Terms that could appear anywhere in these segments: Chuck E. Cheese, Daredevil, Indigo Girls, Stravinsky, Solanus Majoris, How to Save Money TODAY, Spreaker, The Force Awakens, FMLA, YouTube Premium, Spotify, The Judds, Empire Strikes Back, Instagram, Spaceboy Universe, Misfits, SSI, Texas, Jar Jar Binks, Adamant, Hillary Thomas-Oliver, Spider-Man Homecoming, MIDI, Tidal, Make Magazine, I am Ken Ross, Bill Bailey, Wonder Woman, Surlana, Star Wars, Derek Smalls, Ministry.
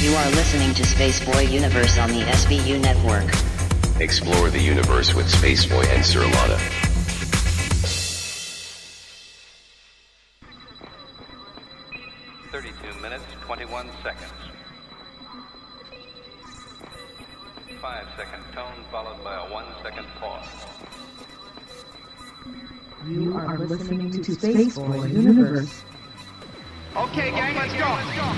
You are listening to Spaceboy Universe on the SBU Network. Explore the universe with Spaceboy and Surlana. Listening to Spaceboy Universe. Okay, gang, let's go.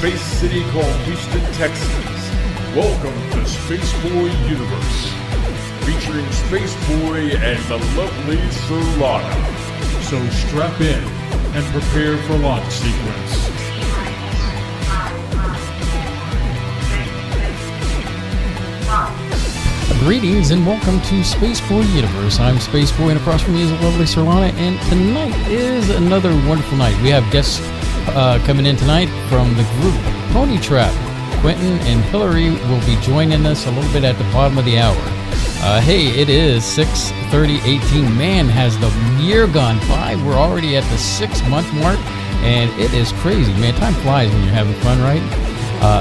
Space city called Houston, Texas. Welcome to Spaceboy Universe, featuring Spaceboy and the lovely Surlana. So strap in and prepare for launch sequence. Greetings and welcome to Spaceboy Universe. I'm Spaceboy, and across from me is the lovely Surlana. And tonight is another wonderful night. We have guests coming in tonight from the group Ponytrap. Quentin and Hillary will be joining us a little bit at the bottom of the hour. Hey, it is 6:30:18. Man, has the year gone by. We're already at the 6-month mark, and it is crazy. Man, time flies when you're having fun, right?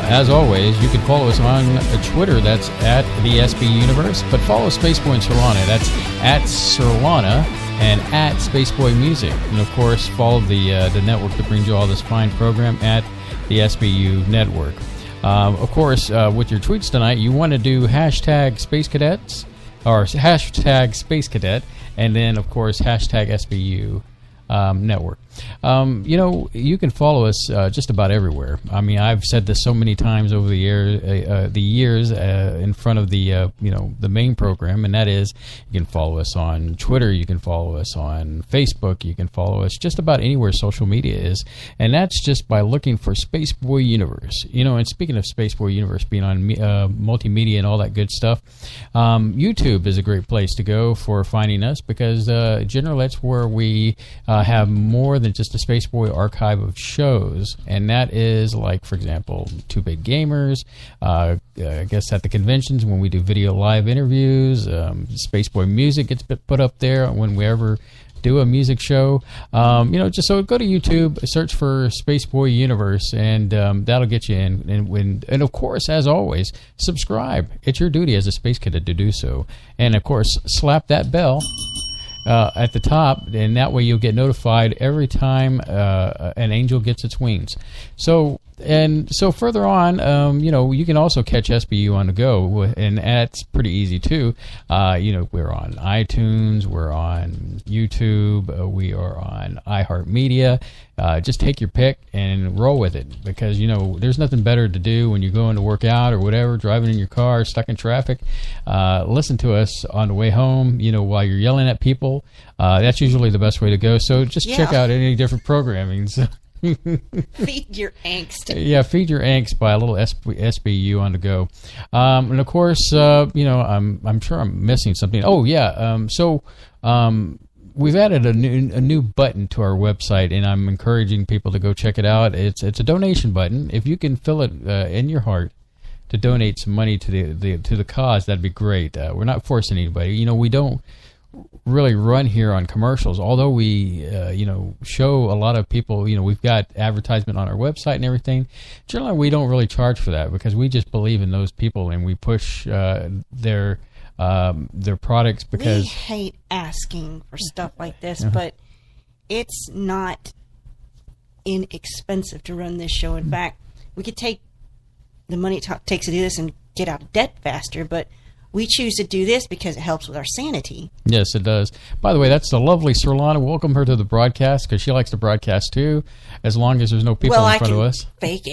As always, you can follow us on Twitter. That's at the SB Universe. But follow Spaceboy and Surlana. That's at Surlana and at Spaceboy Music. And of course, follow the network that brings you all this fine program at the SBU Network. Of course, with your tweets tonight, you want to do hashtag Space Cadets, or hashtag Space Cadet, and then, of course, hashtag SBU Network. You know, you can follow us just about everywhere. I mean, I've said this so many times over the years in front of the the main program, and that is you can follow us on Twitter, you can follow us on Facebook, you can follow us just about anywhere social media is, and that's just by looking for Spaceboy Universe. You know, and speaking of Spaceboy Universe being on multimedia and all that good stuff, YouTube is a great place to go for finding us, because generally that's where we have more than just a Spaceboy archive of shows, and that is, like, for example, Two Big Gamers, I guess at the conventions when we do video live interviews, Spaceboy Music gets put up there when we ever do a music show. Just so go to YouTube, search for Spaceboy Universe, and that'll get you in. And of course, as always, subscribe. It's your duty as a space cadet to do so. And of course, slap that bell at the top, and that way you'll get notified every time an angel gets its wings. So further on, you can also catch SBU on the go, and that's pretty easy too. We're on iTunes, we're on YouTube, we are on iHeartMedia. Just take your pick and roll with it, because there's nothing better to do when you're going to work out or whatever, driving in your car, stuck in traffic. Listen to us on the way home, while you're yelling at people. That's usually the best way to go. So just check out any different programmings. Feed your angst. Yeah, feed your angst by a little SBU on the go. And of course, I'm sure I'm missing something. Oh yeah. We've added a new button to our website, and I'm encouraging people to go check it out. It's a donation button. If you can feel it in your heart to donate some money to the cause, that'd be great. We're not forcing anybody. We don't really run here on commercials, although we show a lot of people, we've got advertisement on our website and everything. Generally we don't really charge for that, because we just believe in those people, and we push their products, because we hate asking for stuff like this. But it's not inexpensive to run this show. In fact, we could take the money it takes to do this and get out of debt faster, but We choose to do this because it helps with our sanity. Yes, it does. By the way, that's the lovely Surlana. Welcome her to the broadcast, because she likes to broadcast too, as long as there's no people in front of us. Well, I can fake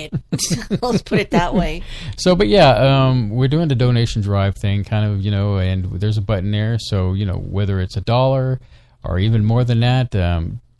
it. Let's put it that way. So, but yeah, we're doing the donation drive thing, kind of, you know, and there's a button there. So, you know, whether it's $1 or even more than that,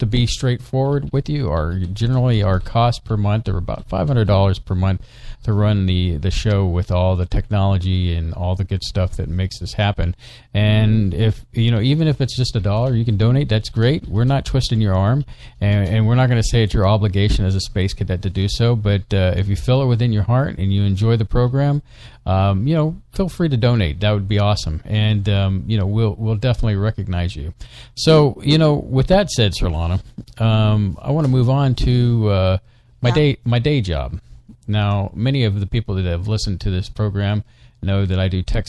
to be straightforward with you, our generally our costs per month are about $500 per month to run the show with all the technology and all the good stuff that makes this happen. And if you know, even if it's just $1 you can donate, that's great. We're not twisting your arm, and we're not going to say it's your obligation as a space cadet to do so. But if you feel it within your heart and you enjoy the program, you know, feel free to donate. That would be awesome, and you know, we'll definitely recognize you. So you know, with that said, Surlana, I want to move on to my day job. Now, many of the people that have listened to this program know that I do tech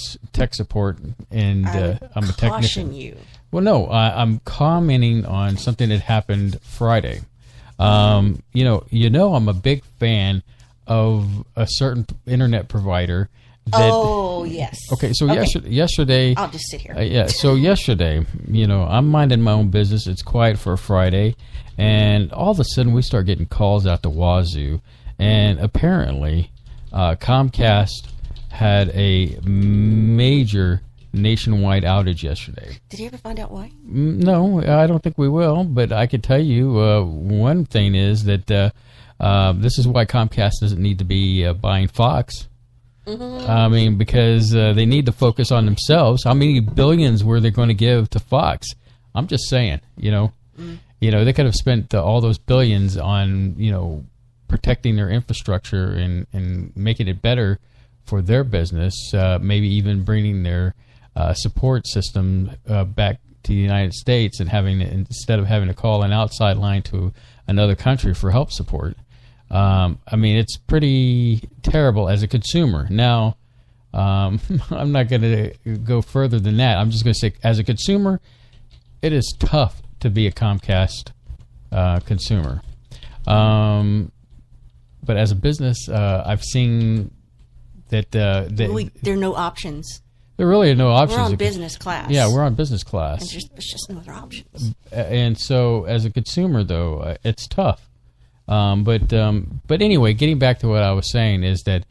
support, and I'm a technician. You. Well, no, I'm commenting on something that happened Friday. You know, I'm a big fan of a certain internet provider. That, oh yes. Okay, so okay. Yesterday I'll just sit here. Yeah, so yesterday, you know, I'm minding my own business. It's quiet for a Friday, and all of a sudden we start getting calls out to wazoo, and apparently Comcast had a major nationwide outage yesterday. Did you ever find out why? No, I don't think we will, but I could tell you one thing is that this is why Comcast doesn't need to be buying Fox. Mm-hmm. I mean, because they need to focus on themselves. How many billions were they going to give to Fox? I'm just saying, you know, you know, they could have spent all those billions on, you know, protecting their infrastructure and making it better for their business. Maybe even bringing their support system back to the United States and having to, instead of having to call an outside line to another country for help support. I mean, it's pretty terrible as a consumer. Now, I'm not going to go further than that. I'm just going to say, as a consumer, it is tough to be a Comcast consumer. But as a business, I've seen that... there are no options. There really are no options. We're on business class. Yeah, we're on business class. And there's just no other options. And so, as a consumer, though, it's tough. But anyway, getting back to what I was saying is that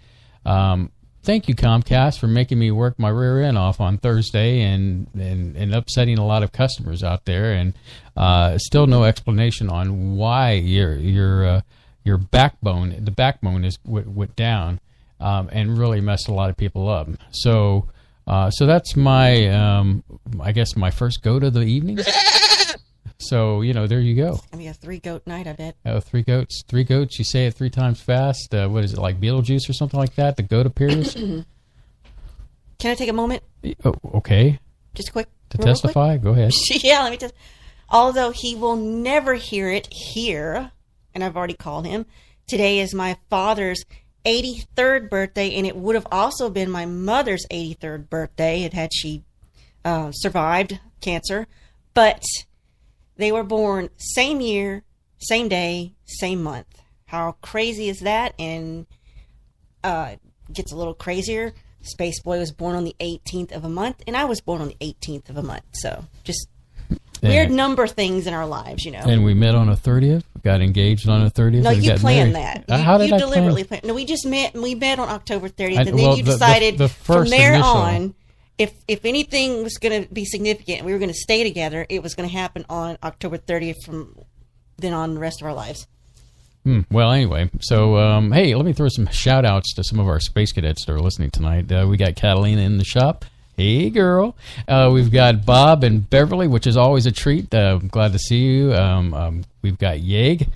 thank you, Comcast, for making me work my rear end off on Thursday and upsetting a lot of customers out there, and still no explanation on why your backbone, the backbone is went down, and really messed a lot of people up. So so that's my I guess my first goat of the evening. So, you know, there you go. It's going to be a three-goat night, I bet. Oh, three goats. Three goats. You say it three times fast. What is it, like Beetlejuice or something like that? The goat appears. Can I take a moment? Oh, okay. Just quick. To testify? Quick? Go ahead. Yeah, let me just. Although he will never hear it here, and I've already called him, today is my father's 83rd birthday, and it would have also been my mother's 83rd birthday had she survived cancer. But... they were born same year, same day, same month. How crazy is that? And gets a little crazier. Spaceboy was born on the 18th of a month, and I was born on the 18th of a month. So just weird number things in our lives, you know. And we met on a 30th, got engaged on a 30th. No, you planned that. How did I deliberately plan? No, we just met. We met on October 30th, and then you decided from there on. If anything was going to be significant, we were going to stay together, it was going to happen on October 30th from then on the rest of our lives. Well, anyway, so, hey, let me throw some shout-outs to some of our space cadets that are listening tonight. We got Catalina in the shop. Hey, girl. We've got Bob and Beverly, which is always a treat. I'm glad to see you. We've got Yeg,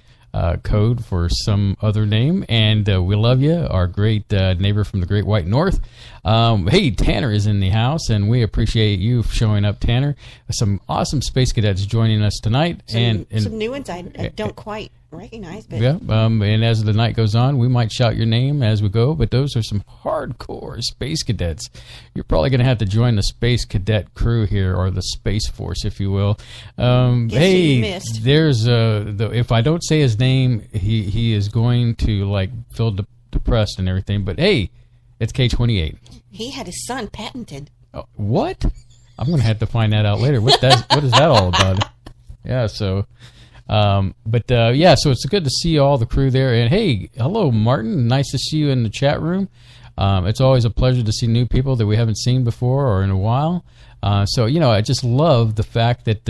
code for some other name, and we love you, our great neighbor from the Great White North. Hey, Tanner is in the house, and we appreciate you showing up, Tanner. Some awesome space cadets joining us tonight, and some new ones I don't quite recognize. But yeah, and as the night goes on, we might shout your name as we go. But those are some hardcore space cadets. You're probably going to have to join the space cadet crew here, or the space force, if you will. Hey, there's if I don't say his name, he is going to like feel depressed and everything. But hey, it's K28. He had his son patented. What? I'm going to have to find that out later. What is that all about? Yeah, so... yeah, so it's good to see all the crew there. And hey, hello, Martin. Nice to see you in the chat room. It's always a pleasure to see new people that we haven't seen before or in a while. So, you know, I just love the fact that,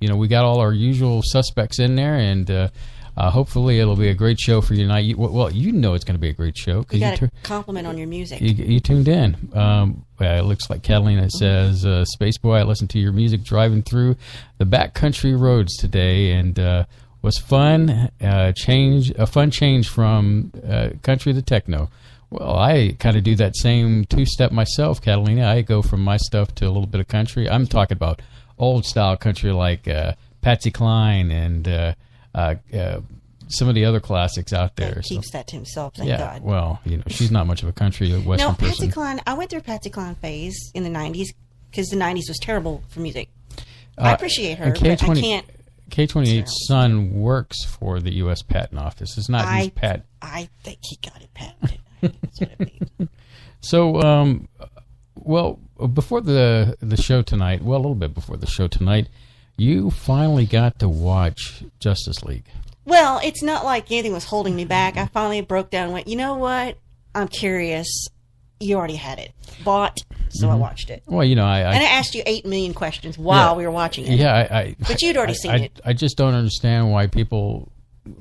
you know, we got all our usual suspects in there, and hopefully it'll be a great show for you tonight. Well, you know it's going to be a great show. You got a compliment on your music. You tuned in. It looks like Catalina says, Spaceboy, I listened to your music driving through the backcountry roads today, and was fun. A fun change from country to techno. Well, I kind of do that same two-step myself, Catalina. I go from my stuff to a little bit of country. I'm talking about old-style country like Patsy Cline and some of the other classics out there. He keeps that to himself, thank God. Well, you know, she's not much of a country Western person. No, Patsy Cline, I went through a Patsy Cline phase in the 90s because the 90s was terrible for music. I appreciate her, but I can't. K28's son works for the U.S. Patent Office. It's not his patent. I think he got it patented. That's what I mean. So, well, before the show tonight, well, a little bit before the show tonight, you finally got to watch Justice League. Well, it's not like anything was holding me back. I finally broke down and went, you know what? I'm curious. You already had it. Bought, so I watched it. Well, you know, and I asked you 8 million questions while we were watching it. Yeah, but you'd already seen it. I just don't understand why people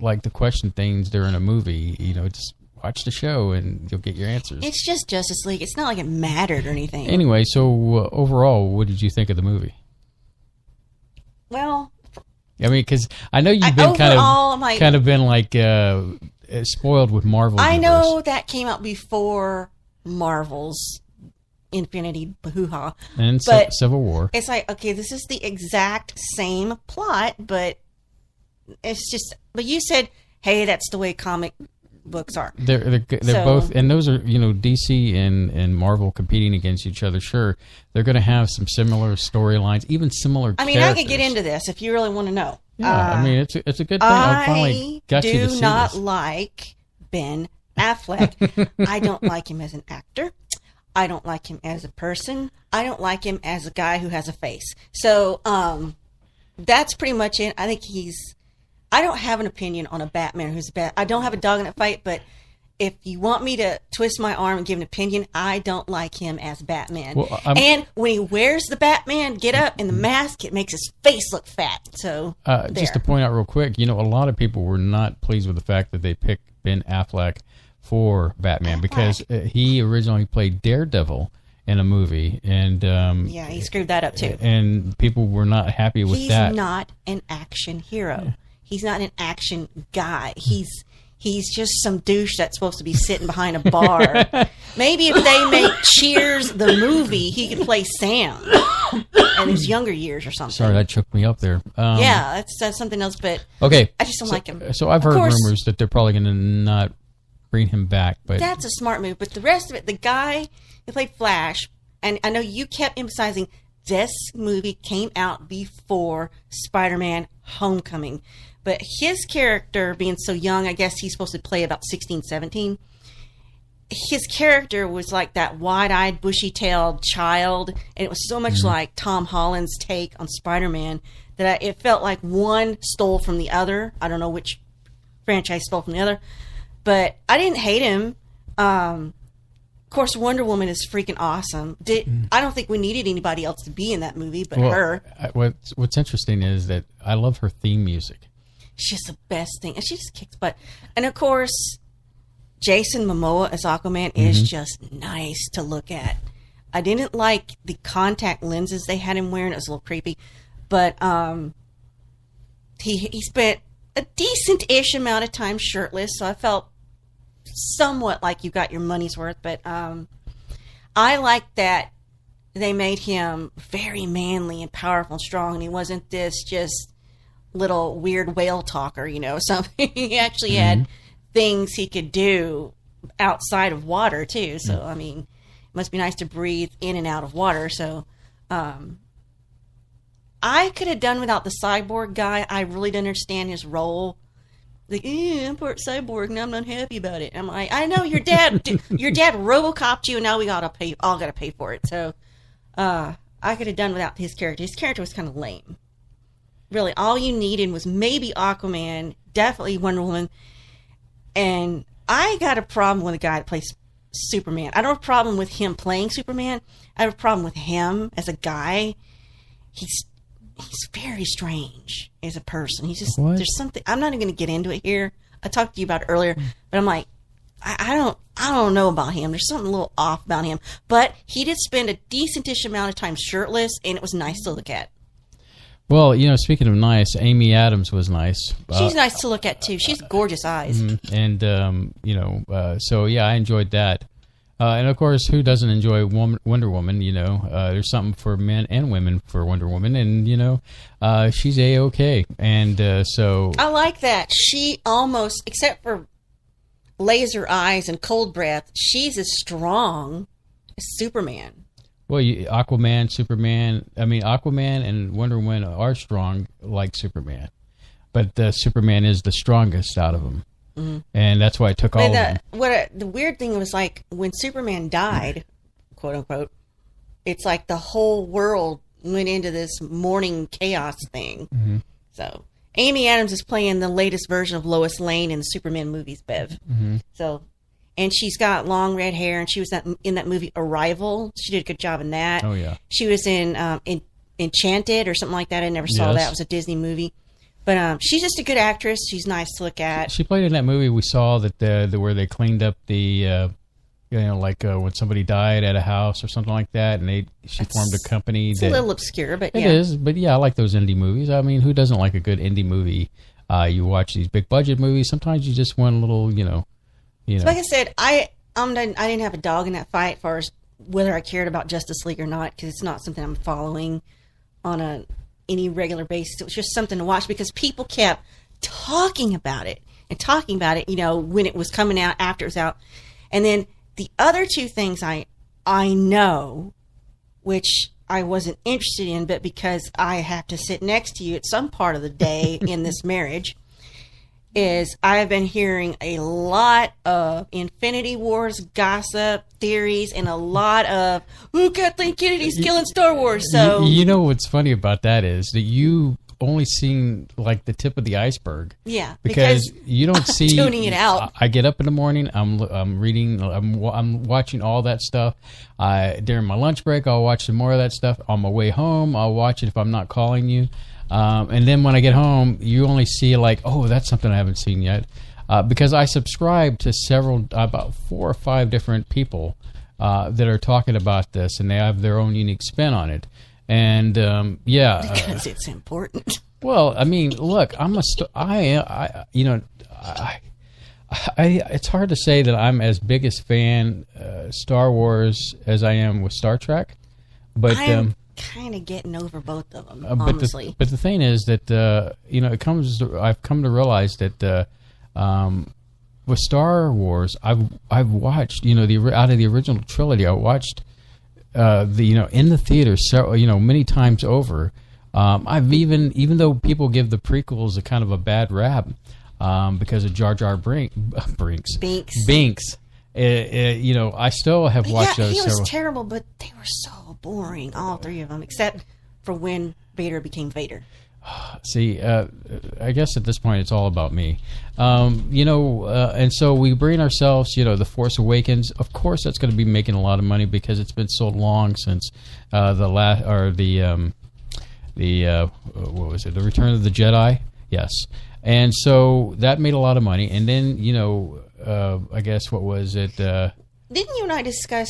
like to question things during a movie. You know, just watch the show and you'll get your answers. It's just Justice League. It's not like it mattered or anything. Anyway, so overall, what did you think of the movie? Well, I mean, because I know you've been kind of been spoiled with Marvel. I know that came out before Marvel's Infinity hoo-ha and Civil War. It's like, okay, this is the exact same plot, but it's just. But you said, hey, that's the way comic books are. They're both, and those are, you know, DC and Marvel competing against each other. Sure, they're going to have some similar storylines, even similar. I mean, characters. I could get into this if you really want to know. Yeah, I mean, it's a good thing. I finally got you to see not this. Like Ben Affleck. I don't like him as an actor. I don't like him as a person. I don't like him as a guy who has a face. So that's pretty much it. I think he's. I don't have an opinion on a Batman who's bad. I don't have a dog in a fight, but if you want me to twist my arm and give an opinion, I don't like him as Batman. Well, and when he wears the Batman get up and the mask, it makes his face look fat. So just to point out real quick, you know, a lot of people were not pleased with the fact that they picked Ben Affleck for Batman because he originally played Daredevil in a movie, and yeah, he screwed that up too. And people were not happy with that. He's not an action hero. Yeah. He's not an action guy. He's just some douche that's supposed to be sitting behind a bar. Maybe if they make Cheers the movie, he could play Sam in his younger years or something. Sorry, that choked me up there. Yeah, that's something else. But okay, I just don't like him. So I've heard rumors that they're probably going to not bring him back. But that's a smart move. But the rest of it, the guy who played Flash, and I know you kept emphasizing this movie came out before Spider-Man: Homecoming. But his character being so young, I guess he's supposed to play about 16, 17. His character was like that wide-eyed, bushy-tailed child. And it was so much like Tom Holland's take on Spider-Man that it felt like one stole from the other. I don't know which franchise stole from the other. But I didn't hate him. Of course, Wonder Woman is freaking awesome. I don't think we needed anybody else to be in that movie but her. What's interesting is that I love her theme music. She's the best thing. And she just kicks butt. And, of course, Jason Momoa as Aquaman is just nice to look at. I didn't like the contact lenses they had him wearing. It was a little creepy. But he spent a decent-ish amount of time shirtless, so I felt somewhat like you got your money's worth. But I liked that they made him very manly and powerful and strong, and he wasn't this just little weird whale talker, you know, something. He actually had things he could do outside of water too. So I mean, it must be nice to breathe in and out of water. So I could have done without the cyborg guy. I really didn't understand his role. Like, I'm part cyborg and I'm not happy about it. I'm like, I know your dad, your dad Robocopped you, and now we all got to pay for it. So I could have done without his character. His character was kind of lame. Really, all you needed was maybe Aquaman, definitely Wonder Woman. And I got a problem with a guy that plays Superman. I don't have a problem with him playing Superman. I have a problem with him as a guy. He's very strange as a person. He's just, there's something, I'm not even going to get into it here. I talked to you about it earlier, but I'm like, I don't know about him. There's something a little off about him, but he did spend a decentish amount of time shirtless, and it was nice to look at. Well, you know, speaking of nice, Amy Adams was nice. She's nice to look at, too. She has gorgeous eyes. And, you know, so, yeah, I enjoyed that. And, of course, who doesn't enjoy Wonder Woman, you know? There's something for men and women for Wonder Woman. And, you know, she's A-OK. And so... I like that. She almost, except for laser eyes and cold breath, she's as strong as Superman. Well, Aquaman, Superman, I mean, Aquaman and Wonder Woman are strong like Superman. But Superman is the strongest out of them. Mm-hmm. And that's why it took all of them. The weird thing was, like, when Superman died, quote unquote, it's like the whole world went into this morning chaos thing. Mm-hmm. So Amy Adams is playing the latest version of Lois Lane in the Superman movies, Bev. Mm-hmm. So... And she's got long red hair, and she was in that movie Arrival. She did a good job in that. Oh, yeah. She was in Enchanted or something like that. I never saw that. It was a Disney movie. But she's just a good actress. She's nice to look at. She played in that movie we saw that where they cleaned up the, you know, like when somebody died at a house or something like that, and she formed a company. It's a little obscure, but yeah. It is, but yeah, I like those indie movies. I mean, who doesn't like a good indie movie? You watch these big-budget movies. Sometimes you just want a little, you know, you know. So like I said, I didn't have a dog in that fight as far as whether I cared about Justice League or not, because it's not something I'm following on any regular basis. It was just something to watch because people kept talking about it and talking about it, you know, when it was coming out, after it was out. And then the other two things I know, which I wasn't interested in, but because I have to sit next to you at some part of the day in this marriage, is I've been hearing a lot of Infinity Wars gossip theories and a lot of, ooh, Kathleen Kennedy's killing Star Wars. So you know what's funny about that is that you only seen like the tip of the iceberg. Yeah, because you don't see tuning it out. I get up in the morning. I'm reading. I'm watching all that stuff. During my lunch break, I'll watch some more of that stuff. On my way home, I'll watch it if I'm not calling you. And then when I get home, you only see like, oh, that's something I haven't seen yet. Because I subscribe to about 4 or 5 different people that are talking about this, and they have their own unique spin on it. And, yeah. Because it's important. Well, I mean, look, it's hard to say that I'm as big a fan Star Wars as I am with Star Trek. But kind of getting over both of them, honestly. But the thing is that you know, I've come to realize that with Star Wars, I've watched, you know, out of the original trilogy, I watched you know, in the theater, so, you know, many times over. I've even though people give the prequels a kind of a bad rap because of Jar Jar Binks. You know, I still have watched those. Yeah, he was terrible, but they were so boring, all three of them, except for when Vader became Vader. See, I guess at this point it's all about me. You know, and so we bring ourselves, you know, The Force Awakens. Of course that's going to be making a lot of money because it's been so long since The Return of the Jedi. Yes. And so that made a lot of money. And then, you know, I guess, what was it? Didn't you and I discuss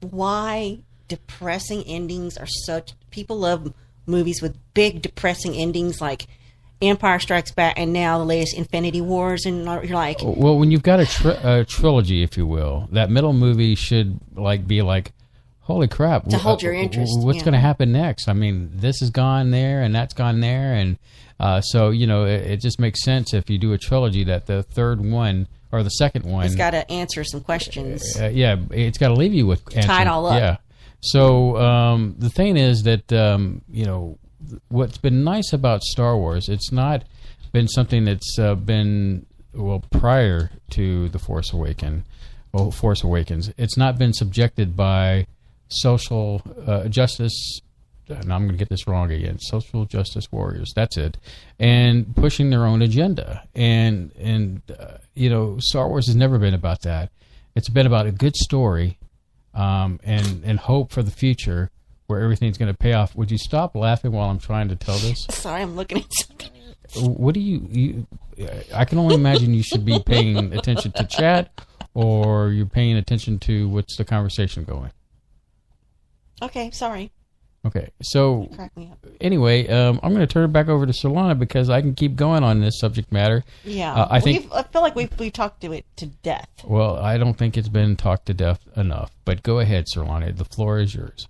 why depressing endings are such... People love movies with big depressing endings like Empire Strikes Back and now the latest Infinity Wars, and you're like... Well, when you've got a trilogy, if you will, that middle movie should like be like, holy crap. To hold your interest. What's going to happen next? I mean, this has gone there and that's gone there, and... so, you know, it just makes sense if you do a trilogy that the third one or the second one... It's got to answer some questions. Yeah, it's got to leave you with answers. Tie it all up. Yeah. So the thing is that, you know, what's been nice about Star Wars, it's not been something that's been, well, prior to The Force Awakens. It's not been subjected by social justice, and I'm going to get this wrong again, social justice warriors, that's it, and pushing their own agenda. And you know, Star Wars has never been about that. It's been about a good story and hope for the future where everything's going to pay off. Would you stop laughing while I'm trying to tell this? Sorry, I'm looking at something. What do you I can only imagine you should be paying attention to chat, or you're paying attention to what's the conversation going. Okay, sorry. Okay, so anyway, I'm going to turn it back over to Surlana because I can keep going on this subject matter. Yeah, I feel like we've talked to it to death. Well, I don't think it's been talked to death enough, but go ahead, Surlana. The floor is yours.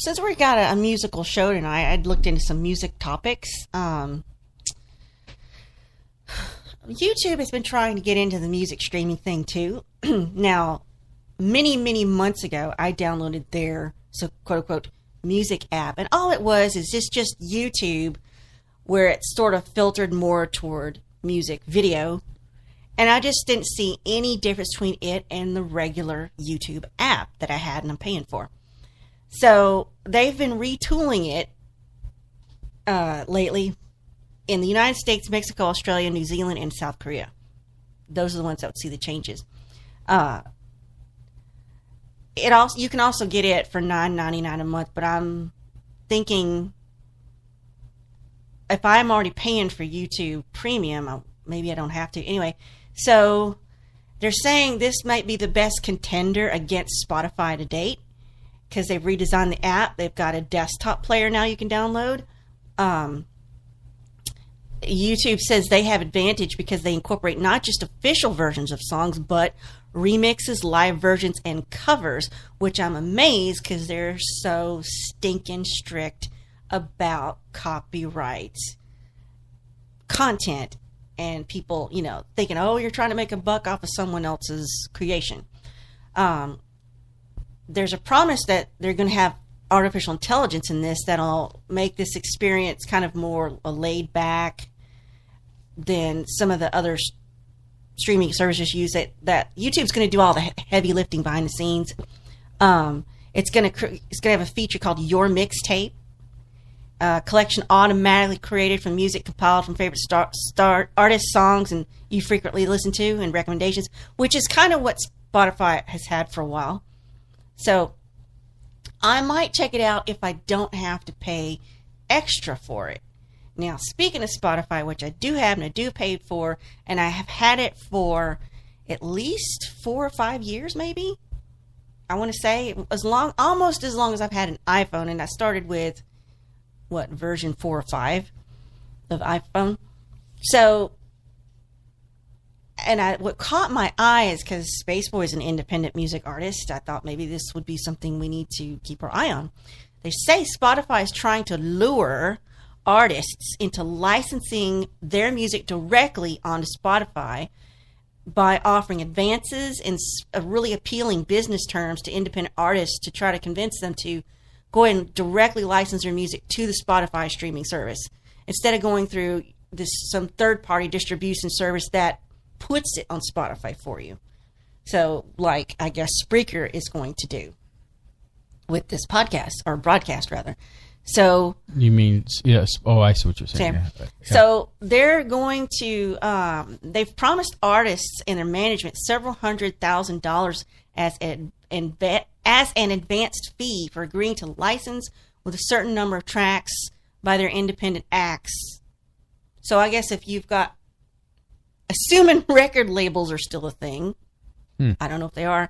Since we got a musical show tonight, I'd looked into some music topics. YouTube has been trying to get into the music streaming thing too. Now, many, many months ago, I downloaded their quote-unquote music app, and all it was is just YouTube, where it sort of filtered more toward music video, and I just didn't see any difference between it and the regular YouTube app that I had and I'm paying for. So they've been retooling it lately in the United States, Mexico, Australia, New Zealand, and South Korea. Those are the ones that would see the changes. It also, you can also get it for $9.99 a month, but I'm thinking if I'm already paying for YouTube Premium, maybe I don't have to. Anyway, so they're saying this might be the best contender against Spotify to date because they've redesigned the app. They've got a desktop player now you can download. YouTube says they have advantage because they incorporate not just official versions of songs, but remixes, live versions, and covers, which I'm amazed because they're so stinking strict about copyright content and people, you know, thinking, oh, you're trying to make a buck off of someone else's creation. There's a promise that they're going to have artificial intelligence in this that'll make this experience kind of more laid back than some of the other streaming services use it, that YouTube's going to do all the heavy lifting behind the scenes. It's going to have a feature called Your Mixtape, a collection automatically created from music compiled from favorite star artists, songs, and you frequently listen to, and recommendations, which is kind of what Spotify has had for a while. So I might check it out if I don't have to pay extra for it. Now, speaking of Spotify, which I do have and I do pay for, and I have had it for at least 4 or 5 years, maybe. I want to say almost as long as I've had an iPhone, and I started with what, version 4 or 5 of iPhone. So, and what caught my eye is because Spaceboy is an independent music artist. I thought maybe this would be something we need to keep our eye on. They say Spotify is trying to lure artists into licensing their music directly onto Spotify by offering advances and really appealing business terms to independent artists to try to convince them to go ahead and directly license their music to the Spotify streaming service instead of going through some third-party distribution service that puts it on Spotify for you. So, like, I guess Spreaker is going to do with this podcast, or broadcast rather. So you mean, yes. Oh, I see what you're saying. Yeah, but, yeah. So they're going to, they've promised artists and their management several $100,000 as an advanced fee for agreeing to license with a certain number of tracks by their independent acts. So I guess if you've got, assuming record labels are still a thing, I don't know if they are,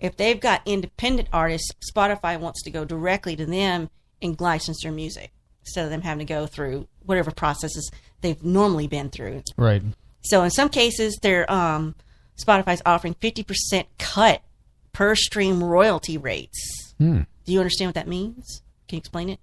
if they've got independent artists, Spotify wants to go directly to them and license their music instead of them having to go through whatever processes they've normally been through. Right. So in some cases, they're Spotify's offering 50% cut per stream royalty rates. Do you understand what that means? Can you explain it?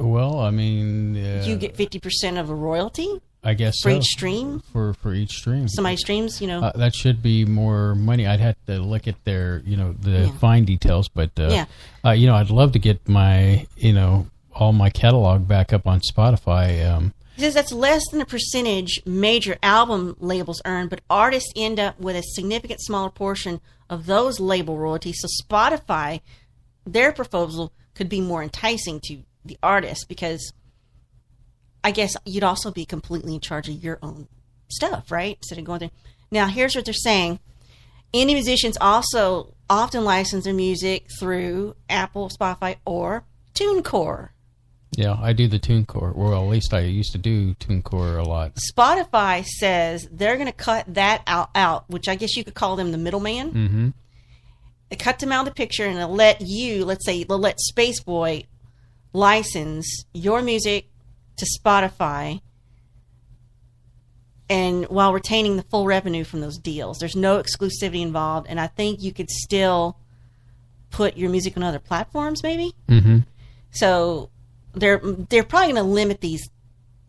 Well, I mean, you get 50% of a royalty. I guess for each stream. For each stream, somebody streams, you know, that should be more money. I'd have to look at their, you know, the fine details, but you know, I'd love to get my, you know, all my catalog back up on Spotify. It says that's less than a percentage major album labels earn, but artists end up with a significant smaller portion of those label royalties. So Spotify their proposal could be more enticing to the artist, because I guess you'd also be completely in charge of your own stuff, right? Instead of going there. Now, here's what they're saying. Indie musicians also often license their music through Apple, Spotify, or TuneCore. Yeah, I do the TuneCore. Well, at least I used to do TuneCore a lot. Spotify says they're going to cut that out, which I guess you could call them the middleman. Mm-hmm. They cut them out of the picture, and they'll let you, let's say, they'll let Spaceboy license your music to Spotify, and while retaining the full revenue from those deals. There's no exclusivity involved, and I think you could still put your music on other platforms, maybe. Mm-hmm. So they're probably going to limit these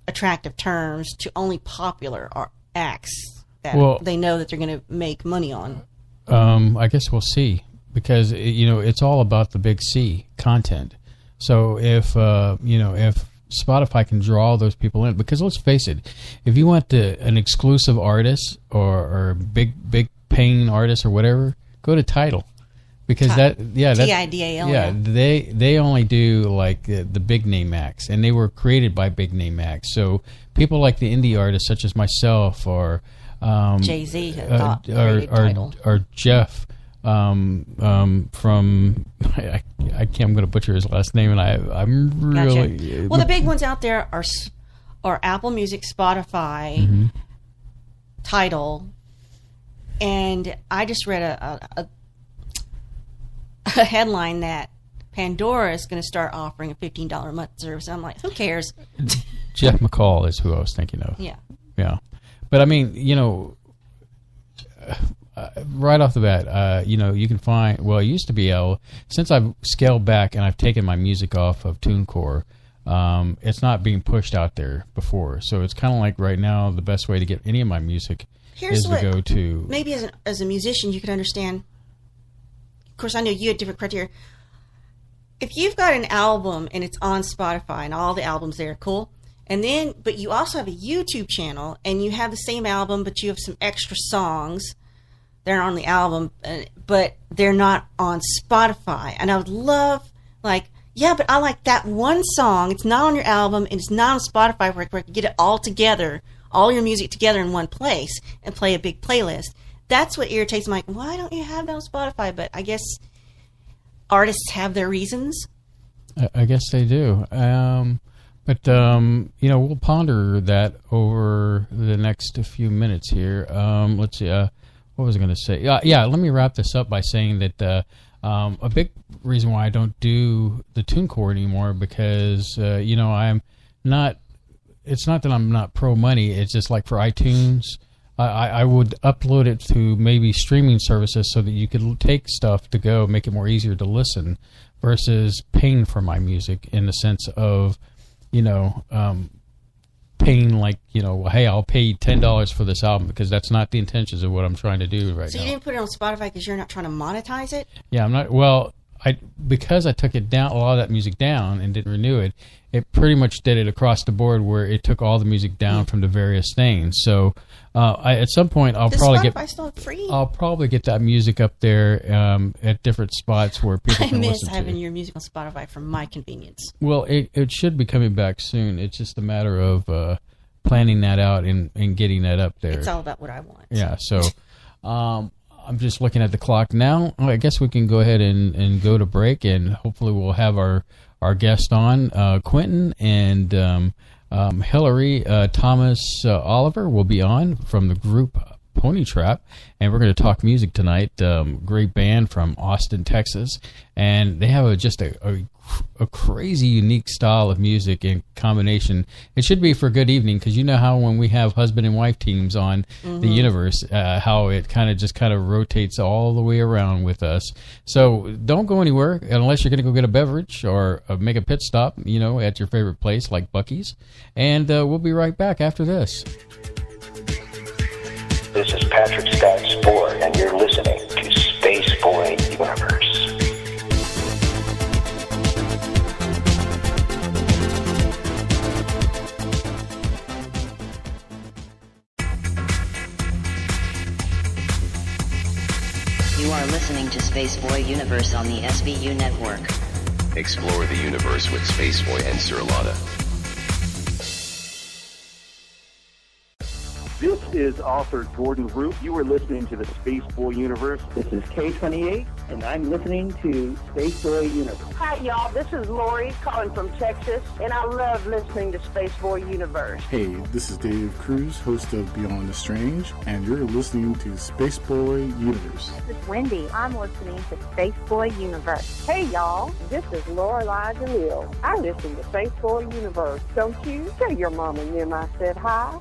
attractive terms to only popular acts that they know that they're going to make money on. I guess we'll see, because it's all about the big C, content. So if if Spotify can draw those people in, because let's face it, if you want an exclusive artist or big paying artist or whatever, go to Tidal, because Tidal. Yeah, they only do like the big name acts, and they were created by big name acts. So people like the indie artists such as myself or Jay-Z or Jeff from I'm going to butcher his last name, and I'm really gotcha. Well, the big ones out there are Apple Music, Spotify, mm-hmm. Tidal, and I just read a headline that Pandora is going to start offering a $15 a month service. I'm like, who cares? Jeff McCall is who I was thinking of. Yeah, yeah, but I mean, right off the bat, you can find, well, it used to be able, since I've scaled back and I've taken my music off of TuneCore, it's not being pushed out there before. So it's kind of like right now, the best way to get any of my music is to go to. Maybe as a musician, you could understand. Of course, I know you had different criteria. If you've got an album and it's on Spotify and all the albums there, cool. And then, but you also have a YouTube channel and you have the same album, but you have some extra songs. They're on the album, but they're not on Spotify. And I would love, but I like that one song. It's not on your album, and it's not on Spotify where I can get it all together, all your music together in one place and play a big playlist. That's what irritates me. Like, why don't you have that on Spotify? But I guess artists have their reasons. I guess they do. But we'll ponder that over the next few minutes here. Let's see. What was I going to say? Let me wrap this up by saying that a big reason why I don't do the TuneCore anymore, because I'm not. It's not that I'm not pro money. It's just like for iTunes, I would upload it to maybe streaming services so that you could take stuff to go, make it more easier to listen, versus paying for my music in the sense of, paying hey, I'll pay $10 for this album, because that's not the intentions of what I'm trying to do right now. So you didn't put it on Spotify because you're not trying to monetize it? Yeah, I'm not. Well, because I took it down, a lot of that music down, and didn't renew it, it pretty much did it across the board where it took all the music down from the various things. So at some point, I'll probably get that music up there at different spots where people can listen to it. I miss having your music on Spotify for my convenience. Well, it should be coming back soon. It's just a matter of planning that out and getting that up there. It's all about what I want. Yeah, so I'm just looking at the clock now. I guess we can go ahead and go to break, and hopefully we'll have our guest on. Quentin and Hillary Thomas-Oliver will be on from the group Ponytrap, and we're going to talk music tonight. Great band from Austin, Texas, and they have a crazy unique style of music and combination. It should be for Good Evening, because you know how when we have husband and wife teams on the universe, how it kind of rotates all the way around with us. So don't go anywhere unless you're going to go get a beverage or make a pit stop, at your favorite place like Buc-ee's. And we'll be right back after this. This is Patrick Scott Spore, and you're listening to Spaceboy Universe. You are listening to Spaceboy Universe on the SBU Network. Explore the universe with Spaceboy and Surlana. This is author Jordan Root. You are listening to the Spaceboy Universe. This is K28, and I'm listening to Spaceboy Universe. Hi, y'all. This is Lori calling from Texas, and I love listening to Spaceboy Universe. Hey, this is Dave Cruz, host of Beyond the Strange, and you're listening to Spaceboy Universe. This is Wendy. I'm listening to Spaceboy Universe. Hey, y'all. This is Lorelai DeLille. I listen to Spaceboy Universe. Don't you? Tell your mom and them I said hi.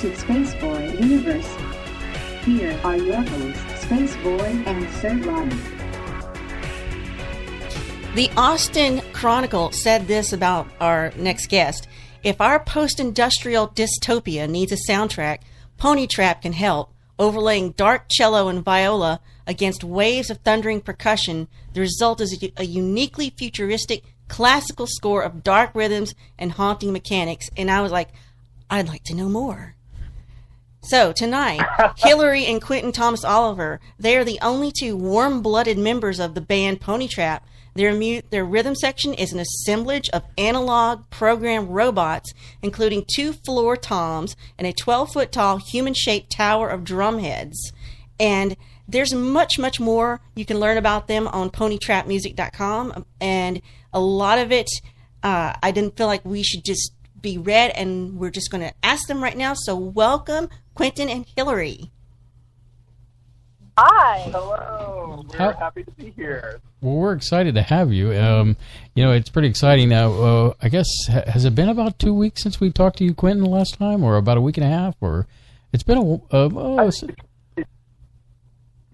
To Spaceboy Universe. Here are your hosts, Spaceboy and Surlana. The Austin Chronicle said this about our next guest: if our post-industrial dystopia needs a soundtrack, Ponytrap can help, overlaying dark cello and viola against waves of thundering percussion. The result is a uniquely futuristic classical score of dark rhythms and haunting mechanics. And I was like, I'd like to know more. So tonight, Hillary and Quentin Thomas-Oliver, they are the only two warm-blooded members of the band Ponytrap. Their rhythm section is an assemblage of analog program robots, including two floor toms and a 12-foot tall human-shaped tower of drumheads. And there's much, much more you can learn about them on ponytrapmusic.com. And a lot of it, I didn't feel like we should just be read, and we're just going to ask them right now. So welcome, Quentin and Hillary. Hi, hello. We're happy to be here. Well, we're excited to have you. You know, it's pretty exciting. Now, I guess, has it been about 2 weeks since we talked to you, Quentin, last time, or about a week and a half, or it's been a it's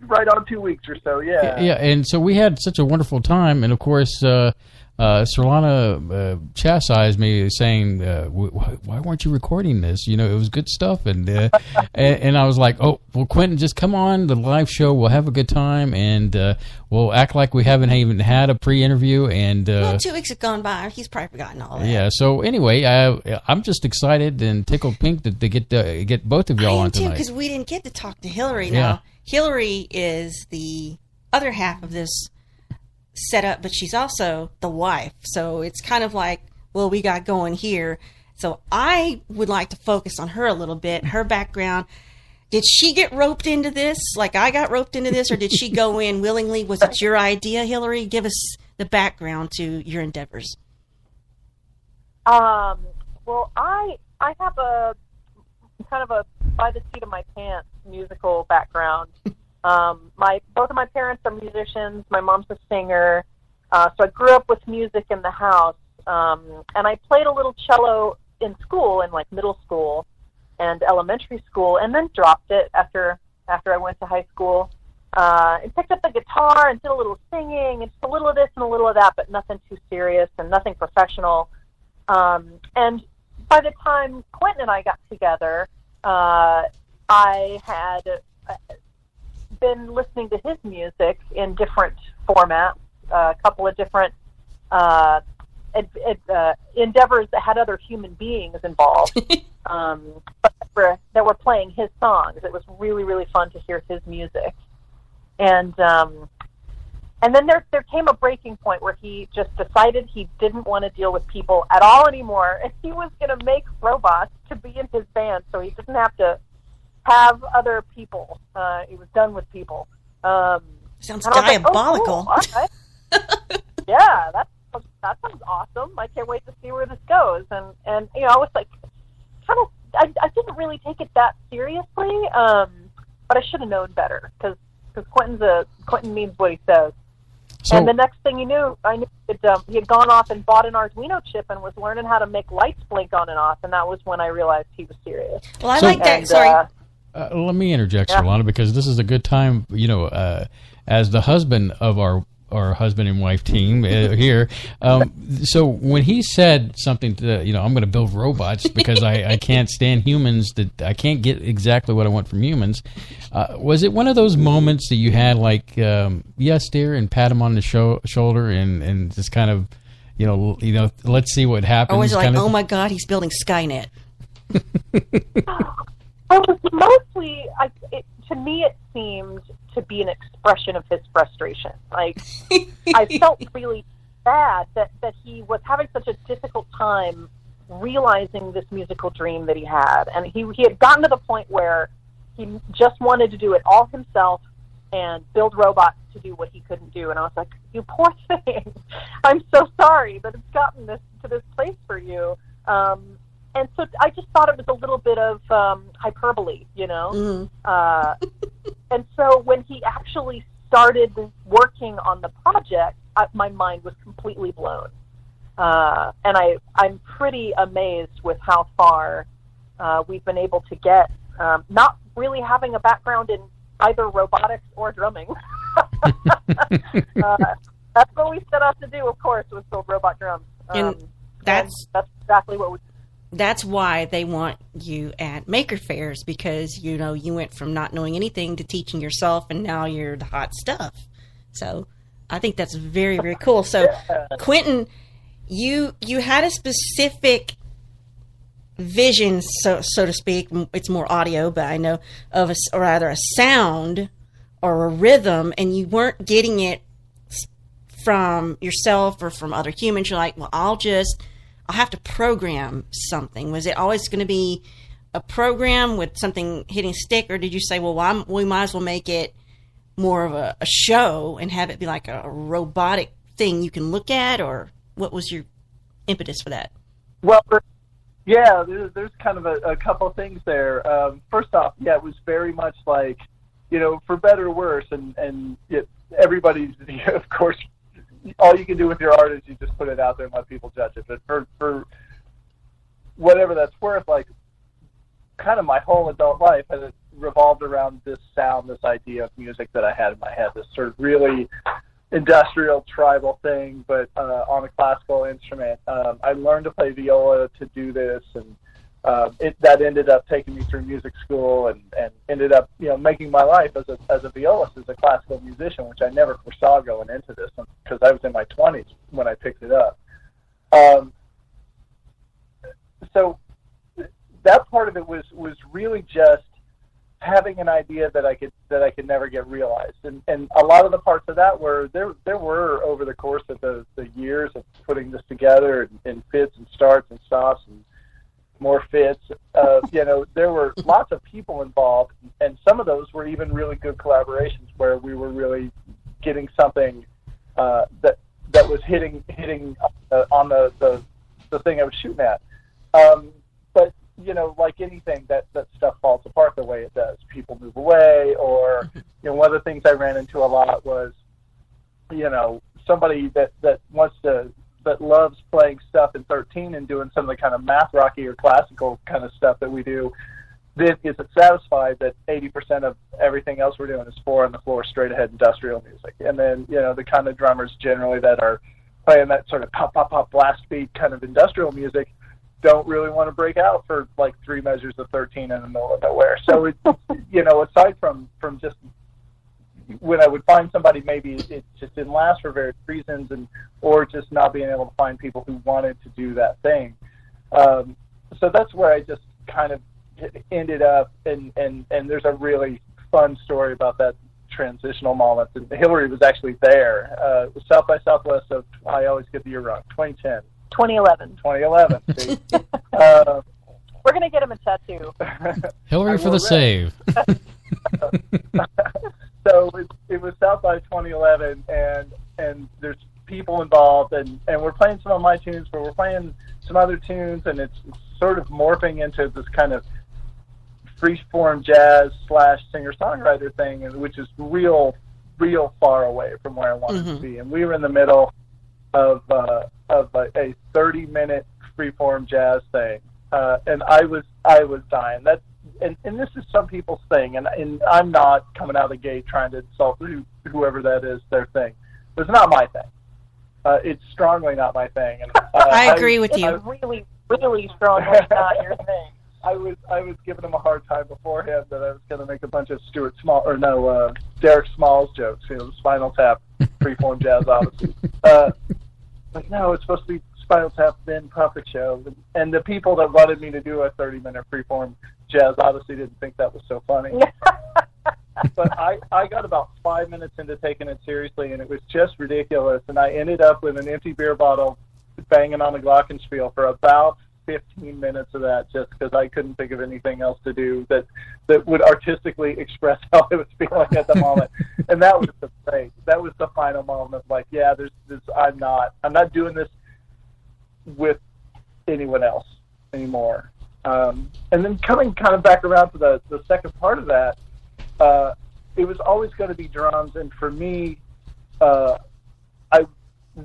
right on 2 weeks or so, yeah. Yeah, and so we had such a wonderful time, and of course, Surlana chastised me, saying, "Why weren't you recording this? You know, it was good stuff." And and I was like, "Oh, well, Quentin, just come on the live show. We'll have a good time, and we'll act like we haven't even had a pre-interview." And well, 2 weeks have gone by. He's probably forgotten all that. Yeah. So anyway, I'm just excited and tickled pink that they get both of y'all on tonight. I am too, because we didn't get to talk to Hillary. Yeah. Now, Hillary is the other half of this set up, but she's also the wife, so it's kind of like, well, we got going here. So I would like to focus on her a little bit, her background. Did she get roped into this like I got roped into this, or did she go in willingly? Was it your idea, Hillary? Give us the background to your endeavors. Well, I have a kind of a by the seat of my pants musical background. Both of my parents are musicians. My mom's a singer. So I grew up with music in the house. And I played a little cello in school, in like middle school and elementary school, and then dropped it after I went to high school, and picked up the guitar and did a little singing and just a little of this and a little of that, but nothing too serious and nothing professional. And by the time Quentin and I got together, I had been listening to his music in different formats, a couple of different endeavors that had other human beings involved, but that were playing his songs. It was really, really fun to hear his music, and then there came a breaking point where he just decided he didn't want to deal with people at all anymore, and he was going to make robots to be in his band, so he doesn't have to have other people. It was done with people. Sounds diabolical. Like, oh, cool. All right. Yeah, that sounds awesome. I can't wait to see where this goes. And you know, I was like, kind of, I didn't really take it that seriously, but I should have known better, because Quentin means what he says. So, and the next thing you knew, I knew that he had gone off and bought an Arduino chip and was learning how to make lights blink on and off, and that was when I realized he was serious. Well, I like that. Sorry. Let me interject, yeah. Surlana, because this is a good time, you know, as the husband of our husband and wife team here. So when he said something to, you know, I'm going to build robots because I can't stand humans, that I can't get exactly what I want from humans. Was it one of those moments that you had like, yes, dear, and pat him on the shoulder and just kind of, you know, let's see what happens? Or was it like, oh my God, he's building Skynet? It was mostly, to me, it seemed to be an expression of his frustration. Like, I felt really bad that he was having such a difficult time realizing this musical dream that he had. And he had gotten to the point where he just wanted to do it all himself and build robots to do what he couldn't do. And I was like, you poor thing. I'm so sorry that it's gotten to this place for you. And so I just thought it was a little bit of hyperbole, you know? Mm-hmm. And so when he actually started working on the project, my mind was completely blown. And I'm pretty amazed with how far we've been able to get, not really having a background in either robotics or drumming. That's what we set out to do, of course, was build robot drums. And that's exactly what we did. That's why they want you at Maker Fairs, because, you know, you went from not knowing anything to teaching yourself, and now you're the hot stuff. So I think that's very, very cool. So Quentin, you had a specific vision, so to speak. It's more audio, but I know of either a sound or a rhythm, and you weren't getting it from yourself or from other humans. You're like, well, I'll have to program something. Was it always going to be a program with something hitting stick, or did you say, well, we might as well make it more of a show and have it be like a robotic thing you can look at? Or what was your impetus for that? Well, yeah, there's kind of a couple things there. First off, yeah, it was very much like, you know, for better or worse, and it, everybody's, of course, all you can do with your art is you just put it out there and let people judge it. But for whatever that's worth, like, kind of my whole adult life has revolved around this sound, this idea of music that I had in my head, this sort of really industrial tribal thing, but on a classical instrument. I learned to play viola to do this, and that ended up taking me through music school, and ended up, you know, making my life as a violist, as a classical musician, which I never foresaw going into this, because I was in my 20s when I picked it up. So that part of it was really just having an idea that I could never get realized, and a lot of the parts of that were there were over the course of the years of putting this together, and fits and starts and stops and more fits. You know, there were lots of people involved, and some of those were even really good collaborations where we were really getting something that was hitting on the thing I was shooting at. But you know, like anything, that stuff falls apart the way it does. People move away, or, you know, one of the things I ran into a lot was, you know, somebody that loves playing stuff in 13 and doing some of the kind of math rocky or classical kind of stuff that we do, then isn't satisfied that 80% of everything else we're doing is four on the floor, straight ahead industrial music. And then, you know, the kind of drummers generally that are playing that sort of pop, pop, pop, blast beat kind of industrial music don't really want to break out for like three measures of 13 in the middle of nowhere. So it, you know, aside from just when I would find somebody, maybe it just didn't last for various reasons, or just not being able to find people who wanted to do that thing. So that's where I just kind of ended up, and there's a really fun story about that transitional moment. And Hillary was actually there. South by Southwest, so I always get the year wrong, 2010. 2011. 2011. See? We're going to get him a tattoo. Hillary for the save. So it was South by 2011, and there's people involved, and we're playing some of my tunes, but we're playing some other tunes, and it's sort of morphing into this kind of free-form jazz / singer-songwriter thing, which is real, real far away from where I wanted to be. And we were in the middle of a 30-minute free-form jazz thing, and I was dying. That's and this is some people's thing, and I'm not coming out of the gate trying to insult whoever that is, their thing. But it's not my thing. It's strongly not my thing. And, I agree with you. Really, really strongly not your thing. I was giving him a hard time beforehand that I was going to make a bunch of Derek Smalls jokes, you know, the Spinal Tap freeform jazz, obviously. Like, no, it's supposed to be Spinal Tap, then Puppet Show. And the people that wanted me to do a 30-minute freeform jazz obviously didn't think that was so funny. But I got about 5 minutes into taking it seriously, and it was just ridiculous. And I ended up with an empty beer bottle banging on the glockenspiel for about 15 minutes of that, just because I couldn't think of anything else to do that would artistically express how I was feeling at the moment. And that was the thing. That was the final moment. Like, yeah, there's this. I'm not doing this with anyone else anymore. And then coming kind of back around to the second part of that, it was always going to be drums. And for me, I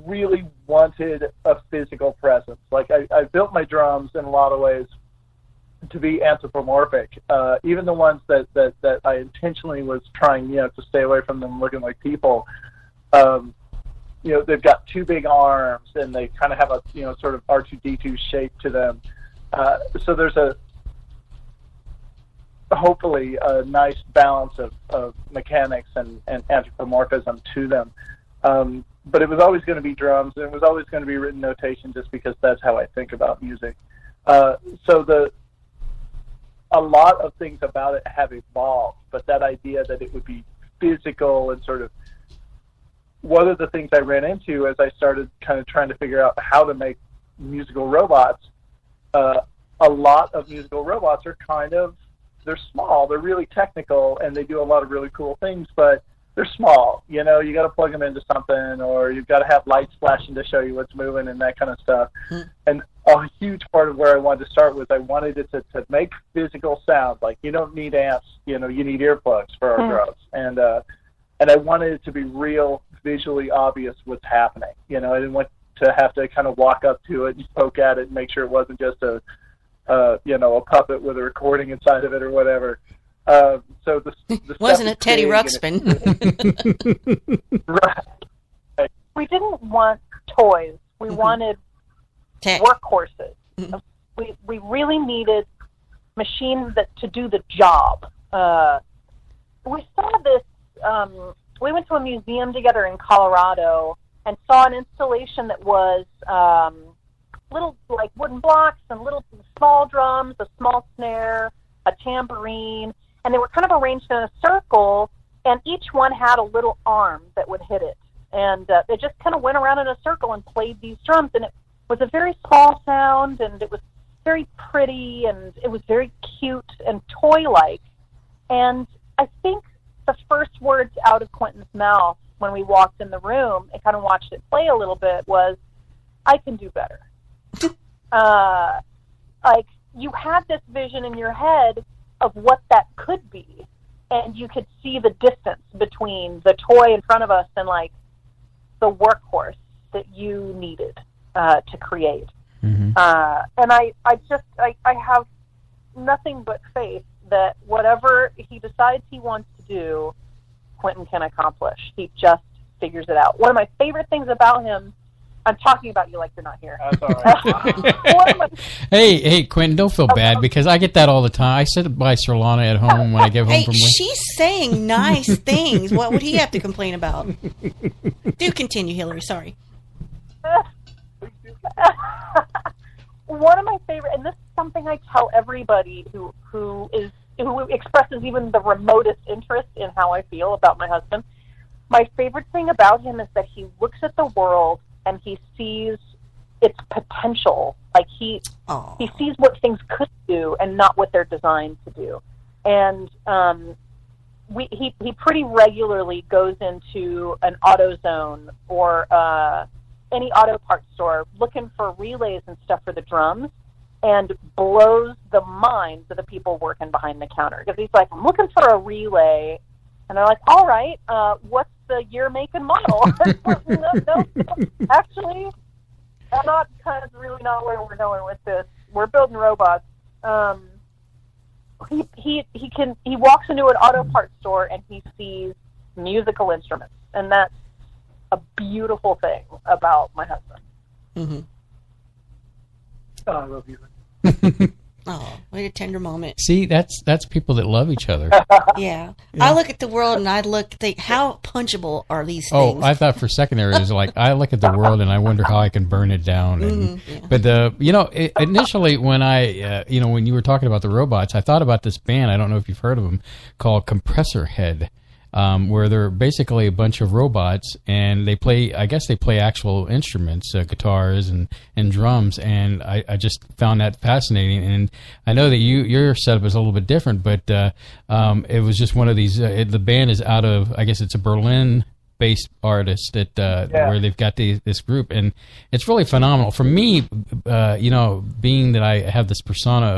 really wanted a physical presence. Like, I built my drums in a lot of ways to be anthropomorphic. Even the ones that I intentionally was trying, you know, to stay away from them looking like people. You know, they've got two big arms, and they kind of have a, you know, sort of R2-D2 shape to them. So there's hopefully a nice balance of mechanics and anthropomorphism to them. but it was always going to be drums, and it was always going to be written notation just because that's how I think about music. A lot of things about it have evolved, but that idea that it would be physical and sort of one of the things I ran into as I started kind of trying to figure out how to make musical robots, a lot of musical robots are kind of, they're small, they're really technical, and they do a lot of really cool things, but they're small. You know, you got to plug them into something, or you've got to have lights flashing to show you what's moving and that kind of stuff. And a huge part of where I wanted to start was I wanted it to make physical sound. Like, you don't need amps, you know, you need earplugs for our drums. And I wanted it to be real, visually obvious what's happening. You know, I didn't want to have to kind of walk up to it and poke at it and make sure it wasn't just a puppet with a recording inside of it or whatever. So wasn't it Teddy Ruxpin? Right. We didn't want toys. We wanted workhorses. We really needed machines to do the job. We saw this. We went to a museum together in Colorado and saw an installation that was little like wooden blocks and little small drums, a small snare, a tambourine. And they were kind of arranged in a circle, and each one had a little arm that would hit it. And they just kind of went around in a circle and played these drums. And it was a very small sound, and it was very pretty, and it was very cute and toy-like. And I think the first words out of Quentin's mouth when we walked in the room and kind of watched it play a little bit was, I can do better. You had this vision in your head of what that could be, and you could see the distance between the toy in front of us and like the workhorse that you needed to create. And I have nothing but faith that whatever he decides he wants to do, Quentin can accomplish. He just figures it out. One of my favorite things about him, I'm talking about you like you're not here. That's all right. Hey, Quentin, don't feel bad because I get that all the time. I sit by Surlana at home when I get home from work. She's saying nice things. What would he have to complain about? Do continue, Hillary. Sorry. One of my favorite, and this is something I tell everybody who expresses even the remotest interest in how I feel about my husband. My favorite thing about him is that he looks at the world and he sees its potential. Like he sees what things could do and not what they're designed to do. And he pretty regularly goes into an AutoZone or any auto parts store looking for relays and stuff for the drums, and blows the minds of the people working behind the counter. Because he's like, I'm looking for a relay. And they're like, all right, what's the year, make, and model? no, actually, I'm not really not where we're going with this. We're building robots. He walks into an auto parts store and he sees musical instruments, and that's a beautiful thing about my husband. Mm-hmm. Oh, I love you. Oh, what a tender moment. See, that's people that love each other. Yeah. I look at the world and I think, how punchable are these things? Oh, I thought for secondary, it was like, I look at the world and I wonder how I can burn it down. And, But, initially when when you were talking about the robots, I thought about this band, I don't know if you've heard of them, called Compressor Head, where they're basically a bunch of robots, and they play actual instruments, guitars and drums, and I just found that fascinating. And I know that your setup is a little bit different, but it was just one of these, the band is out of, I guess it's a Berlin-based artist that where they've got this group, and it's really phenomenal. For me, being that I have this persona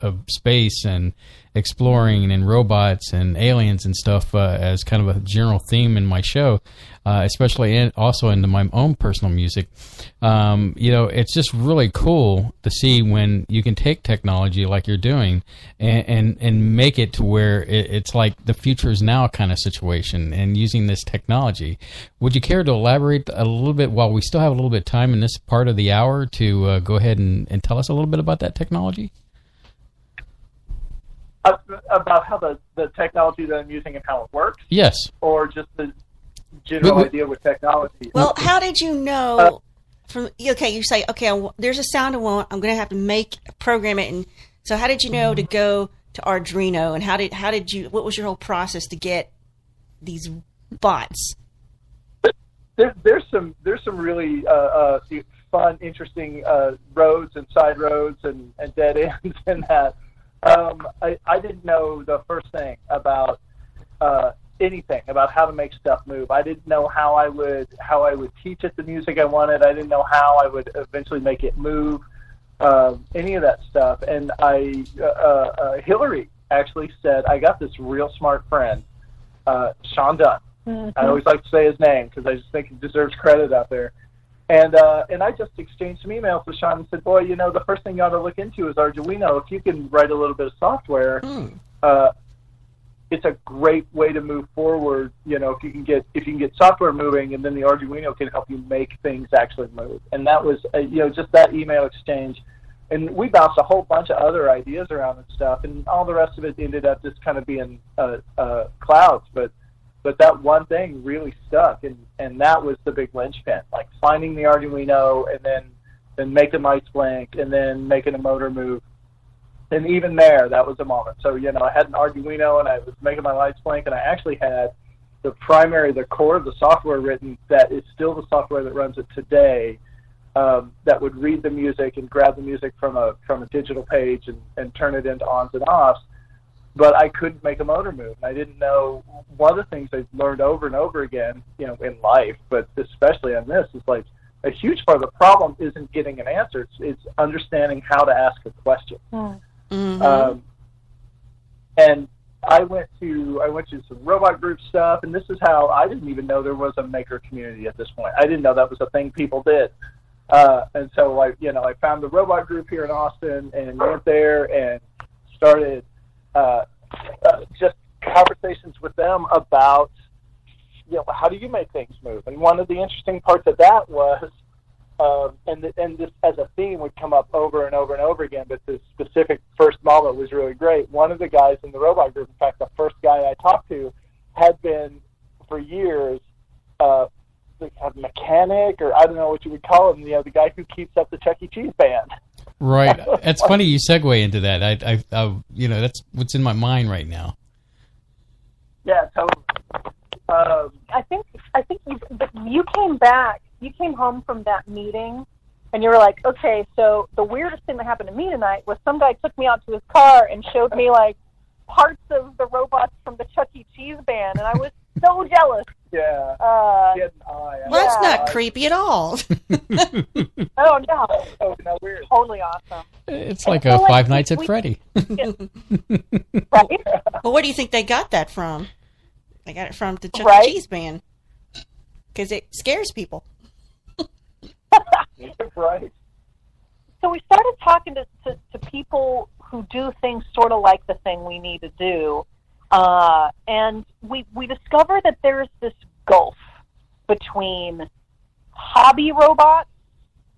of space and exploring and robots and aliens and stuff as kind of a general theme in my show, especially also into my own personal music. It's just really cool to see when you can take technology like you're doing and make it to where it's like the future is now kind of situation and using this technology. Would you care to elaborate a little bit while we still have a little bit of time in this part of the hour to go ahead and tell us a little bit about that technology? About how the technology that I'm using and how it works? Yes. Or just the general idea with technology. Well, how did you know? You say, okay, there's a sound I want. I'm going to have to program it. And so, how did you know to go to Arduino? And how did you? What was your whole process to get these bots? There's some really fun, interesting roads and side roads and dead ends in that. I didn't know the first thing about anything about how to make stuff move. I didn't know how I would teach it the music I wanted. I didn't know how I would eventually make it move, any of that stuff. And Hillary actually said, I got this real smart friend, Sean Dunn. Mm-hmm. I always like to say his name because I just think he deserves credit out there. And I just exchanged some emails with Sean and said, boy, you know, the first thing you ought to look into is Arduino. If you can write a little bit of software, it's a great way to move forward. You know, if you can get software moving, and then the Arduino can help you make things actually move. And that was, just that email exchange. And we bounced a whole bunch of other ideas around and stuff, and all the rest of it ended up just kind of being clouds. But that one thing really stuck, and that was the big linchpin, like finding the Arduino and then making lights blink and then making a motor move. And even there, that was a moment. So, I had an Arduino and I was making my lights blink, and I actually had the core of the software written that is still the software that runs it today, that would read the music and grab the music from a digital page and turn it into ons and offs. But I couldn't make a motor move. I didn't know. One of the things I've learned over and over again, in life, but especially on this, is like a huge part of the problem isn't getting an answer. It's understanding how to ask a question. Mm-hmm. And I went to some robot group stuff, and this is how I didn't even know there was a maker community at this point. I didn't know that was a thing people did. And so I found the robot group here in Austin and went there and started just conversations with them about, how do you make things move? And one of the interesting parts of that was, and this as a theme would come up over and over and over again, but this specific first moment was really great. One of the guys in the robot group, in fact, the first guy I talked to, had been for years a mechanic, or I don't know what you would call him, the guy who keeps up the Chuck E. Cheese band. Right. That's funny you segue into that. I that's what's in my mind right now. Yeah, totally. I think you came back. You came home from that meeting, and you were like, okay, so the weirdest thing that happened to me tonight was some guy took me out to his car and showed me, like, parts of the robots from the Chuck E. Cheese band, and I was so jealous. Yeah. That's not creepy at all. Oh, no. Oh, no, weird. Totally awesome. It's like a Five Nights at Freddy. Right? Well, where do you think they got that from? They got it from the Chuck E. Cheese band. Because it scares people. Right. So we started talking to people who do things sort of like the thing we need to do. And we discover that there's this gulf between hobby robots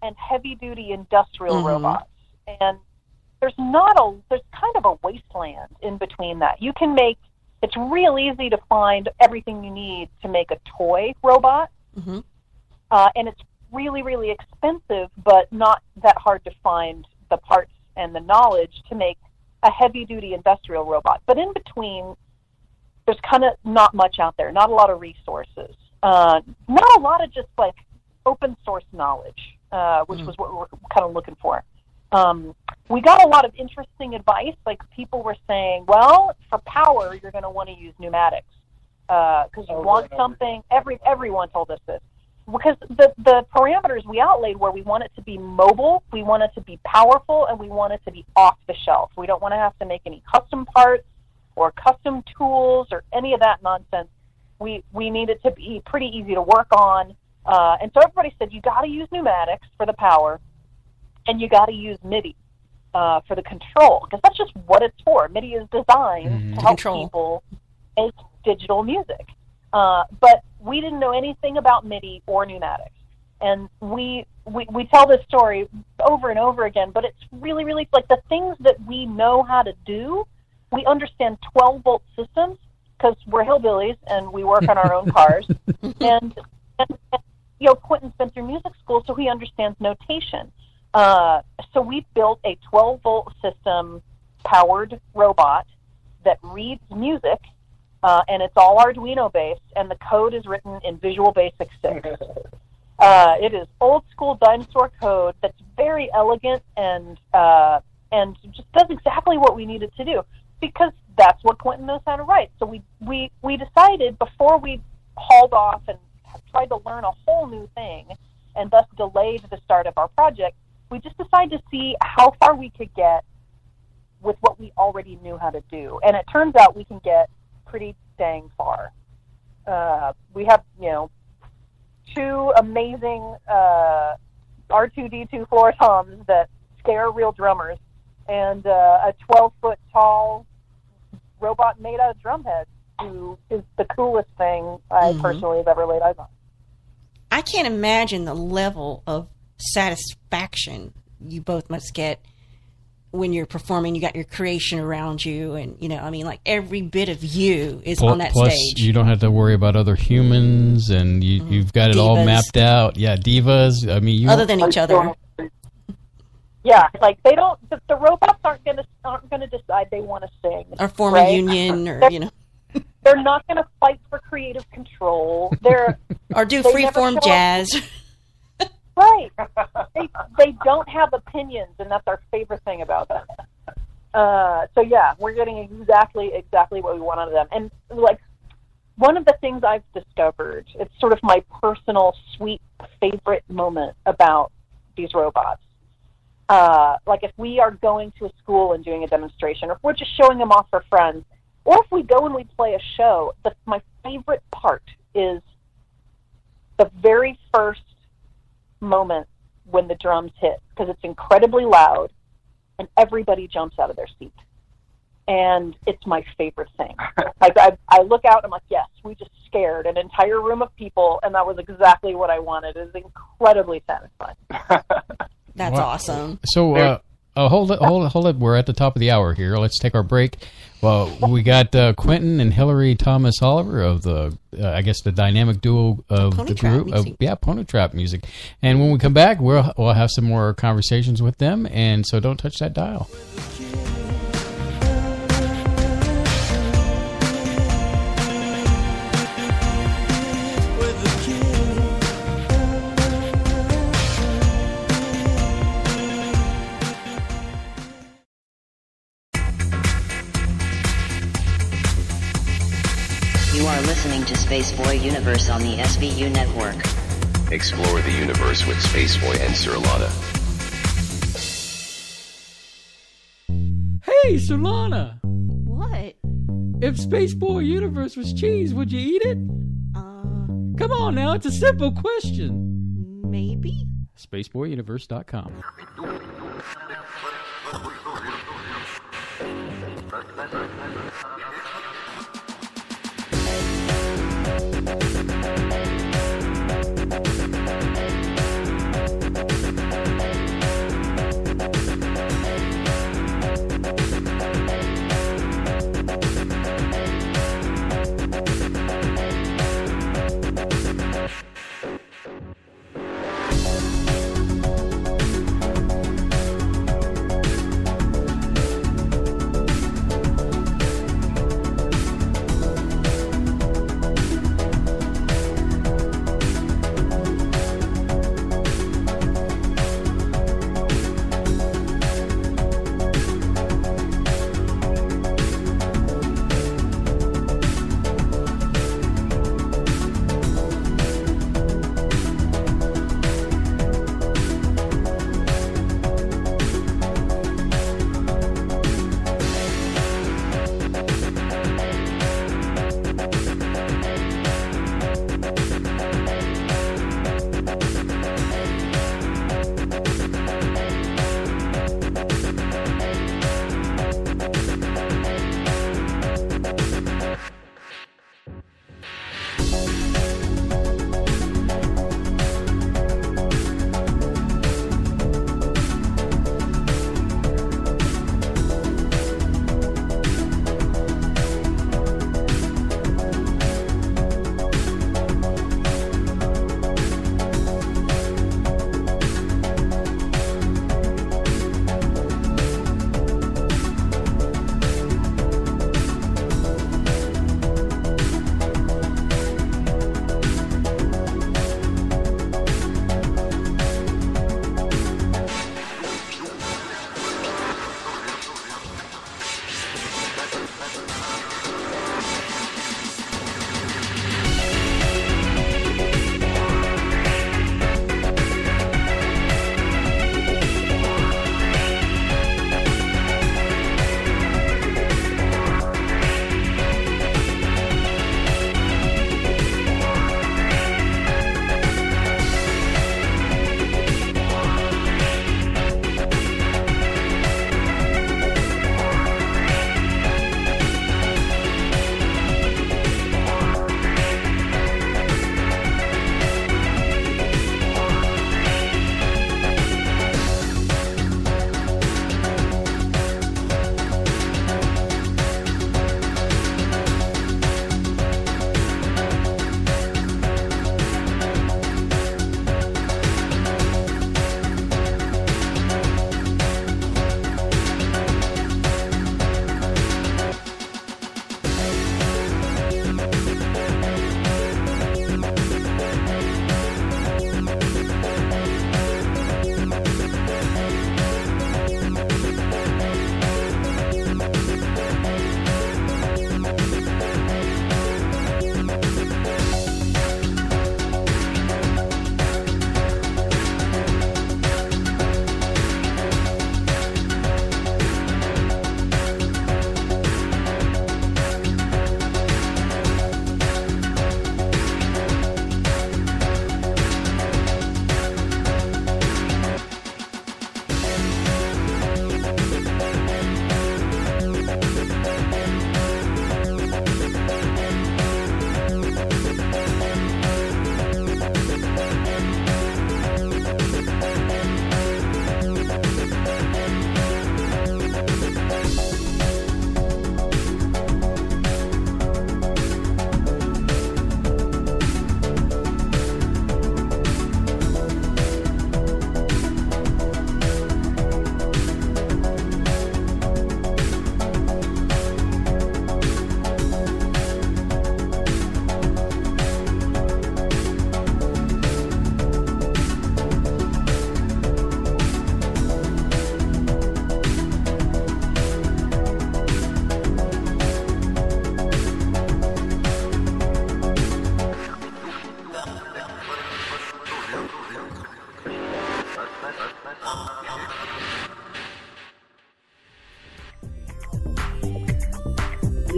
and heavy-duty industrial robots. And there's kind of a wasteland in between that. You can make, it's real easy to find everything you need to make a toy robot. Mm-hmm. And it's really, really expensive, but not that hard to find the parts and the knowledge to make a heavy-duty industrial robot. But in between, there's kind of not much out there, not a lot of resources, not a lot of just, like, open-source knowledge, which was what we were kind of looking for. We got a lot of interesting advice. Like, people were saying, well, for power, you're going to want to use pneumatics because you want something. Everyone told us this. Because the parameters we outlaid were we want it to be mobile, we want it to be powerful, and we want it to be off the shelf. We don't want to have to make any custom parts or custom tools or any of that nonsense. We need it to be pretty easy to work on. And so everybody said you got to use pneumatics for the power, and you got to use MIDI for the control, because that's just what it's for. MIDI is designed to help people make digital music. But we didn't know anything about MIDI or pneumatics. And we tell this story over and over again, but it's really, really, like, the things that we know how to do, we understand 12-volt systems, because we're hillbillies and we work on our own cars. And you know, Quentin's been through music school, so he understands notation. So we built a 12-volt system powered robot that reads music, and it's all Arduino-based, and the code is written in Visual Basic 6. It is old-school dinosaur code that's very elegant and just does exactly what we needed to do, because that's what Quentin knows how to write. So we decided, before we hauled off and tried to learn a whole new thing and thus delayed the start of our project, we just decided to see how far we could get with what we already knew how to do. And it turns out we can get pretty dang far. We have, you know, two amazing R2-D2 floor toms that scare real drummers, and a 12-foot tall robot made out of drum heads, who is the coolest thing I personally have ever laid eyes on. I can't imagine the level of satisfaction you both must get when you're performing. You got your creation around you, and, you know, I mean, like, every bit of you is on that stage. Plus, you don't have to worry about other humans, and you've got it all mapped out. Yeah, divas. I mean, other than each other. Yeah, like, they don't. The robots aren't gonna decide they want to sing or form a union, or you know. They're not going to fight for creative control. They're or do freeform jazz. Right. They don't have opinions, and that's our favorite thing about them. So yeah, we're getting exactly what we want out of them. And like, one of the things I've discovered, it's sort of my personal sweet favorite moment about these robots. Like, if we are going to a school and doing a demonstration, or if we're just showing them off for friends, or if we go and we play a show, my favorite part is the very first moment when the drums hit, because it's incredibly loud and everybody jumps out of their seat. And it's my favorite thing. I look out and I'm like, yes, we just scared an entire room of people, and that was exactly what I wanted. It is incredibly satisfying. That's awesome. So, oh, hold up. We're at the top of the hour here. Let's take our break. Well, we got Quentin and Hillary Thomas-Oliver of the, I guess, the dynamic duo of the group. Ponytrap music. And when we come back, we'll have some more conversations with them. And so don't touch that dial. Listening to Spaceboy Universe on the SBU Network. Explore the universe with Spaceboy and Surlana. Hey, Surlana! What? If Spaceboy Universe was cheese, would you eat it? Come on now, it's a simple question. Maybe? Spaceboyuniverse.com.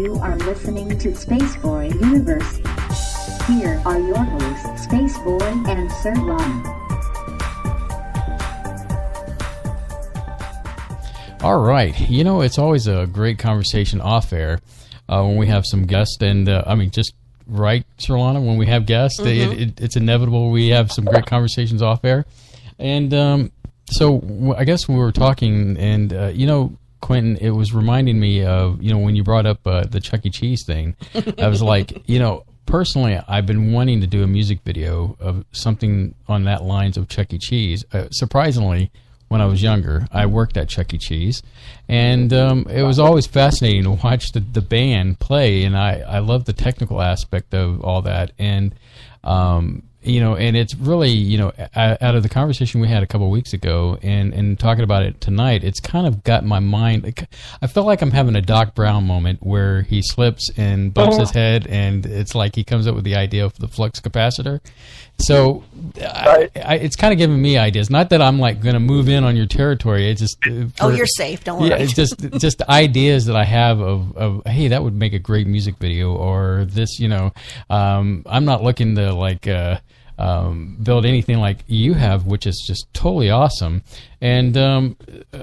You are listening to Spaceboy Universe. Here are your hosts, Spaceboy and Surlana. All right. You know, it's always a great conversation off air when we have some guests. And I mean, just right, Surlana, when we have guests, it's inevitable we have some great conversations off air. And so I guess we were talking and, you know, Quentin, it was reminding me of, you know, when you brought up the Chuck E. Cheese thing, I was like, you know, personally, I've been wanting to do a music video of something on that lines of Chuck E. Cheese. Surprisingly, when I was younger, I worked at Chuck E. Cheese, and it was always fascinating to watch the band play, and I love the technical aspect of all that, and you know, and it's really, you know, out of the conversation we had a couple of weeks ago and talking about it tonight, it's kind of got my mind. Like, I feel like I'm having a Doc Brown moment where he slips and bumps his head, and it's like he comes up with the idea for the flux capacitor. So it's kind of giving me ideas. Not that I'm like going to move in on your territory. It's just you're safe. Don't worry. Yeah, it's just ideas that I have of hey, that would make a great music video, or this. You know, I'm not looking to like. Build anything like you have, which is just totally awesome. And,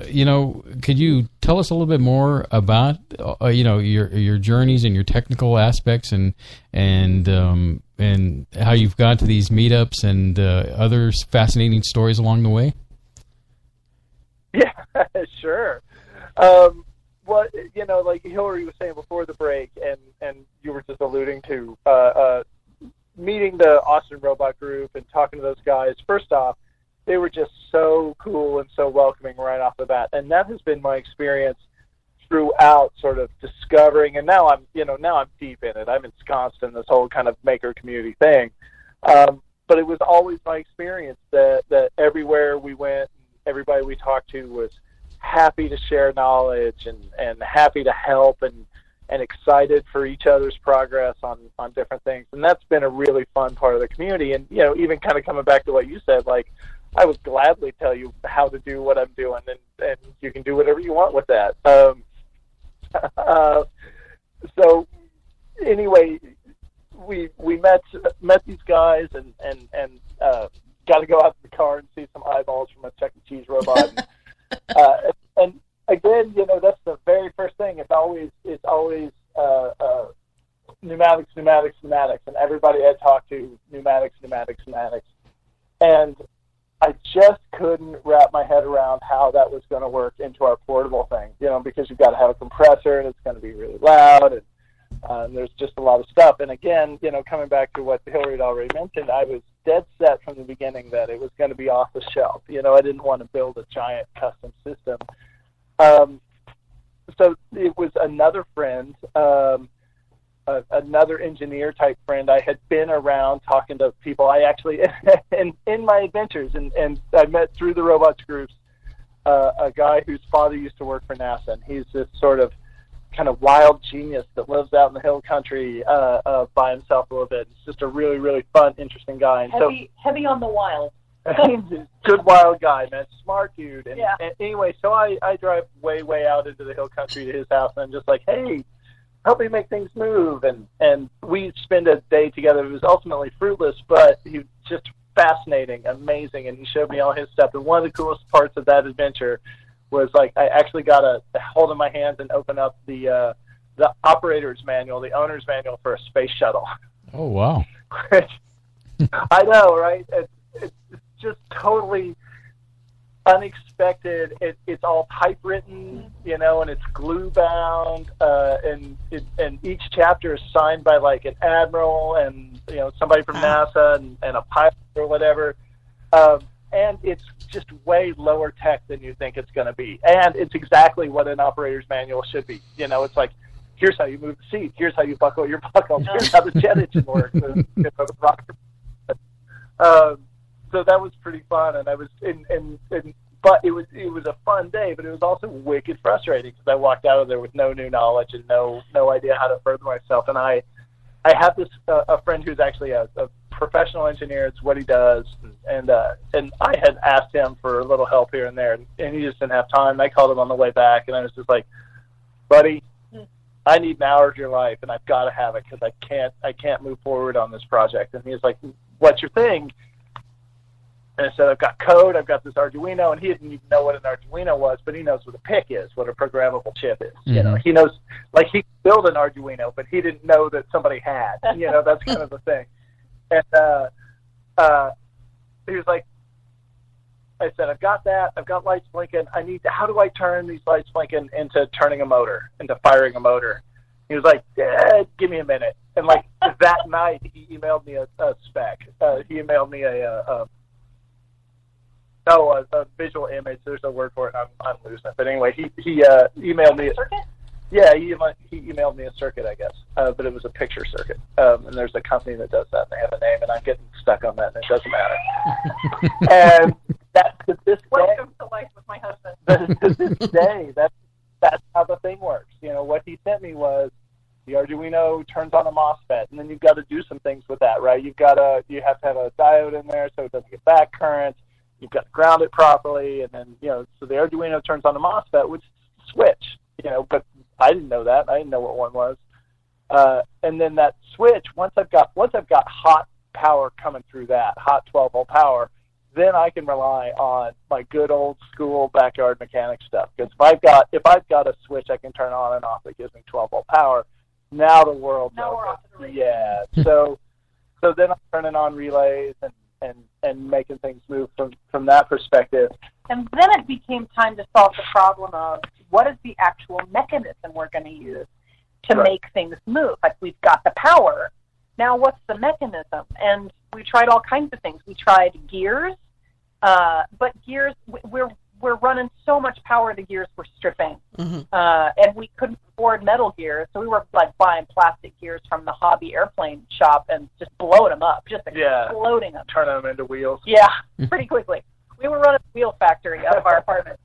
you know, could you tell us a little bit more about, you know, your journeys and your technical aspects and how you've got to these meetups and other fascinating stories along the way? Yeah, sure. Well, you know, like Hillary was saying before the break, and you were just alluding to meeting the Austin Robot Group and talking to those guys. First off, they were just so cool and so welcoming right off the bat. And that has been my experience throughout sort of discovering, and now I'm deep in it. I'm ensconced in this whole kind of maker community thing. But it was always my experience that everywhere we went, everybody we talked to was happy to share knowledge and happy to help and excited for each other's progress on different things. And that's been a really fun part of the community. And, you know, even kind of coming back to what you said, like, I would gladly tell you how to do what I'm doing, and you can do whatever you want with that. So anyway, we met these guys and got to go out to the car and see some eyeballs from a Chuck E. Cheese robot. And again, you know, that's the very first thing. It's always pneumatics, and everybody I talked to, pneumatics. And I just couldn't wrap my head around how that was going to work into our portable thing, you know, because you've got to have a compressor, and it's going to be really loud, and there's just a lot of stuff. And again, you know, coming back to what Hillary had already mentioned, I was dead set from the beginning that it was going to be off the shelf. You know, I didn't want to build a giant custom system. So it was another friend, another engineer type friend. I had been around talking to people. I actually, in my adventures, and I met through the robots groups, a guy whose father used to work for NASA. And he's this sort of kind of wild genius that lives out in the hill country by himself a little bit. It's just a really, really fun, interesting guy. And heavy on the wild. Good wild guy, man. Smart dude. And, yeah. And anyway, so I drive way out into the hill country to his house, and I'm just like, hey, help me make things move. And we spend a day together. It was ultimately fruitless, but he was just fascinating, amazing, and he showed me all his stuff. And one of the coolest parts of that adventure was, like, I actually got a hold in my hands and opened up the operator's manual, the owner's manual for a space shuttle. Oh, wow. I know, right? It's just totally unexpected. It's all typewritten, you know, and it's glue bound, and each chapter is signed by like an admiral and, you know, somebody from NASA and a pilot or whatever. And it's just way lower tech than you think it's going to be. And it's exactly what an operator's manual should be. You know, it's like, here's how you move the seat. Here's how you buckle your buckle. Here's how the jet engine works. So that was pretty fun, and I was but it was a fun day, but it was also wicked frustrating because I walked out of there with no new knowledge and no idea how to further myself. And I have this a friend who's actually a professional engineer. It's what he does, and I had asked him for a little help here and there, and he just didn't have time. And I called him on the way back, and I was just like, buddy, I need an hour of your life, and I've got to have it because I can't move forward on this project. And he was like, what's your thing? And I said, I've got code, I've got this Arduino, and he didn't even know what an Arduino was, but he knows what a PIC is, what a programmable chip is. Mm-hmm. You know, he knows, like, he built an Arduino, but he didn't know that somebody had. You know, that's kind of the thing. And he was like, I said, I've got that. I've got lights blinking. I need to, how do I turn these lights blinking into turning a motor, into firing a motor? He was like, give me a minute. And like that night, he emailed me a spec. He emailed me a visual image. There's a word for it. I'm losing it. But anyway, he emailed me a circuit. Yeah, he emailed me a circuit, I guess, but it was a picture circuit. And there's a company that does that, and they have a name, and I'm getting stuck on that, and it doesn't matter. And that to this day, welcome to life with my husband. To this day, that's how the thing works. You know, what he sent me was the Arduino turns on a MOSFET, and then you've got to do some things with that, right? You have to have a diode in there so it doesn't get back current. You've got to ground it properly, and then so the Arduino turns on a MOSFET, which switch, but I didn't know that. I didn't know what one was. And then that switch, once I've got hot power coming through that, hot 12-volt power, then I can rely on my good old school backyard mechanic stuff. Because if I've got a switch I can turn on and off that gives me 12-volt power, now the world knows. Now we're off to the races. Yeah. So then I'm turning on relays and making things move from that perspective. And then it became time to solve the problem of what is the actual mechanism we're going to use to make things move? Like, we've got the power. Now what's the mechanism? And we tried all kinds of things. We tried gears, but gears, we're running so much power, the gears were stripping. Mm-hmm. And we couldn't afford metal gears, so we were like buying plastic gears from the hobby airplane shop and just blowing them up, exploding them. Turning them into wheels. Yeah, pretty quickly. We were running a wheel factory out of our apartment.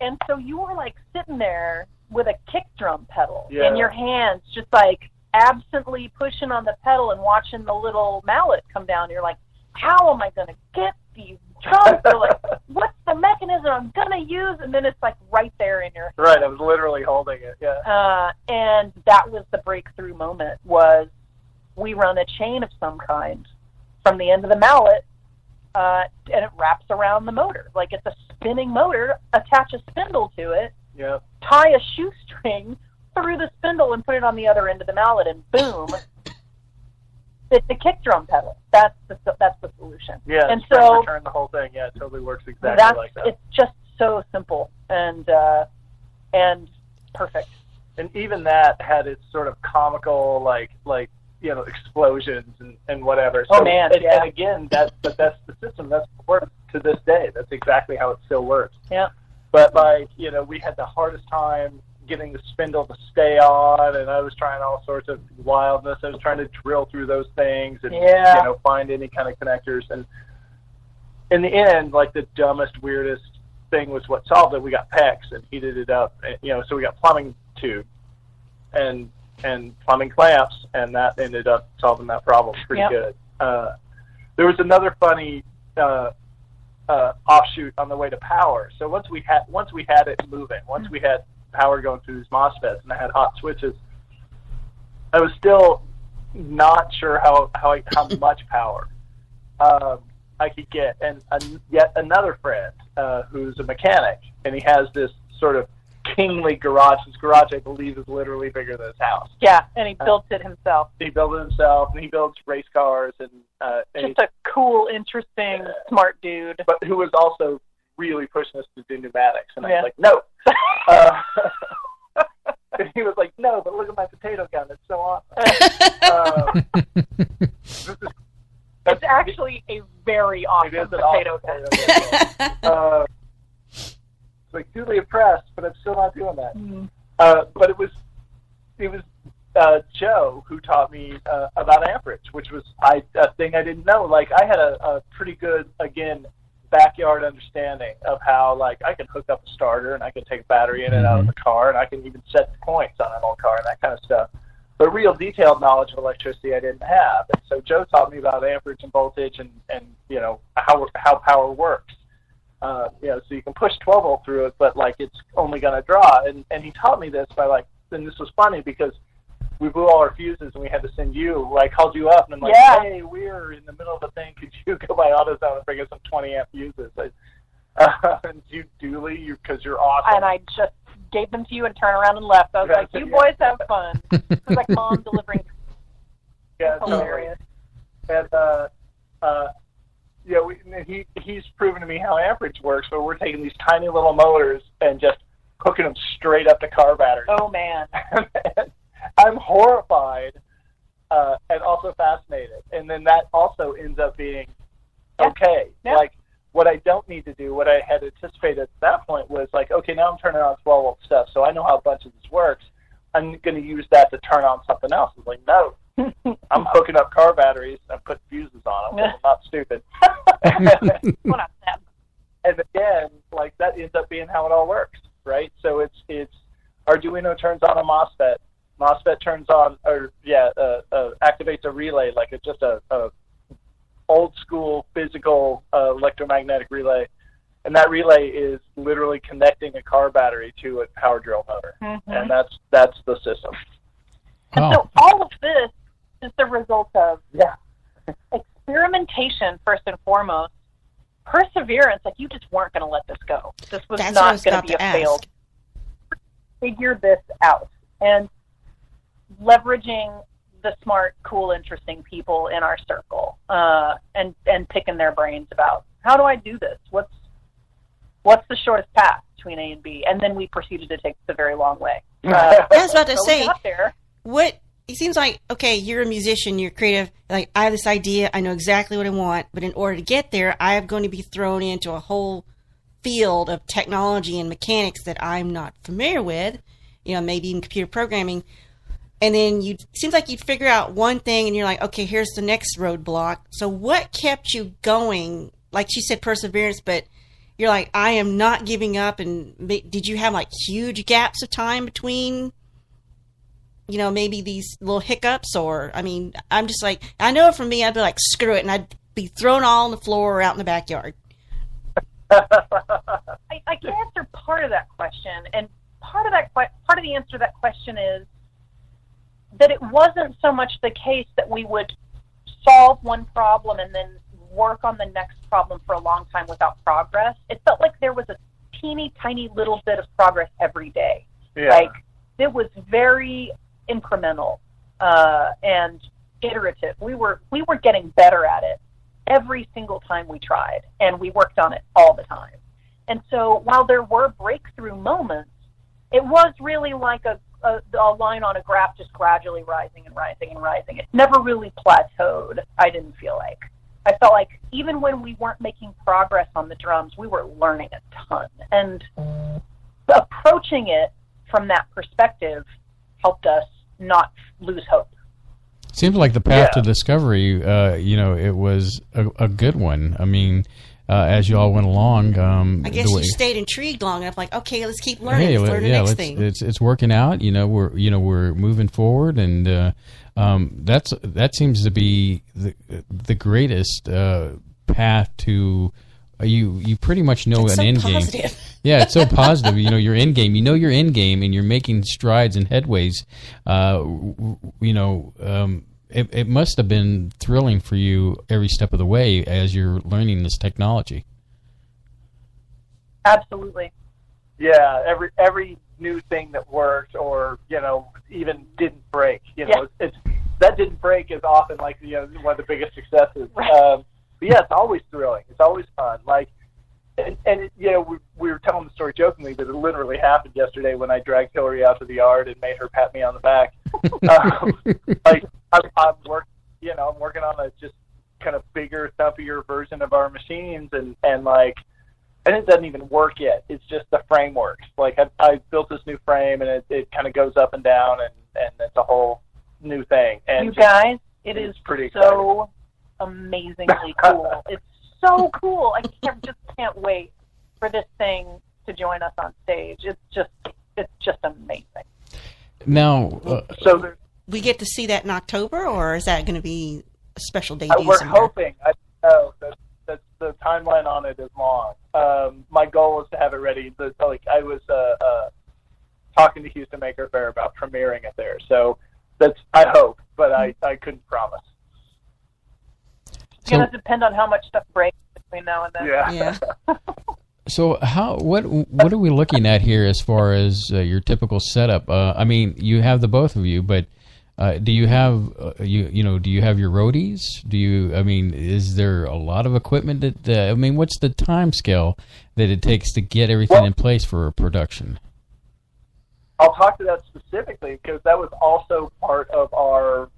And so you were like sitting there with a kick drum pedal in your hands, just like absently pushing on the pedal and watching the little mallet come down. You're like, how am I going to get these drums? They're like, what's the mechanism I'm going to use? And then it's like right there in your hand. Right, I was literally holding it, yeah. And that was the breakthrough moment, was we run a chain of some kind from the end of the mallet, and it wraps around the motor. Like, it's a spinning motor, attach a spindle to it, tie a shoestring through the spindle and put it on the other end of the mallet, and boom, it's a kick drum pedal. That's the solution. Yeah, and so return the whole thing. Yeah, it totally works exactly like that. It's just so simple and perfect. And even that had its sort of comical, like explosions and whatever. So, oh man! And again, that's the system. That's what works to this day. That's exactly how it still works. Yeah. But we had the hardest time getting the spindle to stay on, and I was trying all sorts of wildness. I was trying to drill through those things and find any kind of connectors. And in the end, like, the dumbest, weirdest thing was what solved it. We got PEX and heated it up. And, so we got plumbing tube and plumbing clamps, and that ended up solving that problem pretty good. There was another funny offshoot on the way to power. So once we had it moving, once we had power going through these MOSFETs, and I had hot switches, I was still not sure how much power I could get. And yet another friend who's a mechanic, and he has this sort of kingly garage. His garage, I believe, is literally bigger than his house. Yeah, and he built it himself. He built it himself, and he builds race cars. And just a cool, interesting, smart dude. But who was also really pushing us to do pneumatics. And I was like, no. And he was like, no, but look at my potato gun. It's so awesome. It's actually a very awesome potato gun. It's like, duly impressed, but I'm still not doing that. Mm. But it was Joe who taught me about amperage, which was a thing I didn't know. Like, I had a pretty good, again, backyard understanding of how, like, I can hook up a starter and I can take a battery in and out of the car, and I can even set the points on an old car and that kind of stuff. But real detailed knowledge of electricity I didn't have. And so Joe taught me about amperage and voltage and how power works. So you can push 12 volt through it, but like it's only going to draw. And he taught me this by like, and this was funny because we blew all our fuses and we had to send you, like, called you up and I'm like, hey, we're in the middle of a thing. Could you go by AutoZone and bring us some 20 amp fuses? And you, Dooley, because you're awesome. And I just gave them to you and turned around and left. I was like, you boys have fun. It was like mom delivering. Yeah, hilarious. Totally. And, he's proven to me how amperage works, but we're taking these tiny little motors and just hooking them straight up to car batteries. Oh, man. I'm horrified and also fascinated. And then that also ends up being okay. Yeah. Like, what I don't need to do, what I had anticipated at that point was like, okay, now I'm turning on 12-volt stuff, so I know how a bunch of this works. I'm going to use that to turn on something else. I was like, no. I'm hooking up car batteries. I'm putting fuses on them. I'm not stupid. And again, like that ends up being how it all works, right? So it's Arduino turns on a MOSFET. MOSFET turns on, or activates a relay, like it's just a old school physical electromagnetic relay, and that relay is literally connecting a car battery to a power drill motor, and that's the system. And so all of this is the result of experimentation, first and foremost, perseverance, like you just weren't going to let this go. This was not going to be a failed. Figure this out. And leveraging the smart, cool, interesting people in our circle and picking their brains about, how do I do this? What's the shortest path between A and B? And then we proceeded to take the very long way. That's what I was about to say. We got there. What it seems like, okay, you're a musician, you're creative, like I have this idea, I know exactly what I want, but in order to get there, I am going to be thrown into a whole field of technology and mechanics that I'm not familiar with, you know, maybe even computer programming. And then you seems like you'd figure out one thing and you're like, okay, here's the next roadblock. So what kept you going? Like she said, perseverance, but you're like, I am not giving up. And did you have like huge gaps of time between, you know, maybe these little hiccups? Or, I mean, I'm just like, I know for me, I'd be like, screw it. And I'd be thrown all on the floor or out in the backyard. I can answer part of that question. And part of the answer to that question is, that it wasn't so much the case that we would solve one problem and then work on the next problem for a long time without progress. It felt like there was a teeny tiny little bit of progress every day. Yeah. Like it was very incremental and iterative. We were getting better at it every single time we tried, and we worked on it all the time. And so while there were breakthrough moments, it was really like a line on a graph just gradually rising and rising and rising. It never really plateaued, I didn't feel like. I felt like even when we weren't making progress on the drums, we were learning a ton. And approaching it from that perspective helped us not lose hope. Seems like the path to discovery, it was a good one. I mean, as you all went along, I guess you stayed intrigued long enough. Like, okay, let's keep learning. Hey, let's learn the next thing. It's working out. You know, we're moving forward, and that seems to be the greatest path to you pretty much know it's an so end positive. Game. Yeah, it's so positive. You know your end game. You know your end game, and you're making strides and headways. It must have been thrilling for you every step of the way as you're learning this technology. Absolutely. Yeah, every new thing that worked or, you know, even didn't break, you know, that didn't break is often like, you know, one of the biggest successes. Right. But yeah, it's always thrilling. It's always fun. Like, and you know, we were telling the story jokingly, but it literally happened yesterday when I dragged Hillary out to the yard and made her pat me on the back. Like, I'm working on a just kind of bigger, thumpier version of our machines, and it doesn't even work yet. It's just the framework. Like I built this new frame, and it kind of goes up and down, and it's a whole new thing. And you guys, it is pretty so amazingly cool. It's so cool. I just can't wait for this thing to join us on stage. It's just amazing. Now, so we get to see that in October, or is that going to be a special debut? We're hoping. I know that's the timeline on it is long. My goal was to have it ready. I was talking to Houston Maker Faire about premiering it there. So that's, I hope, but I couldn't promise. It's going to depend on how much stuff breaks between now and then. Yeah. So what are we looking at here as far as your typical setup? I mean, you have the both of you, but do you have do you have your roadies? Is there a lot of equipment that what's the time scale that it takes to get everything in place for a production? I'll talk to that specifically because that was also part of our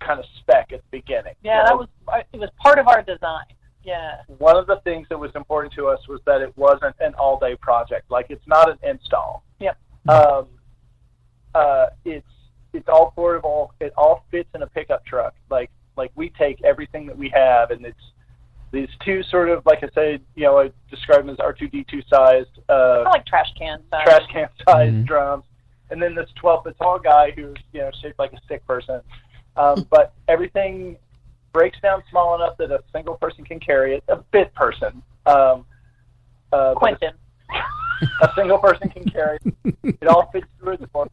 kind of spec at the beginning. Yeah, it was part of our design. Yeah. One of the things that was important to us was that it wasn't an all-day project. Like, it's not an install. Yeah. It's all portable. It all fits in a pickup truck. Like we take everything that we have, and it's these two sort of, like I said, I describe them as R2-D2 sized. Like trash can size. Trash can sized drums, and then this 12-foot tall guy who's shaped like a sick person. But everything breaks down small enough that a single person can carry it, a bit person. Quentin. A single person can carry it. It all fits through the floor,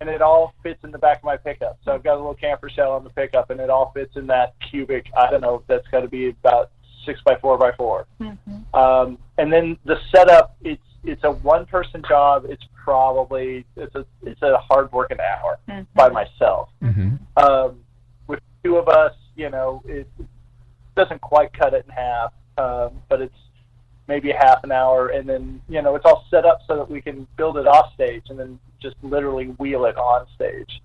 and it all fits in the back of my pickup. So I've got a little camper shell on the pickup, and it all fits in that cubic, that's got to be about 6 by 4 by 4. Mm-hmm. And then the setup, it's a one-person job. It's probably, it's a hard work an hour by myself. Mm-hmm. With two of us, it doesn't quite cut it in half, but it's maybe half an hour, and then it's all set up so that we can build it off stage and then just literally wheel it on stage.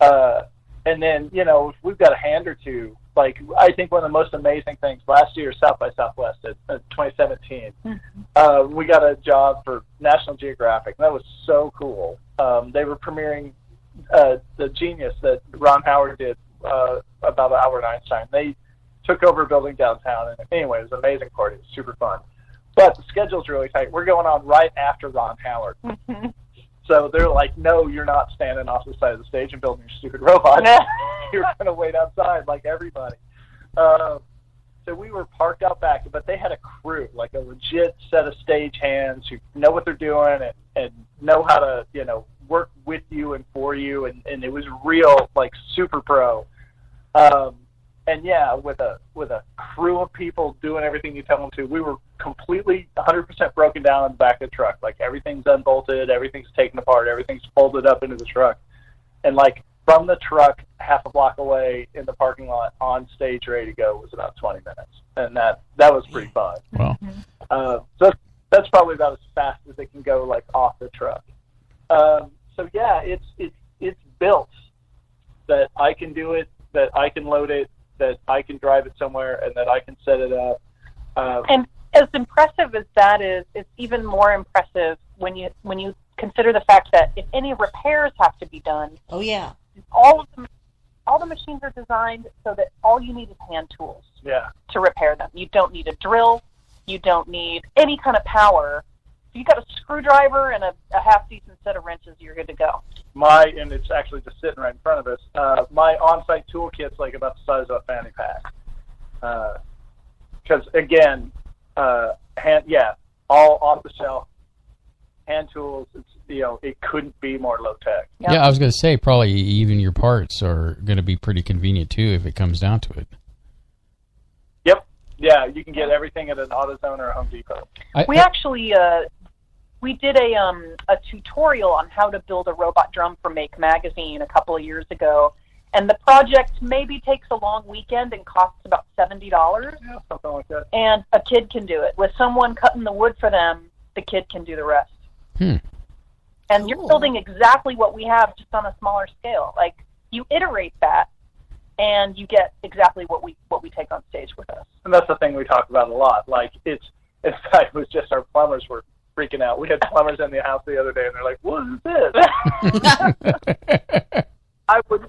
And then if we've got a hand or two. Like, I think one of the most amazing things last year, South by Southwest, 2017, we got a job for National Geographic. That was so cool. They were premiering the Genius that Ron Howard did about Albert Einstein. They took over a building downtown, and anyway, it was an amazing party. It was super fun, but the schedule's really tight. We're going on right after Ron Howard. So they're like, no, you're not standing off the side of the stage and building your stupid robot. You're going to wait outside like everybody. So we were parked out back, but they had a crew, like a legit set of stage hands who know what they're doing and know how to, work with you and for you. And it was real, like, super pro. And yeah, with a crew of people doing everything you tell them to, we were completely 100% broken down in the back of the truck. Like, everything's unbolted, everything's taken apart, everything's folded up into the truck. And like, from the truck, half a block away in the parking lot, on stage, ready to go, was about 20 minutes. And that was pretty fun. Wow. So that's probably about as fast as it can go, like, off the truck. So yeah, it's built that I can do it, that I can load it, that I can drive it somewhere, and that I can set it up. And as impressive as that is, it's even more impressive when you consider the fact that if any repairs have to be done, oh yeah, all the machines are designed so that all you need is hand tools. Yeah. To repair them, you don't need a drill, you don't need any kind of power. You got a screwdriver and a half decent set of wrenches, you're good to go. And it's actually just sitting right in front of us. My on-site toolkit's like about the size of a fanny pack. Because again, all off the shelf, hand tools. It's, it couldn't be more low tech. Yep. Yeah, I was going to say probably even your parts are going to be pretty convenient too if it comes down to it. Yep. Yeah, you can get everything at an AutoZone or a Home Depot. We did a tutorial on how to build a robot drum for Make Magazine a couple of years ago, and the project maybe takes a long weekend and costs about $70. Yeah, something like that. And a kid can do it. With someone cutting the wood for them, the kid can do the rest. Hmm. And cool. You're building exactly what we have, just on a smaller scale. Like, you iterate that, and you get exactly what we take on stage with us. And that's the thing we talk about a lot. Like, in fact, it was just our plumbers were freaking out. We had plumbers in the house the other day, and they're like, "What is this?" I would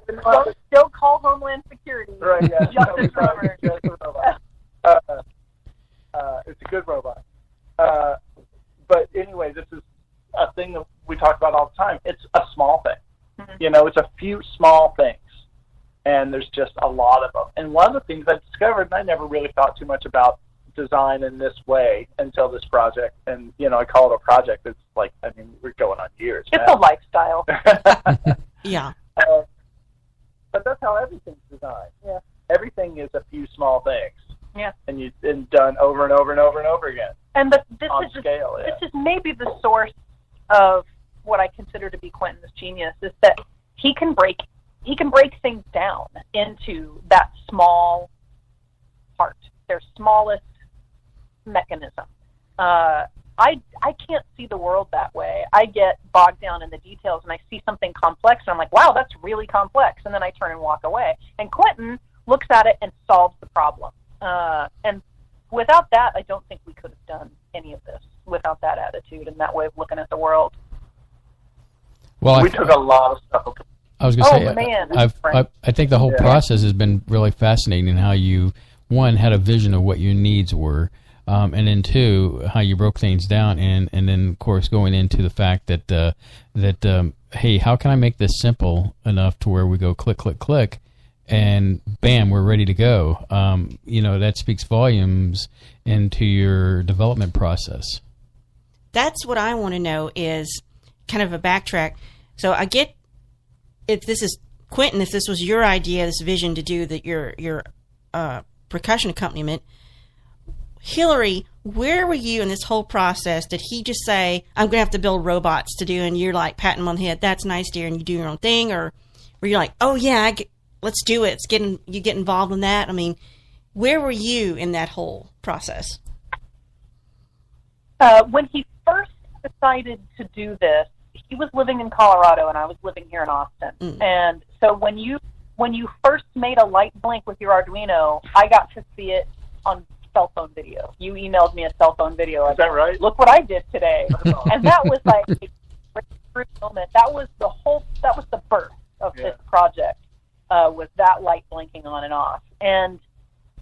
still call Homeland Security. Right? Yeah. Just a robot. It's a good robot. But anyway, this is a thing that we talk about all the time. It's a small thing. Mm-hmm. It's a few small things, and there's just a lot of them. And one of the things I discovered, and I never really thought too much about design in this way until this project. And, you know, I call it a project. It's like, I mean, we're going on years. It's now. A lifestyle. Yeah. But that's how everything's designed. Yeah. Everything is a few small things. Yeah. And you and done over and over and over and over again. And but this is scale, yeah. This is maybe the source of what I consider to be Quentin's genius, is that he can break things down into that small part, their smallest mechanism. I can't see the world that way. I get bogged down in the details, and I see something complex, and I'm like, wow, that's really complex, and then I turn and walk away. And Quentin looks at it and solves the problem. And without that, I don't think we could have done any of this, without that attitude and that way of looking at the world. Well, we took a lot of stuff. I was going to say, man. I think the whole process has been really fascinating, how you, one, had a vision of what your needs were, and then two, how you broke things down, and then, of course, going into the fact that, hey, how can I make this simple enough to where we go click, click, click, and bam, we're ready to go. You know, that speaks volumes into your development process. That's what I want to know is kind of a backtrack. So I get, if this is Quentin, if this was your idea, this vision to do that, your percussion accompaniment, Hillary, where were you in this whole process? Did he just say, I'm going to have to build robots to do, and you're like patting him on the head, that's nice, dear, and you do your own thing? Or were you like, oh yeah, let's do it. You get involved in that. I mean, where were you in that whole process? When he first decided to do this, he was living in Colorado and I was living here in Austin. Mm. And so when you first made a light blink with your Arduino, I got to see it on cell phone video. You emailed me a cell phone video. Is that right? Look what I did today. And that was like a breakthrough moment. That was the birth of this project. Was that light blinking on and off. And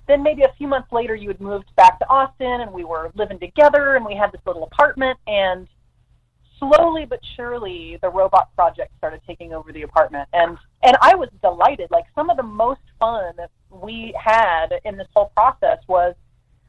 then maybe a few months later, you had moved back to Austin, and we were living together, and we had this little apartment, and slowly but surely, the robot project started taking over the apartment. And I was delighted. Like, some of the most fun that we had in this whole process was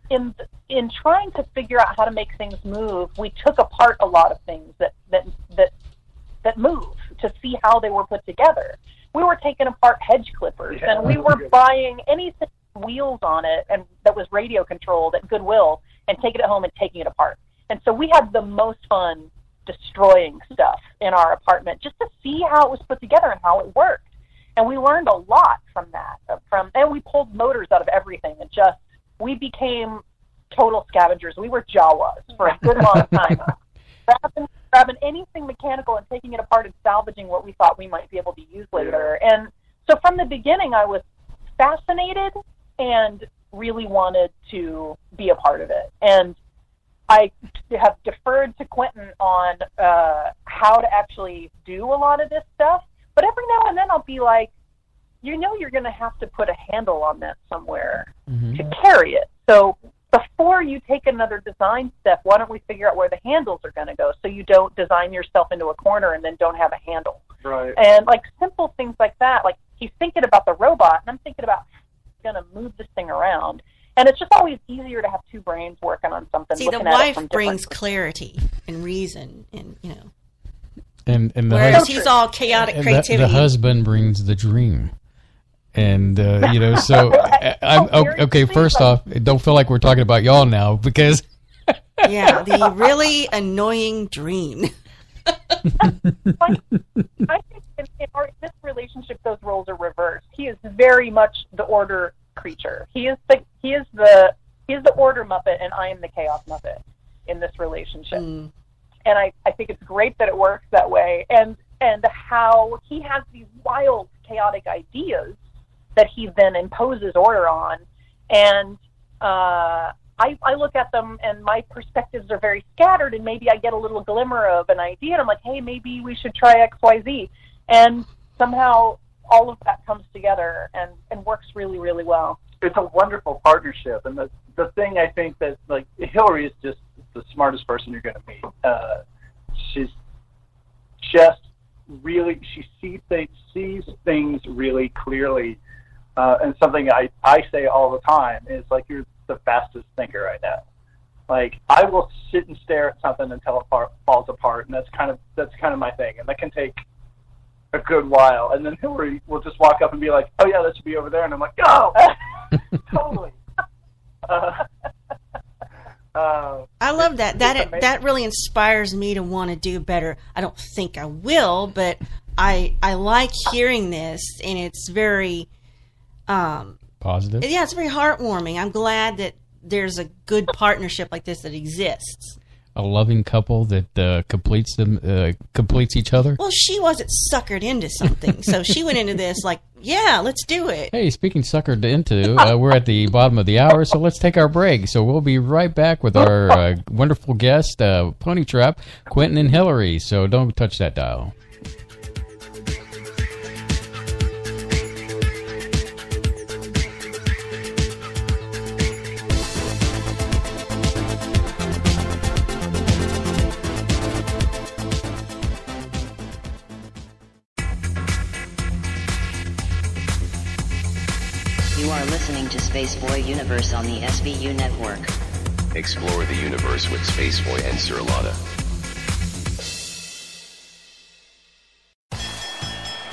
in trying to figure out how to make things move. We took apart a lot of things that move to see how they were put together. We were taking apart hedge clippers, and we were buying anything with wheels on it and that was radio controlled at Goodwill, and taking it home and taking it apart. And so we had the most fun destroying stuff in our apartment just to see how it was put together and how it worked. And we learned a lot from that. And we pulled motors out of everything, and just we became total scavengers. We were Jawas for a good long time. Grabbing anything mechanical and taking it apart and salvaging what we thought we might be able to use later. Yeah. And so from the beginning, I was fascinated and really wanted to be a part of it. And I have deferred to Quentin on how to actually do a lot of this stuff. But every now and then I'll be like, you know, you're going to have to put a handle on that somewhere to carry it. So before you take another design step, why don't we figure out where the handles are going to go, so you don't design yourself into a corner and then don't have a handle. Right. And like simple things like that. Like, he's thinking about the robot, and I'm thinking about how I'm going to move this thing around. And it's just always easier to have two brains working on something. See, the wife brings clarity and reason, and you know. And whereas he's all chaotic creativity. The husband brings the dream. And, you know, so, okay, first off, don't feel like we're talking about y'all now, because. Yeah, the really annoying dream. I think in this relationship, those roles are reversed. He is very much the order creature. He is the order Muppet, and I am the chaos Muppet in this relationship. Mm. And I think it's great that it works that way. And how he has these wild, chaotic ideas that he then imposes order on, and I look at them, and my perspectives are very scattered, and maybe I get a little glimmer of an idea, and I'm like, hey, maybe we should try XYZ, and somehow all of that comes together and works really, really well. It's a wonderful partnership, and the thing I think that, like, Hillary is just the smartest person you're going to meet. She's just really, she sees things really clearly. And something I say all the time is, like, you're the fastest thinker right now. Like, I will sit and stare at something until it falls apart, and that's kind of my thing, and that can take a good while. And then Hillary will just walk up and be like, "Oh yeah, that should be over there," and I'm like, "Oh, totally." I love that. That really inspires me to want to do better. I don't think I will, but I like hearing this, and it's very positive. Yeah, it's very heartwarming. I'm glad that there's a good partnership like this that exists. A loving couple that completes each other. Well, she wasn't suckered into something, so she went into this like, yeah, let's do it. Hey, speaking suckered into, we're at the bottom of the hour, so let's take our break. So we'll be right back with our wonderful guest, Ponytrap, Quentin and Hillary. So don't touch that dial. Spaceboy Universe on the SBU Network. Explore the universe with Spaceboy and Surlana.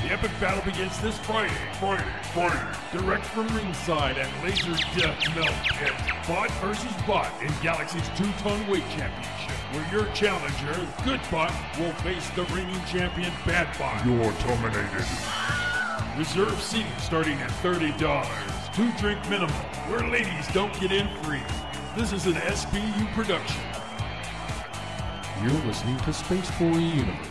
The epic battle begins this Friday. Direct from ringside at Laser Death Melt at Bot vs. Bot in Galaxy's 2-ton weight championship, where your challenger, Goodbot, will face the reigning champion, Badbot. You're terminated. Reserve seating starting at $30. Two-drink minimum, where ladies don't get in free. This is an SBU production. You're listening to Spaceboy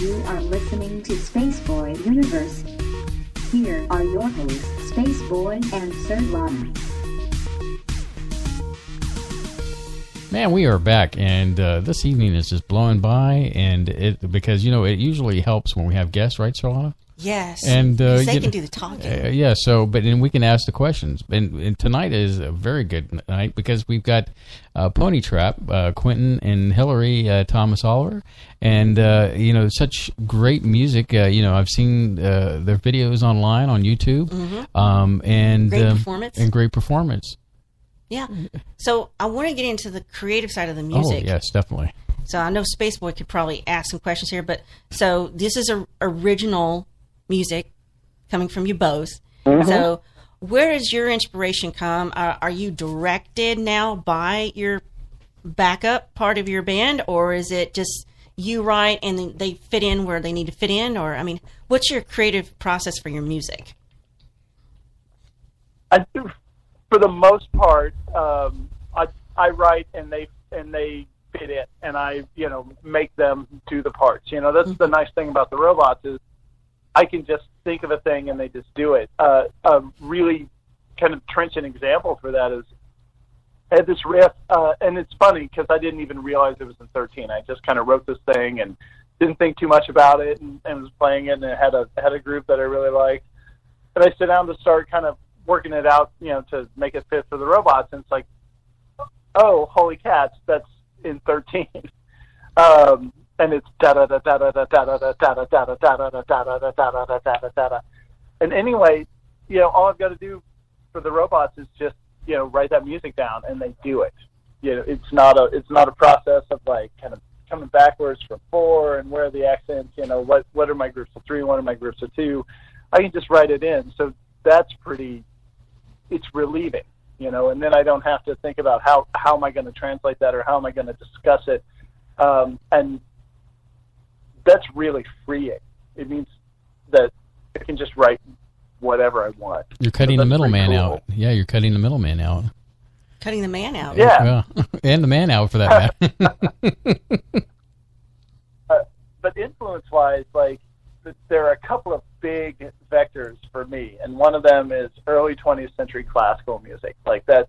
You are listening to Spaceboy Universe. Here are your hosts, Spaceboy and Surlana. Man, we are back, and this evening is just blowing by, and because you know it usually helps when we have guests, right, Surlana? Yes, and they can do the talking. Yeah, so but then we can ask the questions, and tonight is a very good night because we've got Ponytrap, Quentin and Hillary Thomas-Oliver, and you know, such great music. You know, I've seen their videos online on YouTube, and great performance. Yeah, so I want to get into the creative side of the music. Oh yes, definitely. So I know Spaceboy could probably ask some questions here, but so this is a original music coming from you both. So where does your inspiration come? Are you directed now by your backup part of your band, or is it just you write and they fit in where they need to fit in? Or, I mean, what's your creative process for your music? I do, for the most part, I write and they fit in, and I, you know, make them do the parts. You know, that's the nice thing about the robots is I can just think of a thing and they just do it. A really kind of trenchant example for that is I had this riff, and it's funny because I didn't even realize it was in 13. I just kind of wrote this thing and didn't think too much about it, and was playing it, and it had a group that I really liked. And I sit down to start kind of working it out, you know, to make it fit for the robots, and it's like, oh, holy cats, that's in 13. And it's da da da da da da da da da da da da da da da da da da da da. And anyway, you know, all I've got to do for the robots is just, you know, write that music down, and they do it. You know, it's not a process of like kind of coming backwards from 4 and where are the accents, you know, what are my groups of 3, what are my groups of 2. I can just write it in. So that's it's relieving, you know, and then I don't have to think about how am I going to translate that or how am I going to discuss it. And that's really freeing. It means that I can just write whatever I want. You're cutting the middleman out. Yeah, you're cutting the middleman out. Cutting the man out. Yeah. And the man out for that matter. But influence-wise, like, there are a couple of big vectors for me, and one of them is early 20th century classical music. Like that,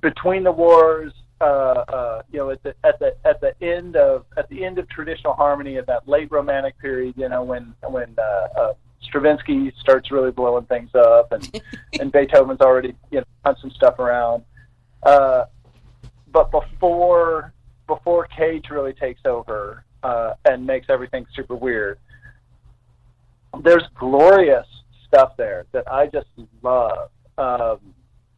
between the wars, you know, at the end of traditional harmony, at that late Romantic period, you know, when Stravinsky starts really blowing things up, and Beethoven's already, you know, done some stuff around, but before Cage really takes over and makes everything super weird, there's glorious stuff there that I just love.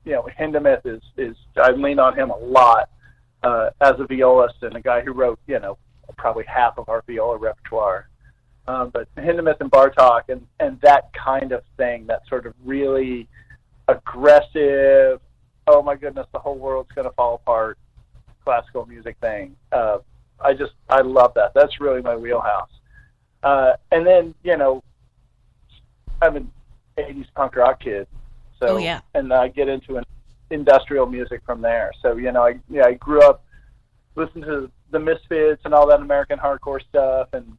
You know, Hindemith is I lean on him a lot as a violist and a guy who wrote, you know, probably half of our viola repertoire. But Hindemith and Bartók and that kind of thing, that sort of really aggressive, oh my goodness, the whole world's going to fall apart classical music thing. I love that. That's really my wheelhouse. And then, you know, I'm an 80s punk rock kid. So, oh, yeah. And I get into industrial music from there. So, you know, I grew up listening to the Misfits and all that American hardcore stuff, and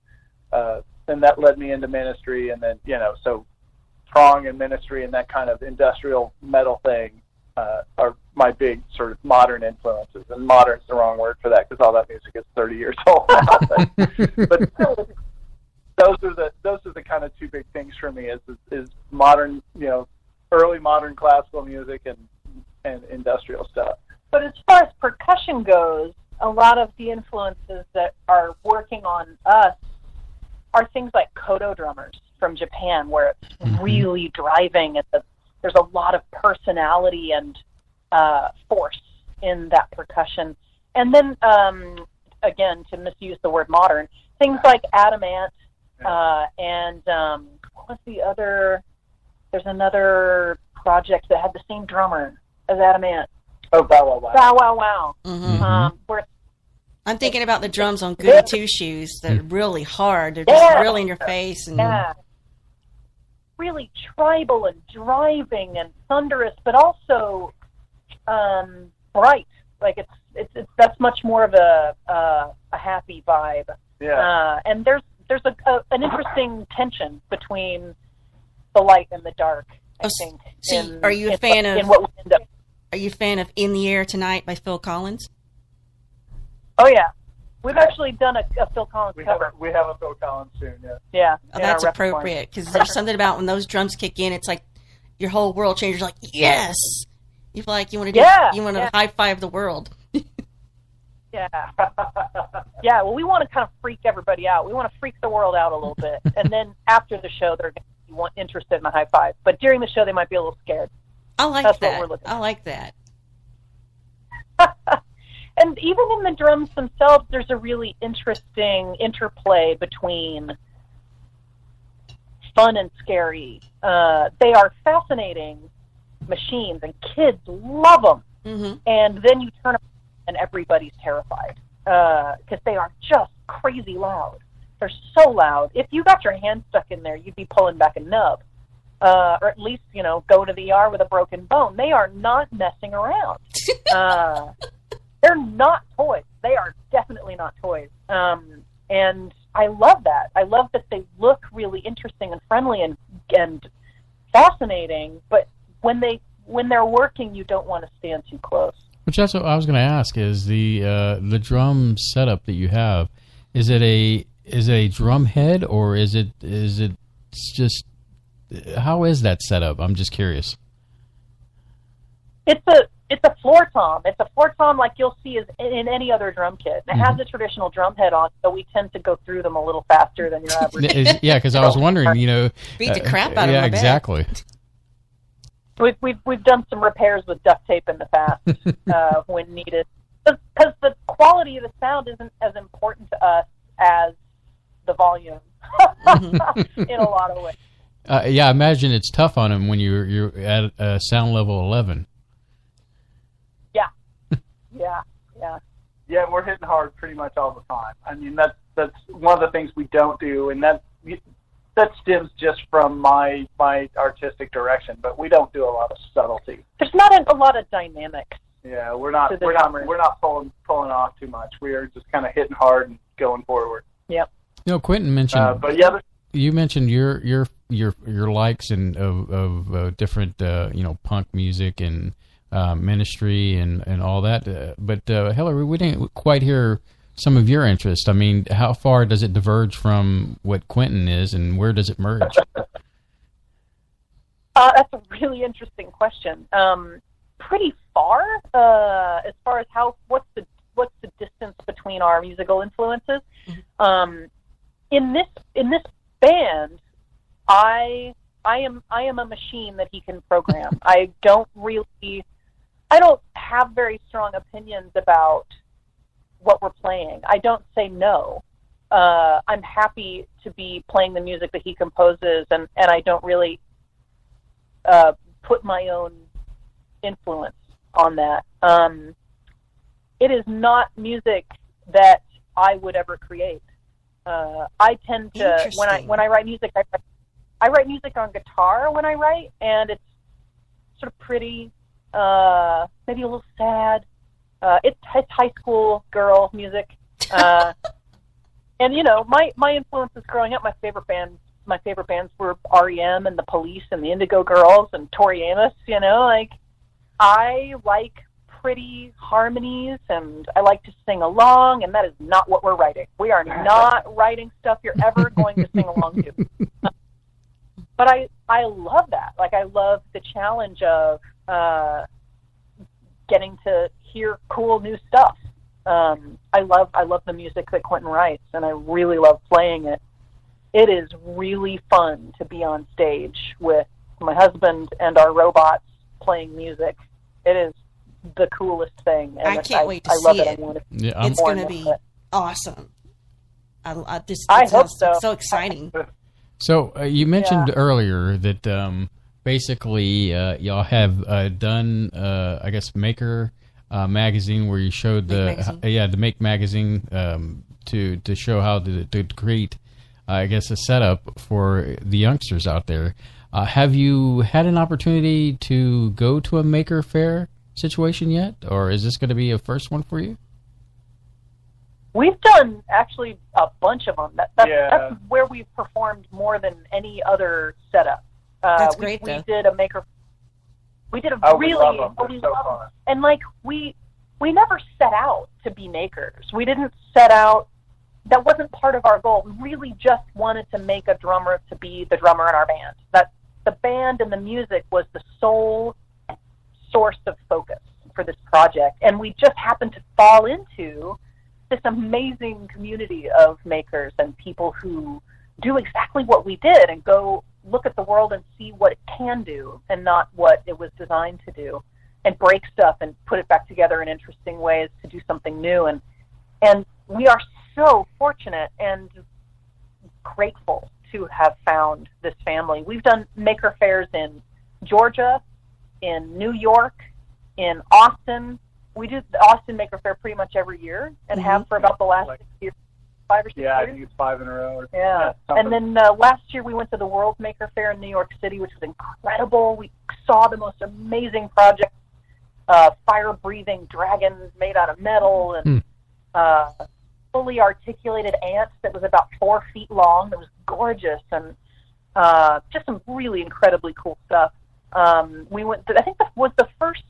that led me into Ministry, and then, you know, so Prong and Ministry and that kind of industrial metal thing are my big sort of modern influences. And modern's the wrong word for that because all that music is 30 years old. But those are the kind of two big things for me is modern, you know, early modern classical music and industrial stuff. But as far as percussion goes, a lot of the influences that are working on us are things like kodo drummers from Japan, where it's really driving at there's a lot of personality and force in that percussion. And then, again, to misuse the word modern, things like Adamant and what was the other... There's another project that had the same drummer as Adamant. Oh, Bow Wow Wow. Bow Wow Wow. I'm thinking about the drums on Goody Two Shoes. They're really hard. They're just really in your face. And... Yeah. Really tribal and driving and thunderous, but also bright. Like it's that's much more of a happy vibe. Yeah. And there's an interesting tension between the light and the dark. I think. So are you a fan of? What we end up. Are you a fan of "In the Air Tonight" by Phil Collins? Oh yeah, we've actually done a Phil Collins cover. We have a Phil Collins tune. Yeah. Yeah. Oh, that's appropriate because there's something about when those drums kick in, it's like your whole world changes. You're like, yes, you feel like you want to do. Yeah, you want to high five the world. Yeah. Yeah. Well, we want to kind of freak everybody out. We want to freak the world out a little bit, and then after the show, they're going to be interested in a high five. But during the show, they might be a little scared. I like that. That's what we're looking for. I like that. And even in the drums themselves, there's a really interesting interplay between fun and scary. They are fascinating machines, and kids love them. Mm-hmm. And then you turn them and everybody's terrified because they are just crazy loud. They're so loud. If you got your hand stuck in there, you'd be pulling back a nub, or at least, you know, go to the ER with a broken bone. They are not messing around. They're not toys. They are definitely not toys. And I love that. I love that they look really interesting and friendly and fascinating, but when they're working, you don't want to stand too close. Which that's what I was going to ask is the drum setup that you have, is it a drum head or is it just how is that setup? I'm just curious. It's a floor tom. It's a floor tom like you'll see in any other drum kit. And it has a traditional drum head on, so we tend to go through them a little faster than your average. Yeah, because I was wondering, you know, beat the crap out of my bag. Exactly. We've done some repairs with duct tape in the past when needed, because the quality of the sound isn't as important to us as the volume in a lot of ways. Yeah, I imagine it's tough on them when you're at sound level 11. Yeah, we're hitting hard pretty much all the time. I mean, that's one of the things we don't do, and that stems just from my artistic direction. But we don't do a lot of subtlety. There's not a lot of dynamics. Yeah, we're not pulling off too much. We are just kind of hitting hard and going forward. Yep. You know, Quentin mentioned, but yeah, you mentioned your likes and of different you know, punk music and. Ministry and all that, but Hillary, we didn't quite hear some of your interest. I mean, how far does it diverge from what Quentin is, and where does it merge? That's a really interesting question. Pretty far, as far as what's the distance between our musical influences. Mm-hmm. In this band, I am a machine that he can program. I don't have very strong opinions about what we're playing. I don't say no. I'm happy to be playing the music that he composes, and I don't really put my own influence on that. It is not music that I would ever create. I tend to, when I write music, I write music on guitar when I write, and it's sort of pretty, maybe a little sad. It's high school girl music, and you know, my influences growing up. My favorite bands were REM and the Police and the Indigo Girls and Tori Amos. You know, like I like pretty harmonies, and I like to sing along. And that is not what we're writing. We are not writing stuff you're ever going to sing along to. But I love that. Like, I love the challenge of getting to hear cool new stuff. I love the music that Quentin writes, and I really love playing it. It is really fun to be on stage with my husband and our robots playing music. It is the coolest thing. And I can't wait to see it. It's going to be awesome. I hope so. It's so exciting. So you mentioned earlier that basically y'all have done, I guess, Maker Magazine, where you showed the Make Magazine to show how to create, I guess, a setup for the youngsters out there. Have you had an opportunity to go to a Maker Faire situation yet, or is this going to be a first one for you? We've done actually a bunch of them. That's where we've performed more than any other setup. That's great. We did a Maker. We did a really, and like we never set out to be makers. We didn't set out. That wasn't part of our goal. We really just wanted to make a drummer to be the drummer in our band. That the band and the music was the sole source of focus for this project, and we just happened to fall into this amazing community of makers and people who do exactly what we did and go look at the world and see what it can do and not what it was designed to do, and break stuff and put it back together in interesting ways to do something new. And we are so fortunate and grateful to have found this family. We've done Maker Fairs in Georgia, in New York, in Austin. We do the Austin Maker Faire pretty much every year, and have for about the last 6 years, 5 or 6 years. Yeah, I think it's 5 in a row. And then last year we went to the World Maker Faire in New York City, which was incredible. We saw the most amazing projects, fire-breathing dragons made out of metal, and fully articulated ants that was about 4 feet long. That was gorgeous, and just some really incredibly cool stuff. We went to, I think that was the first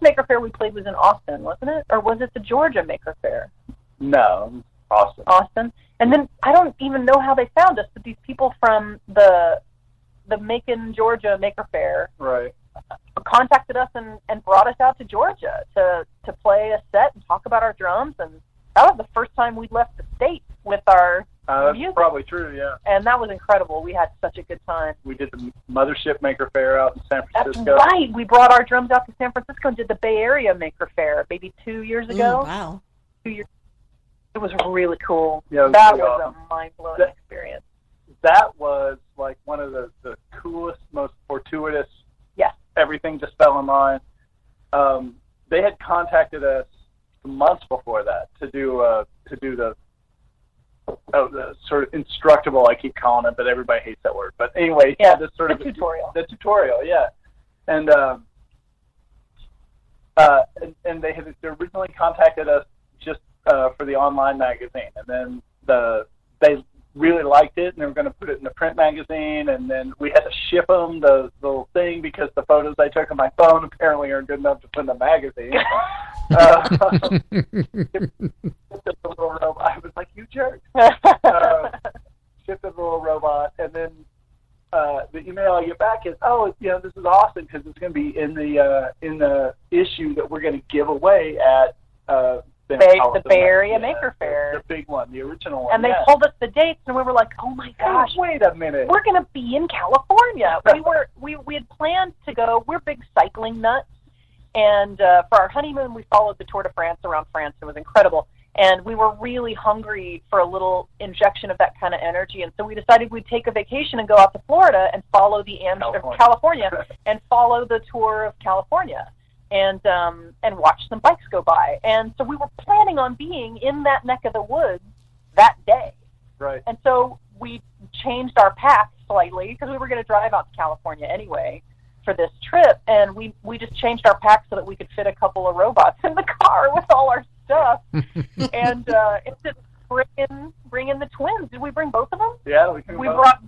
Maker Faire we played was in Austin, wasn't it? Or was it the Georgia Maker Faire? No, Austin. And then I don't even know how they found us, but these people from the Macon, Georgia Maker Faire contacted us and brought us out to Georgia to play a set and talk about our drums. And that was the first time we'd left the state with our that's music. Probably true, yeah. And that was incredible. We had such a good time. We did the Mothership Maker Faire out in San Francisco. That's right. We brought our drums out to San Francisco and did the Bay Area Maker Faire maybe 2 years ago. Wow. 2 years. It was really cool. Yeah, that was a mind-blowing experience. That was like one of the coolest, most fortuitous. Yes. Everything just fell in line. They had contacted us months before that to do the sort of instructable, I keep calling it, but everybody hates that word. But anyway, this sort of tutorial. The tutorial, yeah. And and they had originally contacted us just for the online magazine, and then they really liked it, and they were going to put it in the print magazine, and then we had to ship them the little thing because the photos I took on my phone apparently aren't good enough to put in the magazine. Shipped the little robot. I was like, you jerk. Shipped the little robot, and then the email I get back is, this is awesome because it's going to be in the issue that we're going to give away at the Bay Area Maker Faire. The big one, the original one. And they told us the dates, and we were like, oh my gosh. Wait a minute. We're going to be in California. We had planned to go. We're big cycling nuts. And for our honeymoon, we followed the Tour de France around France. It was incredible. And we were really hungry for a little injection of that kind of energy. And so we decided we'd take a vacation and go out to Florida and follow the California and follow the tour of California. And watch some bikes go by. And so we were planning on being in that neck of the woods that day. Right. And so we changed our path slightly because we were going to drive out to California anyway for this trip. And we just changed our path so that we could fit a couple of robots in the car with all our stuff. And it's just bring in the twins. Did we bring both of them? Yeah,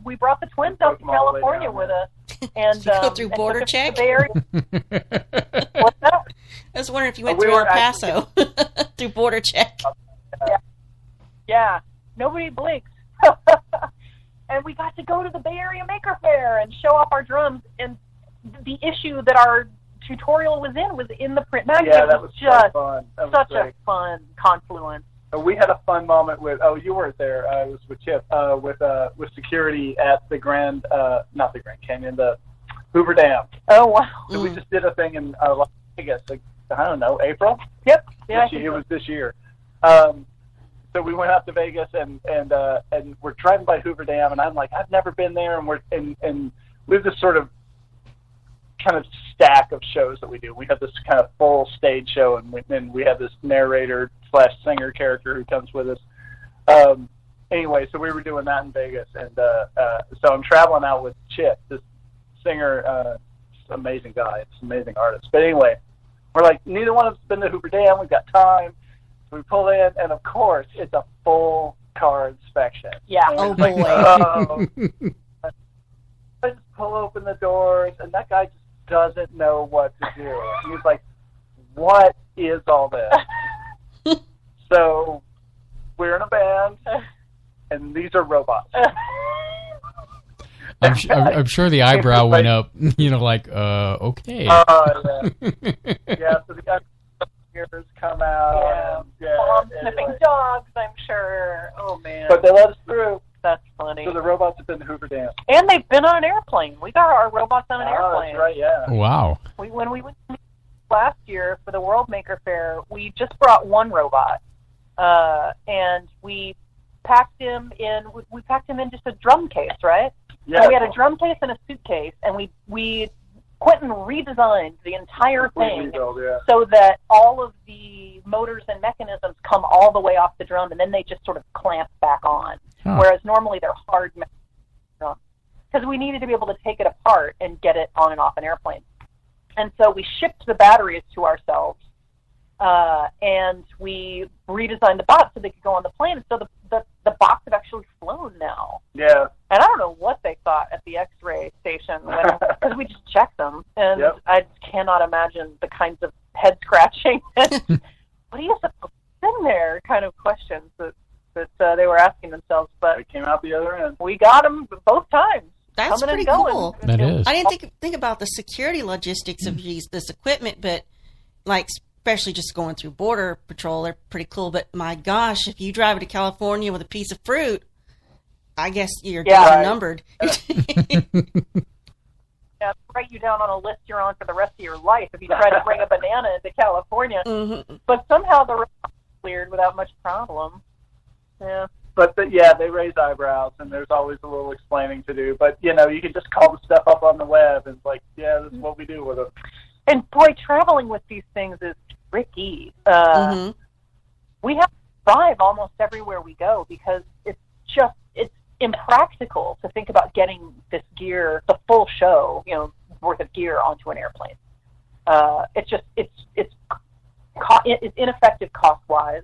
we brought the twins out to California with us. And go through border check. What's that? I was wondering if you went through El Paso through border check. Yeah. Nobody blinks. And we got to go to the Bay Area Maker Faire and show off our drums. And the issue that our tutorial was in the print magazine. Yeah, that was just fun. That was such a fun confluence. We had a fun moment with. Oh, you weren't there. I was with Chip. With security at the Grand, not the Grand Canyon, the Hoover Dam. Oh wow! So we just did a thing in Las Vegas. Like, I don't know, April. Yep. Yeah. It was this year. So we went out to Vegas and we're driving by Hoover Dam, and I'm like, I've never been there, and we have this sort of kind of stack of shows that we do. We have this kind of full stage show, and then we have this narrator / singer character who comes with us. Anyway, so we were doing that in Vegas, and so I'm traveling out with Chip, this singer, amazing guy, it's an amazing artist. But anyway, we're like, neither one of us has been to Hoover Dam. We've got time, We pull in, and of course, it's a full car inspection. Yeah. Oh, boy. I just pull open the doors, and that guy just doesn't know what to do. And he's like, what is all this? So we're in a band, and these are robots. I'm sure the eyebrow went up, you know, like, okay. Yeah, so the ears come out. Yeah. Sniffing dogs, I'm sure. Oh, man. But they let us through. That's funny. So the robots have been to Hoover Dam. And they've been on an airplane. We got our robots on an airplane. That's right, yeah. Wow. When we went last year for the World Maker Faire, we just brought one robot, and we packed him in. We packed him in just a drum case, right? Yeah. So we had a drum case and a suitcase, and we Quentin redesigned the entire thing so that all of the motors and mechanisms come all the way off the drum, and then they just sort of clamp back on. Huh. Whereas normally they're hard drums, because we needed to be able to take it apart and get it on and off an airplane. And so we shipped the batteries to ourselves, and we redesigned the box so they could go on the plane. So the box has actually flown now. Yeah. And I don't know what they thought at the X-ray station, because we just checked them, and I cannot imagine the kinds of head scratching. What are you supposed to do in there? Kind of questions that they were asking themselves. But they came out the other end. We got them both times. That's pretty cool. That is. I didn't think about the security logistics of this equipment, but like especially just going through border patrol, they're pretty cool. But my gosh, if you drive to California with a piece of fruit, I guess you're numbered. Yeah, write you down on a list you're on for the rest of your life if you try to bring a banana into California. Mm-hmm. But somehow the road cleared without much problem. Yeah. But, they raise eyebrows, and there's always a little explaining to do. But, you know, you can just call the stuff up on the web, and it's like, this is what we do with them. And, boy, traveling with these things is tricky. We have to drive almost everywhere we go because it's impractical to think about getting this gear, the full show, you know, worth of gear onto an airplane. It's ineffective cost-wise,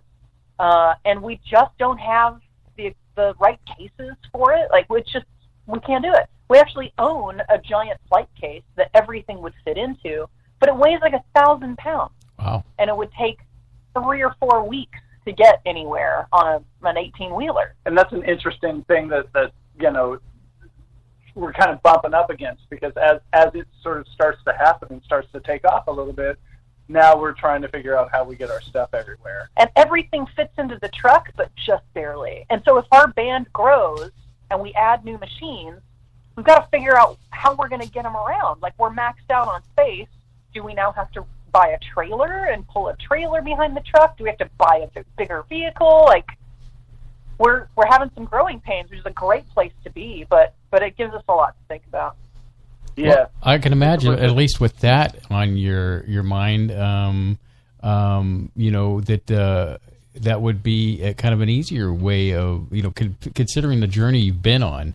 and we just don't have the right cases for it. Like, we can't do it. We actually own a giant flight case that everything would fit into, but it weighs like 1,000 pounds. Wow. And it would take 3 or 4 weeks to get anywhere on an 18-wheeler. And that's an interesting thing that you know, we're kind of bumping up against, because as it sort of starts to happen and starts to take off a little bit, now we're trying to figure out how we get our stuff everywhere. And everything fits into the truck, but just barely. And so if our band grows and we add new machines, we've got to figure out how we're going to get them around. Like, we're maxed out on space. Do we now have to buy a trailer and pull a trailer behind the truck? Do we have to buy a bigger vehicle? Like, we're having some growing pains, which is a great place to be, but it gives us a lot to think about. Yeah, well, I can imagine, at least with that on your mind, you know, that would be a kind of an easier way of, you know, considering the journey you've been on, you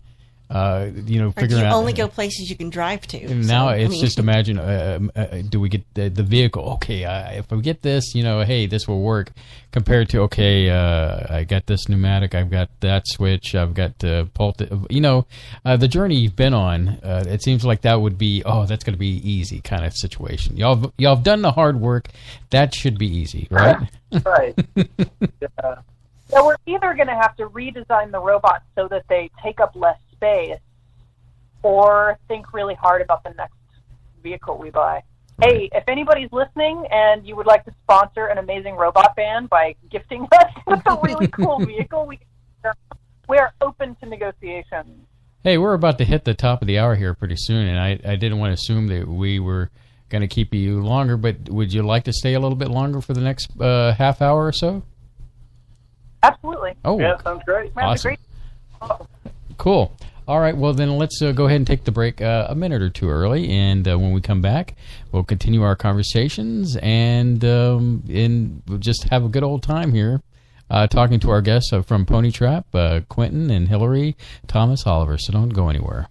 know, figuring out. You only go places you can drive to. And now just imagine, do we get the vehicle? Okay, if we get this, you know, hey, this will work. Compared to, okay, I got this pneumatic, I've got that switch, I've got the bolt. You know, the journey you've been on, it seems like that would be, that's going to be easy kind of situation. Y'all have done the hard work. That should be easy, right? Right. Yeah. So we're either going to have to redesign the robots so that they take up less space, or think really hard about the next vehicle we buy. Hey, if anybody's listening and you would like to sponsor an amazing robot band by gifting us with a really cool vehicle, we are open to negotiations. Hey, we're about to hit the top of the hour here pretty soon, and I didn't want to assume that we were going to keep you longer, but would you like to stay a little bit longer for the next half hour or so? Absolutely. Oh, yeah, sounds great. Awesome. Cool. All right, well, then let's go ahead and take the break a minute or two early, and when we come back, we'll continue our conversations and we'll just have a good old time here talking to our guests from Ponytrap, Quentin and Hillary Thomas-Oliver, so don't go anywhere.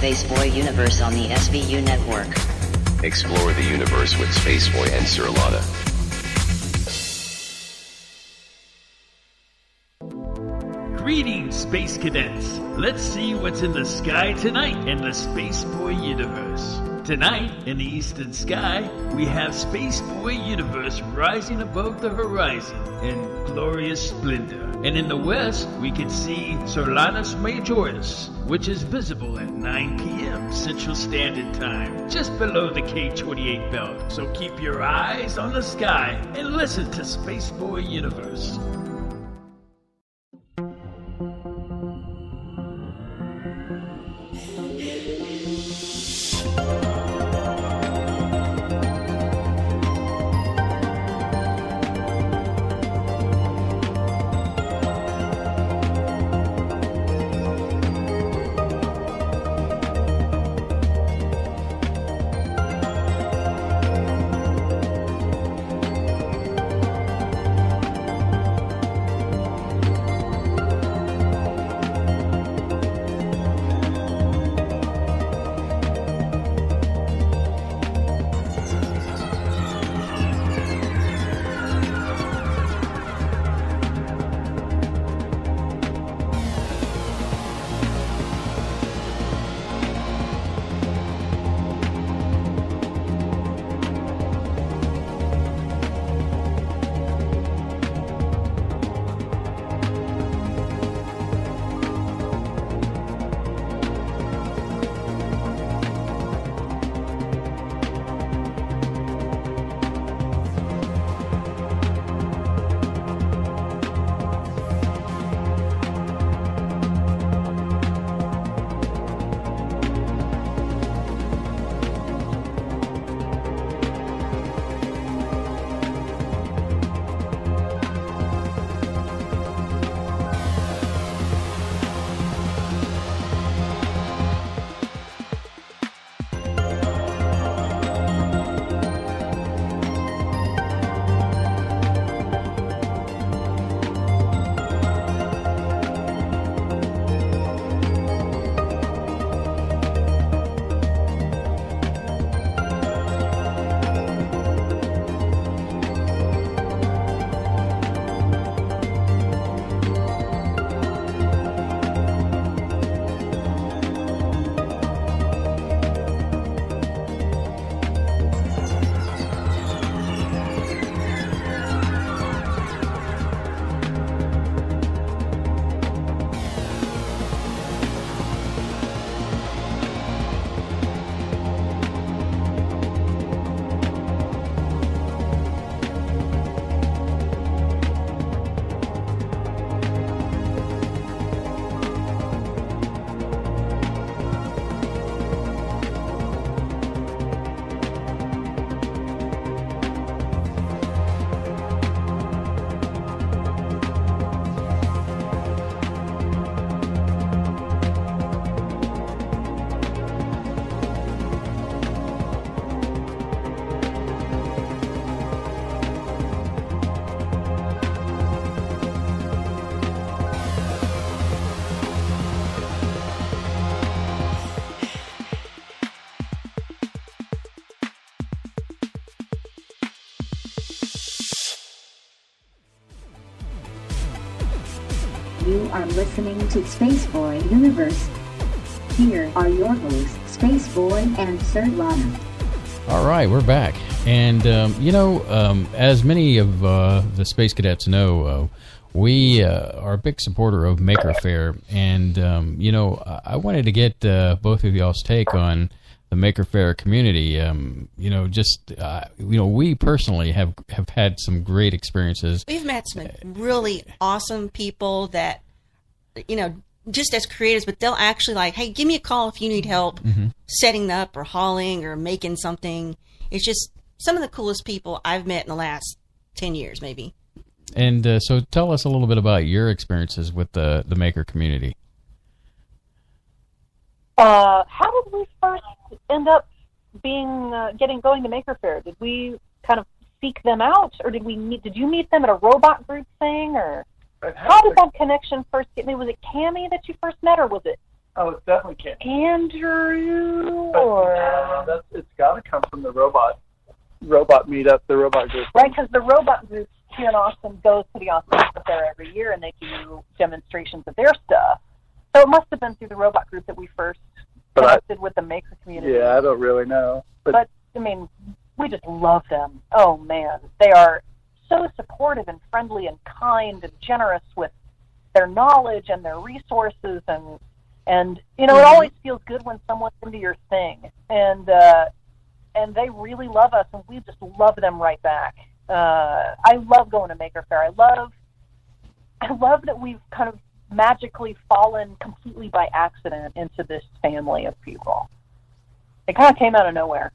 Spaceboy Universe on the SBU Network. Explore the universe with Spaceboy and Surlana. Greetings, Space Cadets. Let's see what's in the sky tonight in the Spaceboy Universe. Tonight, in the eastern sky, we have Spaceboy Universe rising above the horizon in glorious splendor. And in the west, we can see Solanus Majoris, which is visible at 9 p.m. Central Standard Time, just below the K28 belt. So keep your eyes on the sky and listen to Spaceboy Universe. Are listening to Spaceboy Universe. Here are your hosts, Spaceboy and Surlana. All right, we're back. And, as many of the Space Cadets know, we are a big supporter of Maker Faire. And, I wanted to get both of y'all's take on the Maker Faire community. We personally have had some great experiences. We've met some really awesome people that, just as creators, but they'll actually like, hey, give me a call if you need help setting up or hauling or making something. It's just some of the coolest people I've met in the last 10 years, maybe. And so tell us a little bit about your experiences with the maker community. How did we first end up going to Maker Faire? Did we kind of seek them out, or did you meet them at a robot group thing, or... How did that connection first get me? Was it Cammie that you first met, or was it Oh, it's definitely Kit. Andrew, or it's got to come from the robot meetup, the robot group. Right, because the robot group here in Austin goes to the Austin Fair every year, and they do demonstrations of their stuff. So it must have been through the robot group that we first connected with the maker community. Yeah, I don't really know. But, I mean, we just love them. Oh, man. They are so supportive and friendly and kind and generous with their knowledge and their resources. And you know, it always feels good when someone's into your thing. And they really love us, and we just love them right back. I love going to Maker Faire. I love that we've kind of magically fallen completely by accident into this family of people. It kind of came out of nowhere.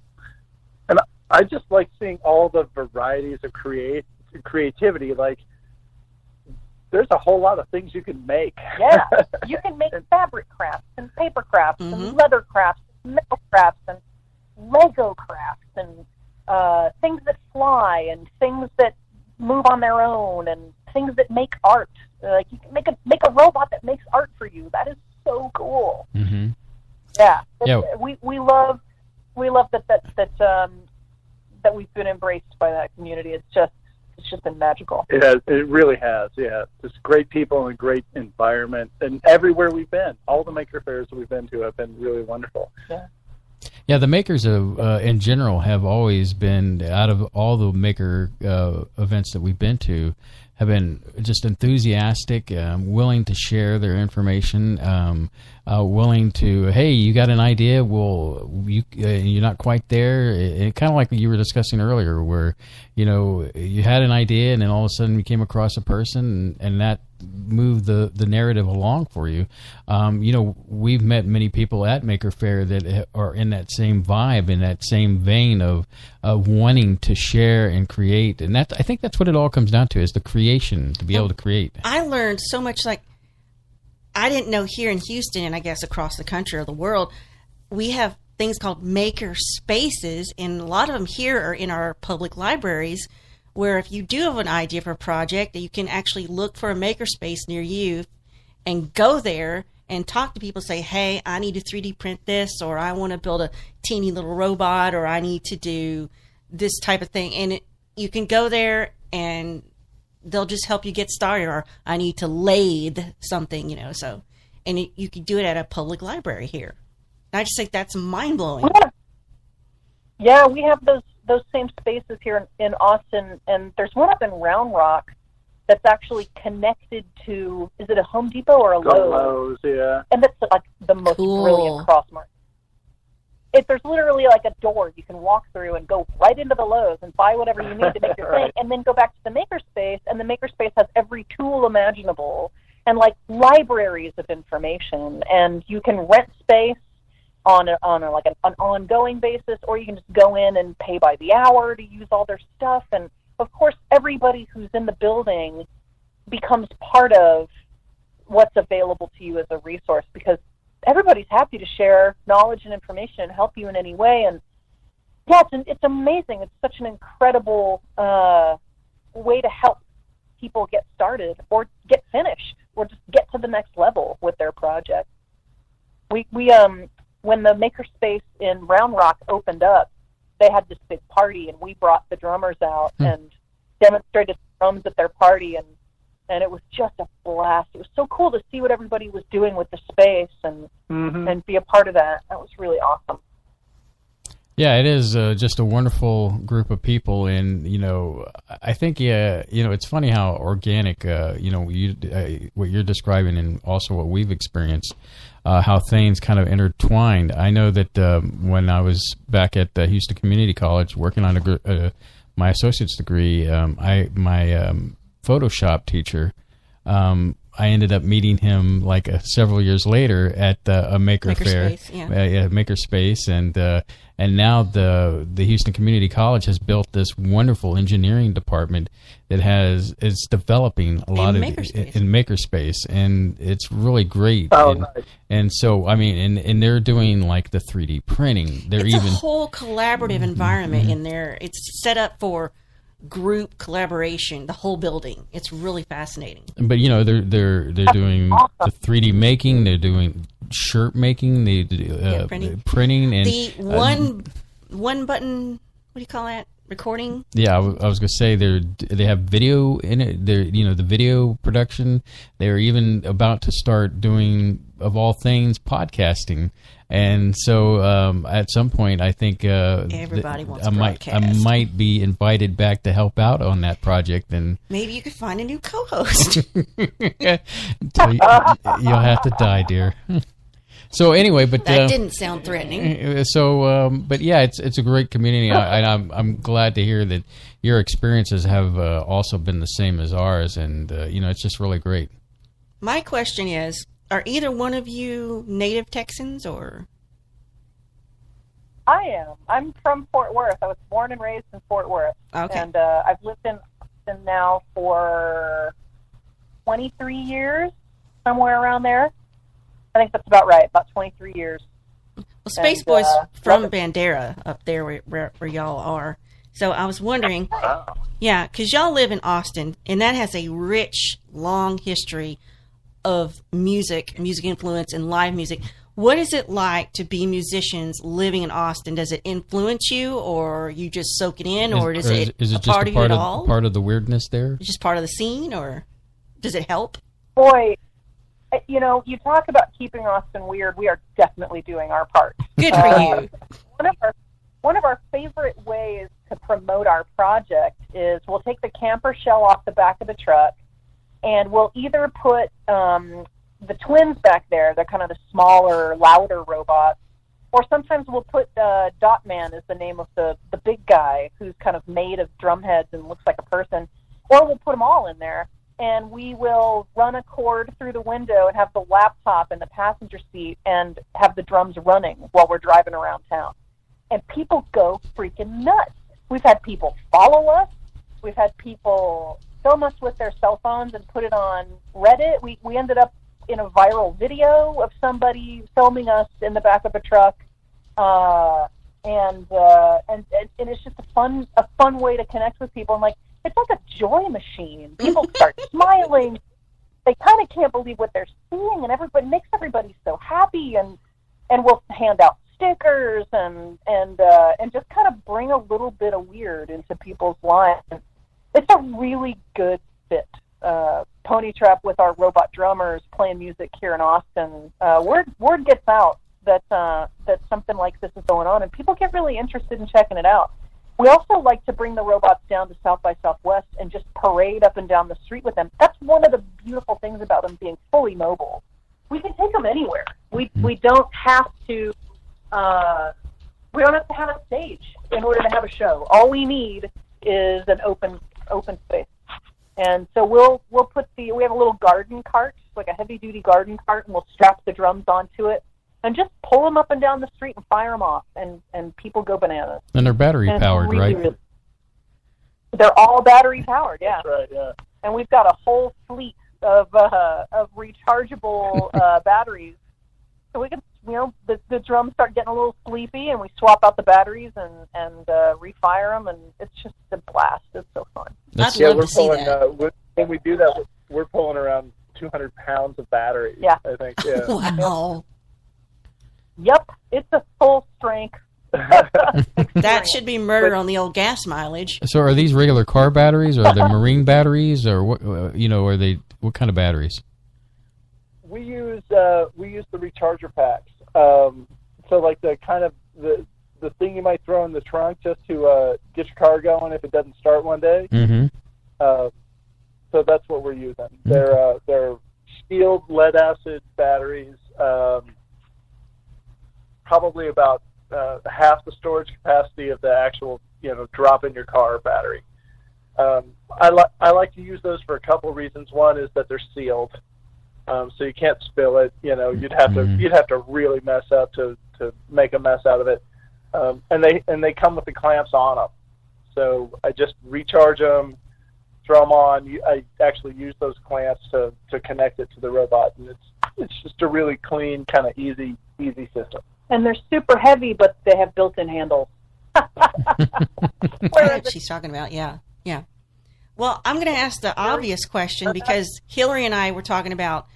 And I just like seeing all the varieties of creativity. Like, there's a whole lot of things you can make. Yeah, you can make fabric crafts and paper crafts and leather crafts and metal crafts and Lego crafts and things that fly and things that move on their own and things that make art. Like, you can make a robot that makes art for you. That is so cool. Mm-hmm. Yeah, we love that we've been embraced by that community. It's just been magical. It really has, yeah. Just great people and a great environment. And everywhere we've been, all the Maker Fairs we've been to have been really wonderful. Yeah. Yeah, the makers in general have always been, out of all the maker events that we've been to, have been just enthusiastic, willing to share their information, willing to, hey, you got an idea? Well, you're not quite there. It kind of like you were discussing earlier, where you had an idea, and then all of a sudden you came across a person, and that move the narrative along for you. We've met many people at Maker Faire that are in that same vibe, in that same vein of wanting to share and create. And I think that's what it all comes down to, is the creation, to be able to create. I learned so much. Like, I didn't know here in Houston, and I guess across the country or the world, we have things called maker spaces, and a lot of them here are in our public libraries, where if you do have an idea for a project, you can actually look for a makerspace near you and go there and talk to people, say, hey, I need to 3D print this, or I want to build a teeny little robot, or I need to do this type of thing. And you can go there and they'll just help you get started, or I need to lathe something, so. And you can do it at a public library here. And I just think that's mind-blowing. Yeah, we have those same spaces here in Austin, and there's one up in Round Rock that's actually connected to, is it a Home Depot or a Lowe's? Lowe's, yeah. And that's like the most brilliant cross-market. There's literally like a door you can walk through and go right into the Lowe's and buy whatever you need to make your thing, and then go back to the makerspace, and the makerspace has every tool imaginable and like libraries of information, and you can rent space on an ongoing basis, or you can just go in and pay by the hour to use all their stuff. And of course, everybody who's in the building becomes part of what's available to you as a resource, because everybody's happy to share knowledge and information and help you in any way. And yeah, it's amazing. It's such an incredible way to help people get started or get finished or just get to the next level with their project. When the makerspace in Round Rock opened up, they had this big party, and we brought the drummers out and demonstrated drums at their party, and it was just a blast. It was so cool to see what everybody was doing with the space and be a part of that. That was really awesome. Yeah, it is just a wonderful group of people, and I think it's funny how organic what you're describing, and also what we've experienced, how things kind of intertwined. I know that when I was back at the Houston Community College working on my associate's degree, my Photoshop teacher. I ended up meeting him like several years later at a Maker Faire, makerspace, and now the Houston Community College has built this wonderful engineering department that is developing a lot in makerspace, and it's really great. Oh, and, nice. And so I mean, and they're doing like the 3D printing. It's a whole collaborative environment in there. It's set up for group collaboration, the whole building. It's really fascinating. But you know, they're doing the 3D making, they're doing shirt making, they printing, and the one button, what do you call that? Recording. Yeah, I was gonna say they have video in it. They're, you know, the video production. They're even about to start doing, of all things, podcasting. And so at some point, I think everybody wants I might be invited back to help out on that project. And maybe you could find a new co-host. You'll have to die, dear. So anyway, but that didn't sound threatening. So, but yeah, it's a great community, and I'm glad to hear that your experiences have also been the same as ours. And you know, it's just really great. My question is, are either one of you native Texans or? I am. I'm from Fort Worth. I was born and raised in Fort Worth. Okay. And I've lived in Austin now for 23 years, somewhere around there. I think that's about right, about 23 years. Well, Spaceboy's from Bandera, up there where y'all are. So I was wondering, yeah, because y'all live in Austin, and that has a rich, long history of music influence, and live music. What is it like to be musicians living in Austin? Does it influence you, or you just soak it in, or is it just a part of you at all? Part of the weirdness there? It's just part of the scene, or does it help? Boy, you know, you talk about keeping Austin weird. We are definitely doing our part. Good for you. One of our favorite ways to promote our project is we'll take the camper shell off the back of the truck, and we'll either put the twins back there, they're kind of the smaller, louder robots, or sometimes we'll put Dot Man is the name of the big guy who's kind of made of drumheads and looks like a person, or we'll put them all in there, and we will run a cord through the window and have the laptop in the passenger seat and have the drums running while we're driving around town. And people go freaking nuts. We've had people follow us. We've had people film us with their cell phones and put it on Reddit. We ended up in a viral video of somebody filming us in the back of a truck. And it's just a fun way to connect with people. And like, it's like a joy machine. People start smiling. They kind of can't believe what they're seeing, and everybody makes everybody so happy. And we'll hand out stickers and just kind of bring a little bit of weird into people's lives. It's a really good fit. Ponytrap with our robot drummers playing music here in Austin. Word gets out that something like this is going on, and people get really interested in checking it out. We also like to bring the robots down to South by Southwest and just parade up and down the street with them. That's one of the beautiful things about them being fully mobile. We can take them anywhere. We don't have to have a stage in order to have a show. All we need is an open space. And so we'll put we have a little garden cart, like a heavy duty garden cart, and we'll strap the drums onto it. And just pull them up and down the street and fire them off, and people go bananas. And they're battery-powered, right? Really, they're all battery-powered, yeah. That's right, yeah. And we've got a whole fleet of rechargeable batteries. So we can, you know, the drums start getting a little sleepy, and we swap out the batteries and refire them, and it's just a blast. It's so fun. When we do that, we're pulling around 200 pounds of batteries, yeah. I think. Yeah. Wow. Yep, it's a full strength. That should be murder on the old gas mileage. So, are these regular car batteries, or are they marine batteries, or what? You know, are they what kind of batteries? We use the recharger packs. So, like the kind of the thing you might throw in the trunk just to get your car going if it doesn't start one day. Mm-hmm. So that's what we're using. Mm-hmm. They're sealed lead acid batteries. Probably about half the storage capacity of the actual, you know, drop in your car battery. I like to use those for a couple of reasons. One is that they're sealed, so you can't spill it. You know, you'd have to really mess up to make a mess out of it. And they come with the clamps on them, so I just recharge them, throw them on. I actually use those clamps to connect it to the robot, and it's just a really clean, kind of easy system. And they're super heavy, but they have built-in handles. That's what she's talking about, yeah. Yeah. Well, I'm going to ask the obvious question because Hillary and I were talking about,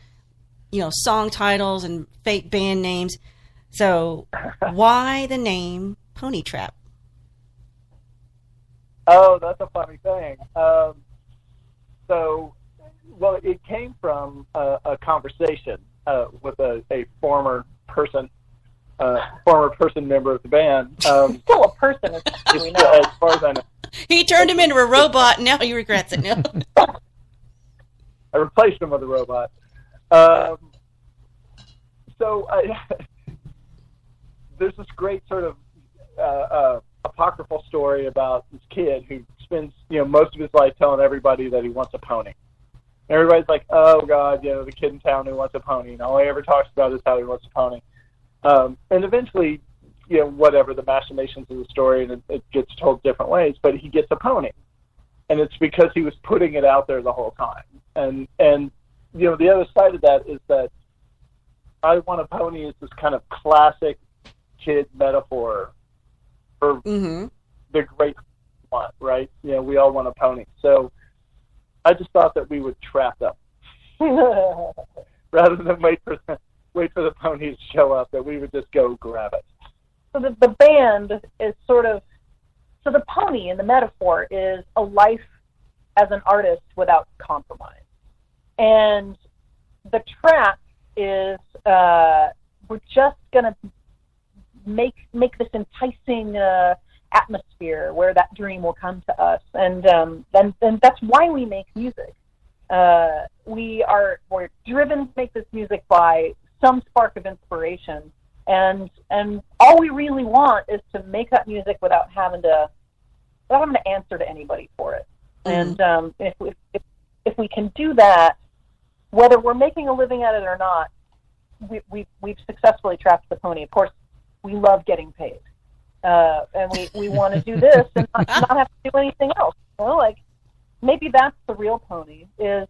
you know, song titles and fake band names. So why the name Ponytrap? Oh, that's a funny thing. Well, it came from a conversation with a former person, member of the band. Still a person, as we know. As far as I know. He turned him into a robot. Now he regrets it. No. I replaced him with a robot. There's this great sort of apocryphal story about this kid who spends, you know, most of his life telling everybody that he wants a pony. And everybody's like, oh, God, you know, the kid in town who wants a pony. And all he ever talks about is how he wants a pony. And eventually, you know, whatever, the machinations of the story, and it gets told different ways, but he gets a pony. And it's because he was putting it out there the whole time. And you know, the other side of that is that I Want a Pony is this kind of classic kid metaphor for the great want, right? You know, we all want a pony. So I just thought that we would trap them rather than wait for the ponies to show up, that we would just go grab it. So the band is sort of, so the pony in the metaphor is a life as an artist without compromise. And the trap is we're just going to make this enticing atmosphere where that dream will come to us, and then that's why we make music. We're driven to make this music by some spark of inspiration, and all we really want is to make that music without having to answer to anybody for it. And if we can do that, whether we're making a living at it or not, we've successfully trapped the pony. Of course, we love getting paid. And we want to do this and not have to do anything else. You know, like, maybe that's the real pony, is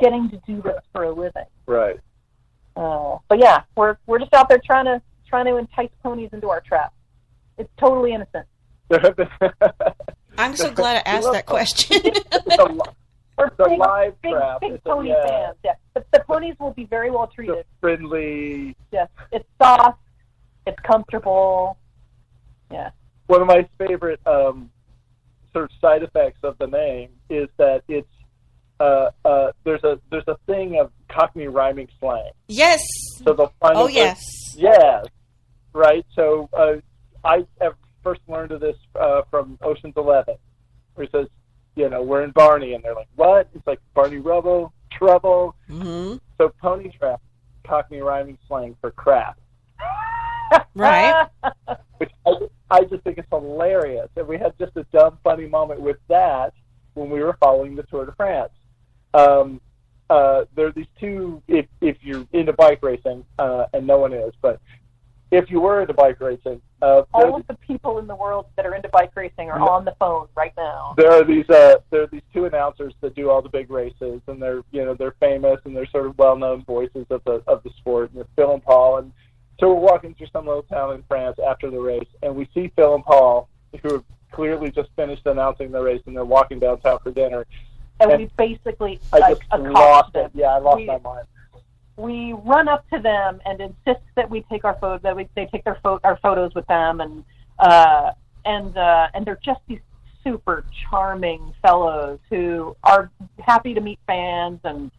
getting to do this for a living. Right. But yeah, we're just out there trying to entice ponies into our trap. It's totally innocent. I'm so glad I asked that question. It's a big pony band. Yeah. The ponies will be very well treated. It's friendly. Yes. It's soft. It's comfortable. Yeah. One of my favorite sort of side effects of the name is that it's there's a thing of Cockney rhyming slang. Yes. So the final. Oh yes. Yes. Right. So I first learned of this from Ocean's 11, where he says, you know, we're in Barney, and they're like, what? It's like Barney Rubble, trouble. Mm-hmm. So Ponytrap, Cockney rhyming slang for crap. Right. Which I just think it's hilarious. And we had just a dumb, funny moment with that when we were following the Tour de France. There are these two, if you're into bike racing, and no one is, but if you were into bike racing... all of the people in the world that are into bike racing are on the phone right now. There are these two announcers that do all the big races, and they're famous, and they're sort of well-known voices of the sport, and they're Phil and Paul, and so we're walking through some little town in France after the race, and we see Phil and Paul, who have clearly just finished announcing the race, and they're walking downtown for dinner. And we basically I just lost it. Yeah, I lost my mind. We run up to them and insist that we take our photos with them, and they're just these super charming fellows who are happy to meet fans, and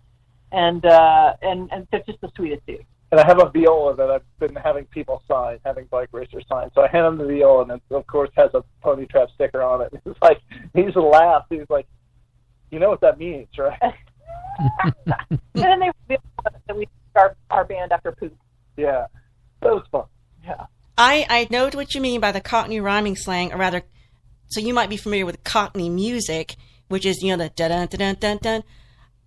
they're just the sweetest dudes. And I have a viola that I've been having people sign, having bike racers sign. So I hand him the viola, and it, of course, has a Ponytrap sticker on it. It's like, he's laughed. He's like, you know what that means, right? And then they realized that we start our band after poop. Yeah. That was fun. Yeah. I know what you mean by the Cockney rhyming slang, or rather, so you might be familiar with Cockney music, which is, you know, the da-dun-da-dun-dun-dun.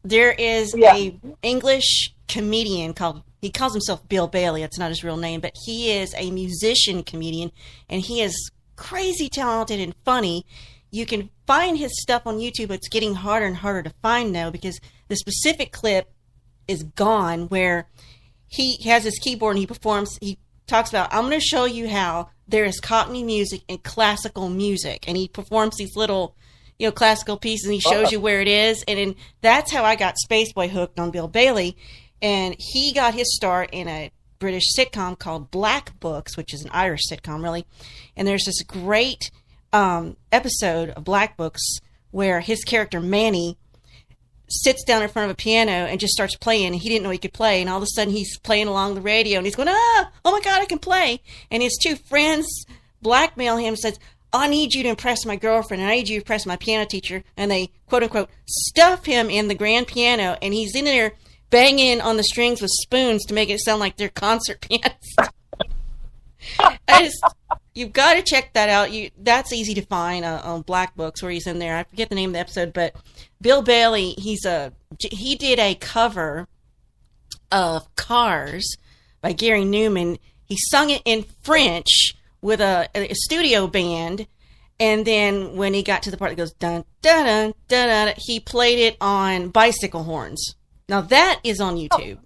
There is a English comedian called... He calls himself Bill Bailey. That's not his real name, but he is a musician comedian, and he is crazy talented and funny. You can find his stuff on YouTube. It's getting harder and harder to find now because the specific clip is gone where he has his keyboard and he performs. He talks about, I'm going to show you how there is Cockney music and classical music. And he performs these little you know, classical piece, and he shows you where it is. And then that's how I got Spaceboy hooked on Bill Bailey. And he got his start in a British sitcom called Black Books, which is an Irish sitcom, really. And there's this great episode of Black Books where his character Manny sits down in front of a piano and just starts playing. He didn't know he could play, and all of a sudden he's playing along the radio, and he's going, oh my God, I can play. And his two friends blackmail him and says, I need you to impress my girlfriend, and I need you to impress my piano teacher. And they, quote unquote, stuff him in the grand piano, and he's in there banging on the strings with spoons to make it sound like they're concert pianists. You've got to check that out. That's easy to find on Black Books, where he's in there. I forget the name of the episode, but Bill Bailey, he did a cover of Cars by Gary Newman. He sung it in French with a studio band, and then when he got to the part that goes dun dun dun dun dun, he played it on bicycle horns. Now that is on YouTube.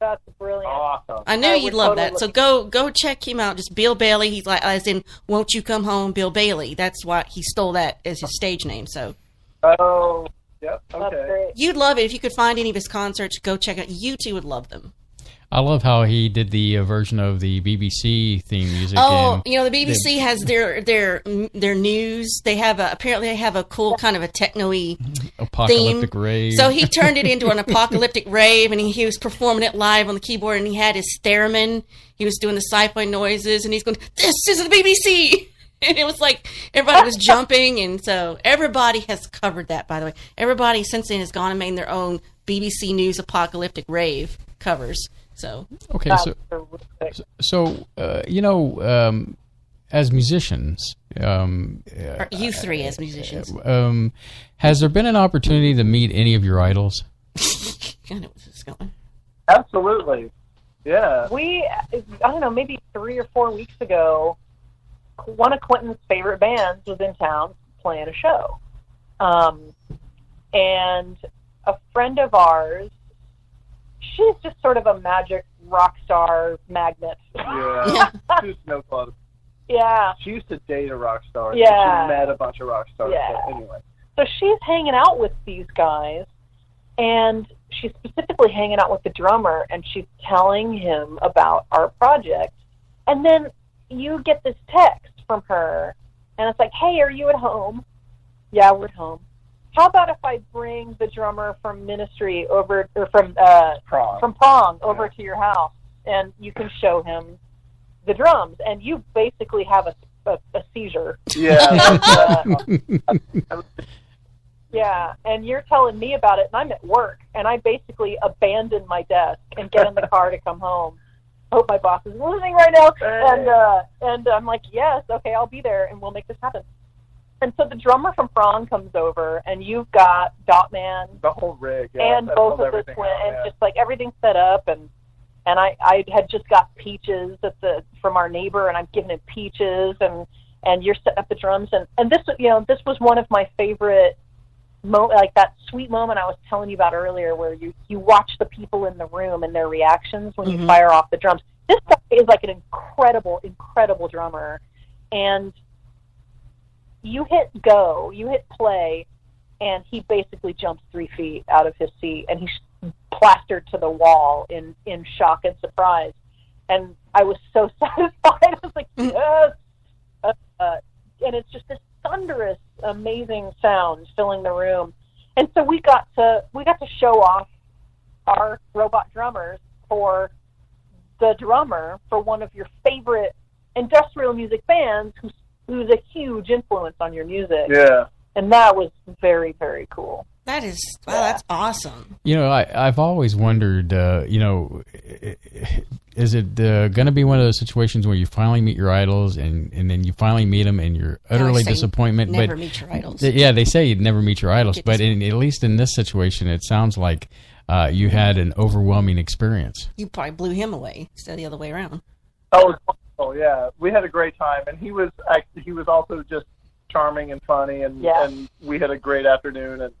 That's brilliant. Awesome. I knew you'd love that. So go check him out. Just Bill Bailey. He's like, as in, won't you come home, Bill Bailey? That's why he stole that as his stage name. So. Oh, yep. Okay. You'd love it if you could find any of his concerts. Go check out. You two would love them. I love how he did the version of the BBC theme music. Oh, you know, the BBC has their news. They have apparently they have a cool kind of a techno-y apocalyptic theme. Rave. So he turned it into an apocalyptic rave, and he was performing it live on the keyboard, and he had his theremin. He was doing the sci-fi noises, and he's going, "This is the BBC." And it was like everybody was jumping, and so everybody has covered that, by the way. Everybody since then has gone and made their own BBC News apocalyptic rave covers. So okay, so you know, as musicians, you three as musicians, has there been an opportunity to meet any of your idols? I know where this is going. Absolutely, yeah. I don't know, maybe 3 or 4 weeks ago, one of Quentin's favorite bands was in town playing a show, and a friend of ours. She's just sort of a magic rock star magnet. Yeah. She's no fun. Yeah. She used to date a rock star. Yeah. She met a bunch of rock stars. Yeah. But anyway. So she's hanging out with these guys, and she's specifically hanging out with the drummer, and she's telling him about our project. And then you get this text from her, and it's like, hey, are you at home? Yeah, we're at home. How about if I bring the drummer from Ministry over, or from Prong over to your house, and you can show him the drums, and you basically have a seizure. Yeah. Yeah, and you're telling me about it, and I'm at work, and I basically abandon my desk and get in the car to come home. I hope my boss isn't listening right now. Hey. And I'm like, yes, okay, I'll be there, and we'll make this happen. And so the drummer from Prong comes over, and you've got Dotman, the whole rig, yeah, and both of us went, and just like everything's set up, and I had just got peaches from our neighbor, and I'm giving him peaches, and you're setting up the drums, and this, you know, this was one of my favorite like that sweet moment I was telling you about earlier, where you watch the people in the room and their reactions when you fire off the drums. This guy is like an incredible, incredible drummer, and you hit go, you hit play, and he basically jumps 3 feet out of his seat, and he's plastered to the wall in shock and surprise. And I was so satisfied. I was like, yes! And it's just this thunderous, amazing sound filling the room. And so we got to show off our robot drummers for the drummer for one of your favorite industrial music bands who's a huge influence on your music. Yeah. And that was very, very cool. That is, wow, that's awesome. You know, I've always wondered, you know, is it going to be one of those situations where you finally meet your idols and then you finally meet them and you're utterly disappointed? Never meet your idols. Yeah, they say you'd never meet your idols, but at least in this situation, it sounds like you had an overwhelming experience. You probably blew him away instead of the other way around. Oh, oh yeah, we had a great time, and he was also just charming and funny, and we had a great afternoon, and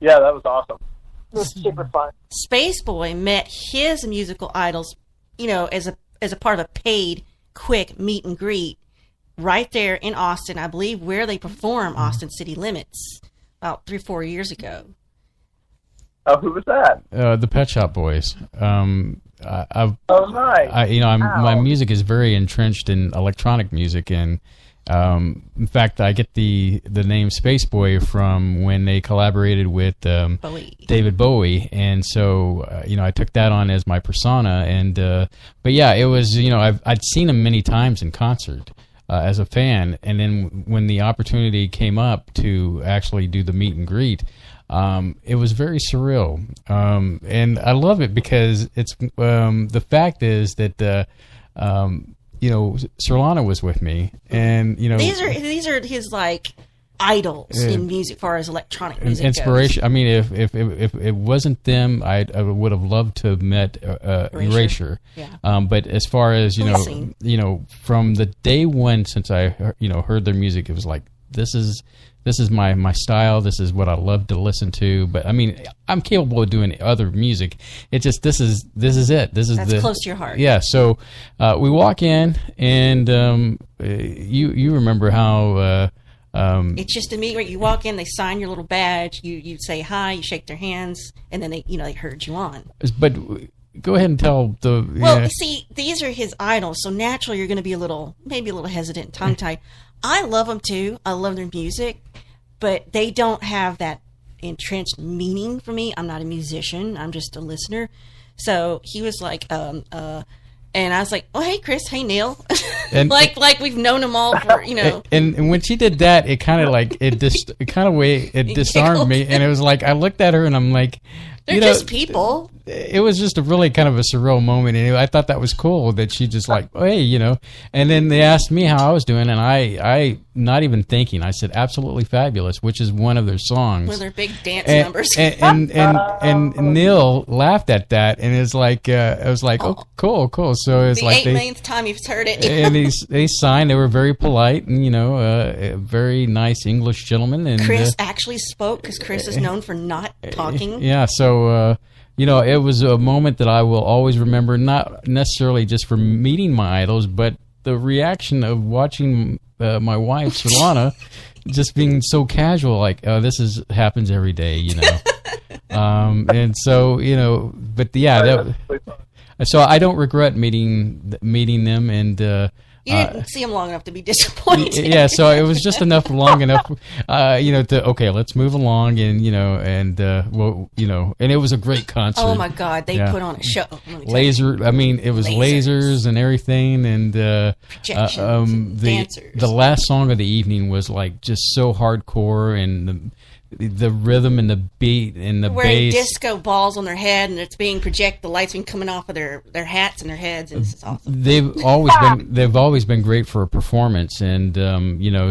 yeah, that was awesome. It was super fun. Spaceboy met his musical idols, you know, as a part of a paid quick meet and greet right there in Austin, I believe, where they perform Austin City Limits about 3 or 4 years ago. Oh, who was that? The Pet Shop Boys. Wow. My music is very entrenched in electronic music, and in fact, I get the name Spaceboy from when they collaborated with Bowie. David Bowie, and so I took that on as my persona. And but yeah, it was I'd seen him many times in concert as a fan, and then when the opportunity came up to actually do the meet and greet. It was very surreal, and I love it because it's the fact is that Surlana was with me, and these are his like idols in music, far as electronic music inspiration goes. I mean, if it wasn't them, I would have loved to have met Erasure. Yeah. But as far as from the day one since I heard their music, it was like this is my style. This is what I love to listen to. But I mean, I'm capable of doing other music. It's just this is it. This is that's close to your heart. Yeah. So we walk in, and you remember how it's just immediate. You walk in, they sign your little badge. You say hi, you shake their hands, and then they herd you on. But go ahead and tell the you see, these are his idols, so naturally you're going to be maybe a little hesitant, tongue tied. I love them too. I love their music, but they don't have that entrenched meaning for me. I'm not a musician. I'm just a listener. So he was like, and I was like, oh, hey, Chris. Hey, Neil. And, like we've known them all for, And when she did that, it kind of it disarmed me. And it was like, I looked at her and I'm like, they're just people. It was just a really kind of a surreal moment, and I thought that was cool that she just like, oh, hey, And then they asked me how I was doing, and I not even thinking, I said absolutely fabulous, which is one of their songs. Well, they're big dance numbers. And Neil laughed at that, and it's like I was like, oh, cool. So it's like the 8 millionth time you've heard it. And they signed. They were very polite, and very nice English gentlemen. And Chris actually spoke, because Chris is known for not talking. Yeah, so. It was a moment that I will always remember, not necessarily just for meeting my idols, but the reaction of watching my wife, Surlana, just being so casual, like, oh, happens every day, And so, but yeah, so I don't regret meeting them, and... You didn't see him long enough to be disappointed. Yeah, so it was just long enough, to, okay, let's move along, and, and it was a great concert. Oh, my God, they put on a show. It was lasers and everything, and projections, dancers. The last song of the evening was, just so hardcore, and the rhythm and the beat and the wearing bass. Disco balls on their head, and it's being projected. The lights been coming off of their hats and their heads, and it's awesome. They've always been great for a performance, and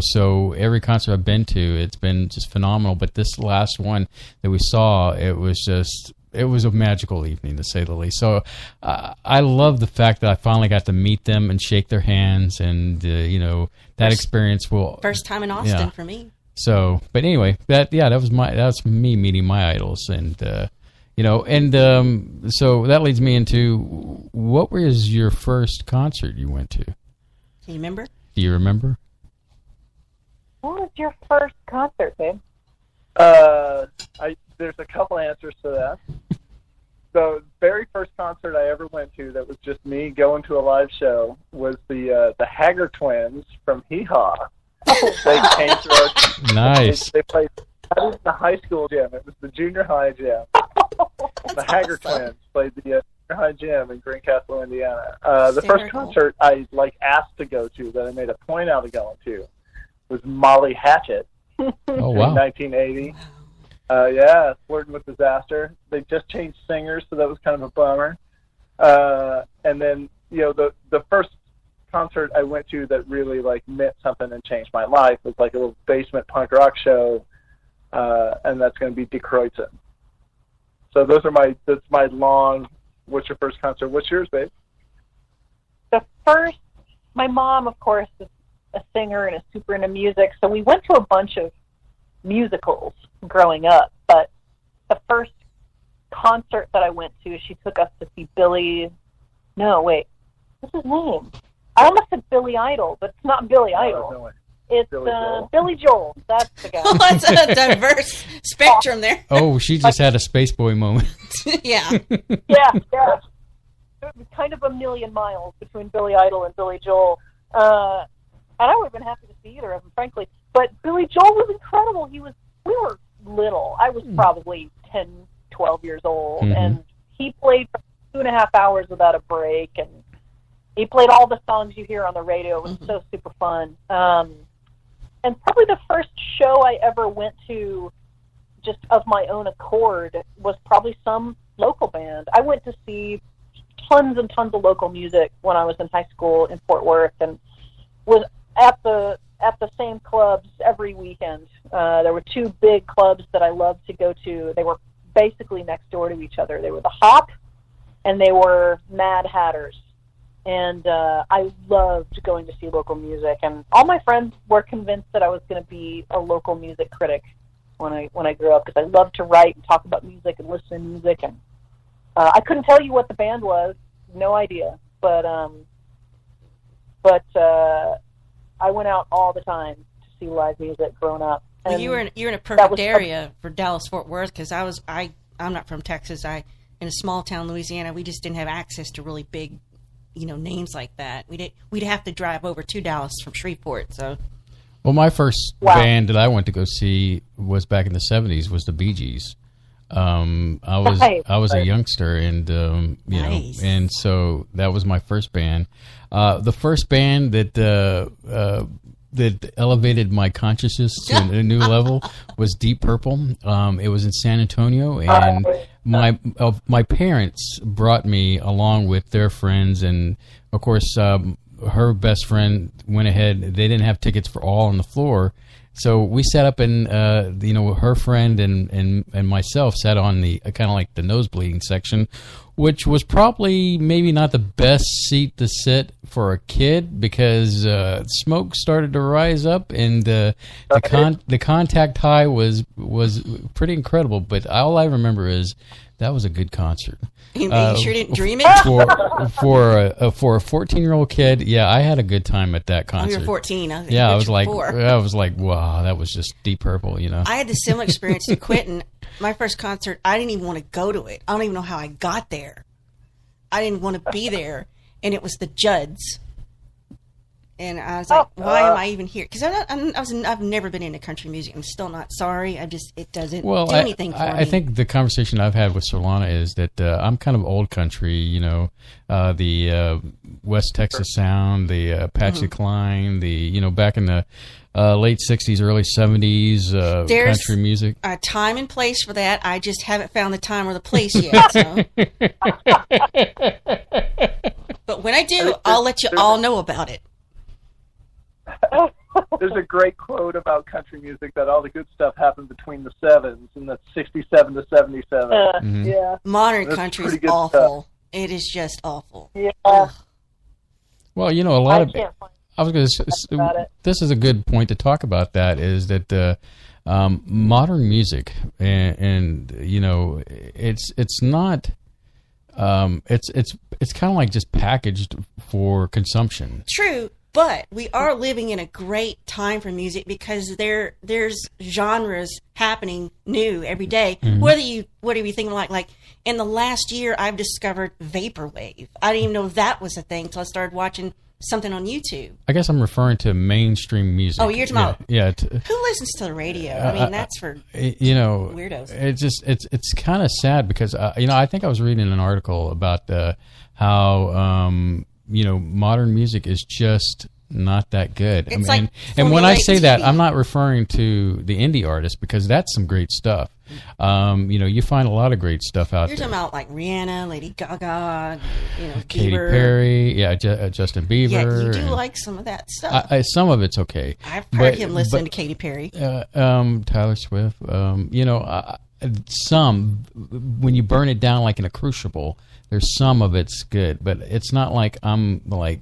so every concert I've been to, it's been just phenomenal. But this last one that we saw, it was a magical evening, to say the least. So I love the fact that I finally got to meet them and shake their hands, and that experience will first time in Austin for me. So, but anyway, that's me meeting my idols, and so that leads me into what was your first concert you went to? Do you remember? What was your first concert, babe? There's a couple answers to that. So, the very first concert I ever went to that was just me going to a live show was the Hager Twins from Hee Haw. They came to us. Nice. They played in the high school jam. It was the junior high jam. The Hager Twins played the junior high jam in Greencastle, Indiana. The first concert I asked to go to, that I made a point out of going to, was Molly Hatchet. Oh, wow. In 1980. Flirting with Disaster. They just changed singers, so that was kind of a bummer. And then the first concert I went to that really meant something and changed my life was a little basement punk rock show, and that's going to be Die Kreuzen. So that's my long. What's your first concert? What's yours, babe? My mom, of course, is a singer and is super into music, so we went to a bunch of musicals growing up. But the first concert that I went to, she took us to see Billy. No, wait, what's his name? I almost said Billy Idol, but it's not Billy Idol. No, it's Billy Joel. That's the guy. Well, it's a diverse spectrum there. Oh, she just had a Spaceboy moment. Yeah. It was kind of a million miles between Billy Idol and Billy Joel. And I would have been happy to see either of them, frankly. But Billy Joel was incredible. We were little. I was probably 10, 12 years old. Mm-hmm. And he played for 2.5 hours without a break. And he played all the songs you hear on the radio. It was so super fun. And probably the first show I ever went to just of my own accord was probably some local band. I went to see tons and tons of local music when I was in high school in Fort Worth, and was at the same clubs every weekend. There were two big clubs that I loved to go to. They were basically next door to each other. They were the Hop, and they were Mad Hatters. And I loved going to see local music. And all my friends were convinced that I was going to be a local music critic when I grew up, because I loved to write and talk about music and listen to music. And I couldn't tell you what the band was, no idea. But I went out all the time to see live music growing up. And well, you were in a perfect area for Dallas Fort Worth, because I'm not from Texas. In a small town, Louisiana, we just didn't have access to really big, names like that. We'd have to drive over to Dallas from Shreveport. So. Well, my first band that I went to go see was back in the 70s was the Bee Gees. I was a youngster, and and so that was my first band. The first band that elevated my consciousness to a new level was Deep Purple. It was in San Antonio, and my parents brought me along with their friends, and of course, her best friend went ahead. They didn't have tickets for all on the floor. So we sat up and, her friend and myself sat on the kind of like the nosebleeding section, which was probably maybe not the best seat to sit for a kid, because smoke started to rise up, and the contact high was pretty incredible. But all I remember is that was a good concert. You sure didn't dream it? For a 14-year-old kid, yeah, I had a good time at that concert. You were 14. I was like, wow, that was just Deep Purple, I had a similar experience to Quentin. My first concert, I didn't even want to go to it. I don't even know how I got there. I didn't want to be there, and it was the Judds. And I was like, why am I even here? Because I've never been into country music. I'm still not sorry. It doesn't do anything for me. I think the conversation I've had with Surlana is that I'm kind of old country, the West Texas sound, the Apache Cline, the, back in the late 60s, early 70s country music. There's a time and place for that. I just haven't found the time or the place yet. But when I do, I'll let you all know about it. There's a great quote about country music that all the good stuff happened between the sevens, and that's 67 to 77. Yeah. Modern country is awful. Stuff. It is just awful. Yeah. Ugh. Well, a lot of this is a good point to talk about, that is that modern music and it's not it's kind of like just packaged for consumption. True. But we are living in a great time for music, because there's genres happening new every day. Mm-hmm. Whether you think like in the last year, I've discovered vaporwave. I didn't even know that was a thing until I started watching something on YouTube. I guess I'm referring to mainstream music. Oh, you're talking about who listens to the radio? I mean, that's for weirdos. It's just it's kind of sad, because I think I was reading an article about how. Modern music is just not that good. It's and when I say that, I'm not referring to the indie artists, because that's some great stuff. You find a lot of great stuff out there. You're talking about like Rihanna, Lady Gaga, Katy Perry, Justin Bieber. Yeah, you do like some of that stuff. Some of it's okay. I've heard him listen to Katy Perry, Taylor Swift. Some, when you burn it down like in a crucible, there's some of it's good, but it's not like I'm like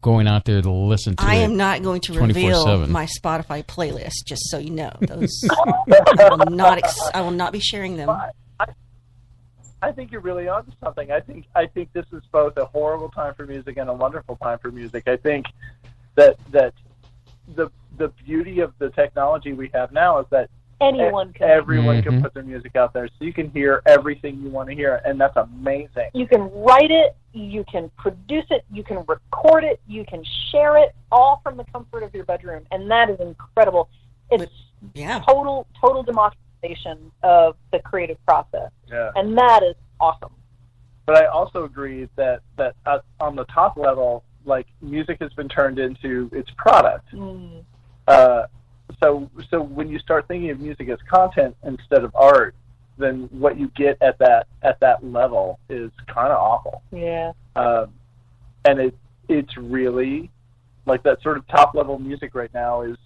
going out there to listen to it. I am not going to reveal my Spotify playlist, just so you know. Those I will not be sharing them. I I think you're really onto something. I think this is both a horrible time for music and a wonderful time for music. I think that the beauty of the technology we have now is that everyone can put their music out there, so you can hear everything you want to hear, and that's amazing. You can write it, you can produce it, you can record it, you can share it, all from the comfort of your bedroom, and that is incredible. It's total democratization of the creative process, and that is awesome. But I also agree that on the top level, like, music has been turned into its product. So when you start thinking of music as content instead of art, then what you get at that level is kind of awful. Yeah. And it's really, like, that sort of top level music right now is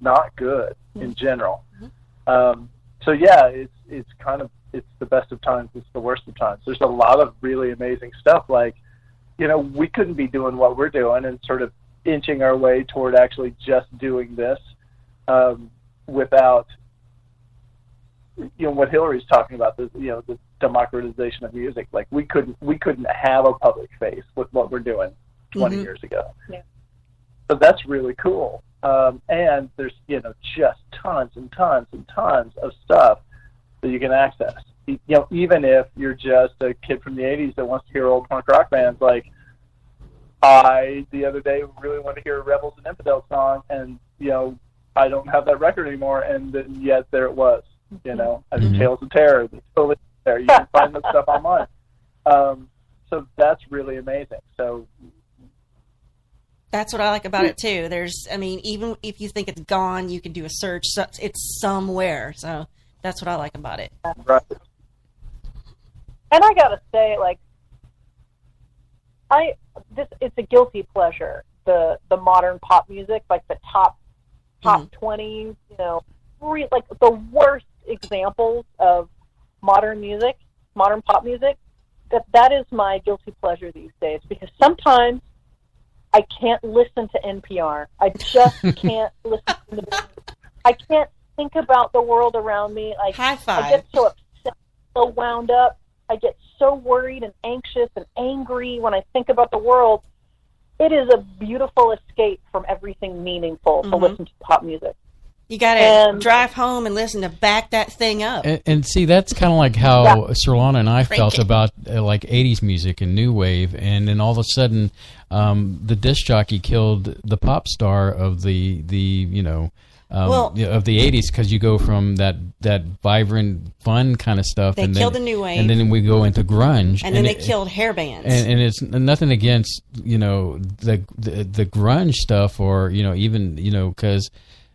not good in general. So yeah, it's kind of, it's the best of times, it's the worst of times. There's a lot of really amazing stuff. Like, you know, we couldn't be doing what we're doing and sort of inching our way toward actually just doing this. Without, you know, what Hillary's talking about, the democratization of music. Like, we couldn't have a public face with what we're doing 20 years ago. Yeah. So that's really cool. And there's, you know, just tons and tons and tons of stuff that you can access. You know, even if you're just a kid from the 80s that wants to hear old punk rock bands, like, I, the other day, really wanted to hear a Rebels and Infidels song, and, you know, I don't have that record anymore, and yet there it was, you know, as Tales of Terror. It's totally there. You can find this stuff online. So that's really amazing. So that's what I like about it too. There's, I mean, even if you think it's gone, you can do a search. So it's somewhere. So that's what I like about it. Right. And I gotta say, like, it's a guilty pleasure. The modern pop music, like the top 20, you know, like the worst examples of modern music, modern pop music, that is my guilty pleasure these days, because sometimes I can't listen to NPR. I just can't listen to the music. I can't think about the world around me. Like, high five. I get so upset, so wound up. I get so worried and anxious and angry when I think about the world. It is a beautiful escape from everything meaningful to listen to pop music. You got to drive home and listen to Back That Thing Up. And see, that's kind of like how Surlana and I felt about like 80s music and new wave. And then all of a sudden, the disc jockey killed the pop star of the you know, of the 80s, because you go from that vibrant, fun kind of stuff. They killed the new wave. And then we go into grunge. And then they killed hair bands. And it's nothing against, you know, the grunge stuff, or, you know, even, you know, because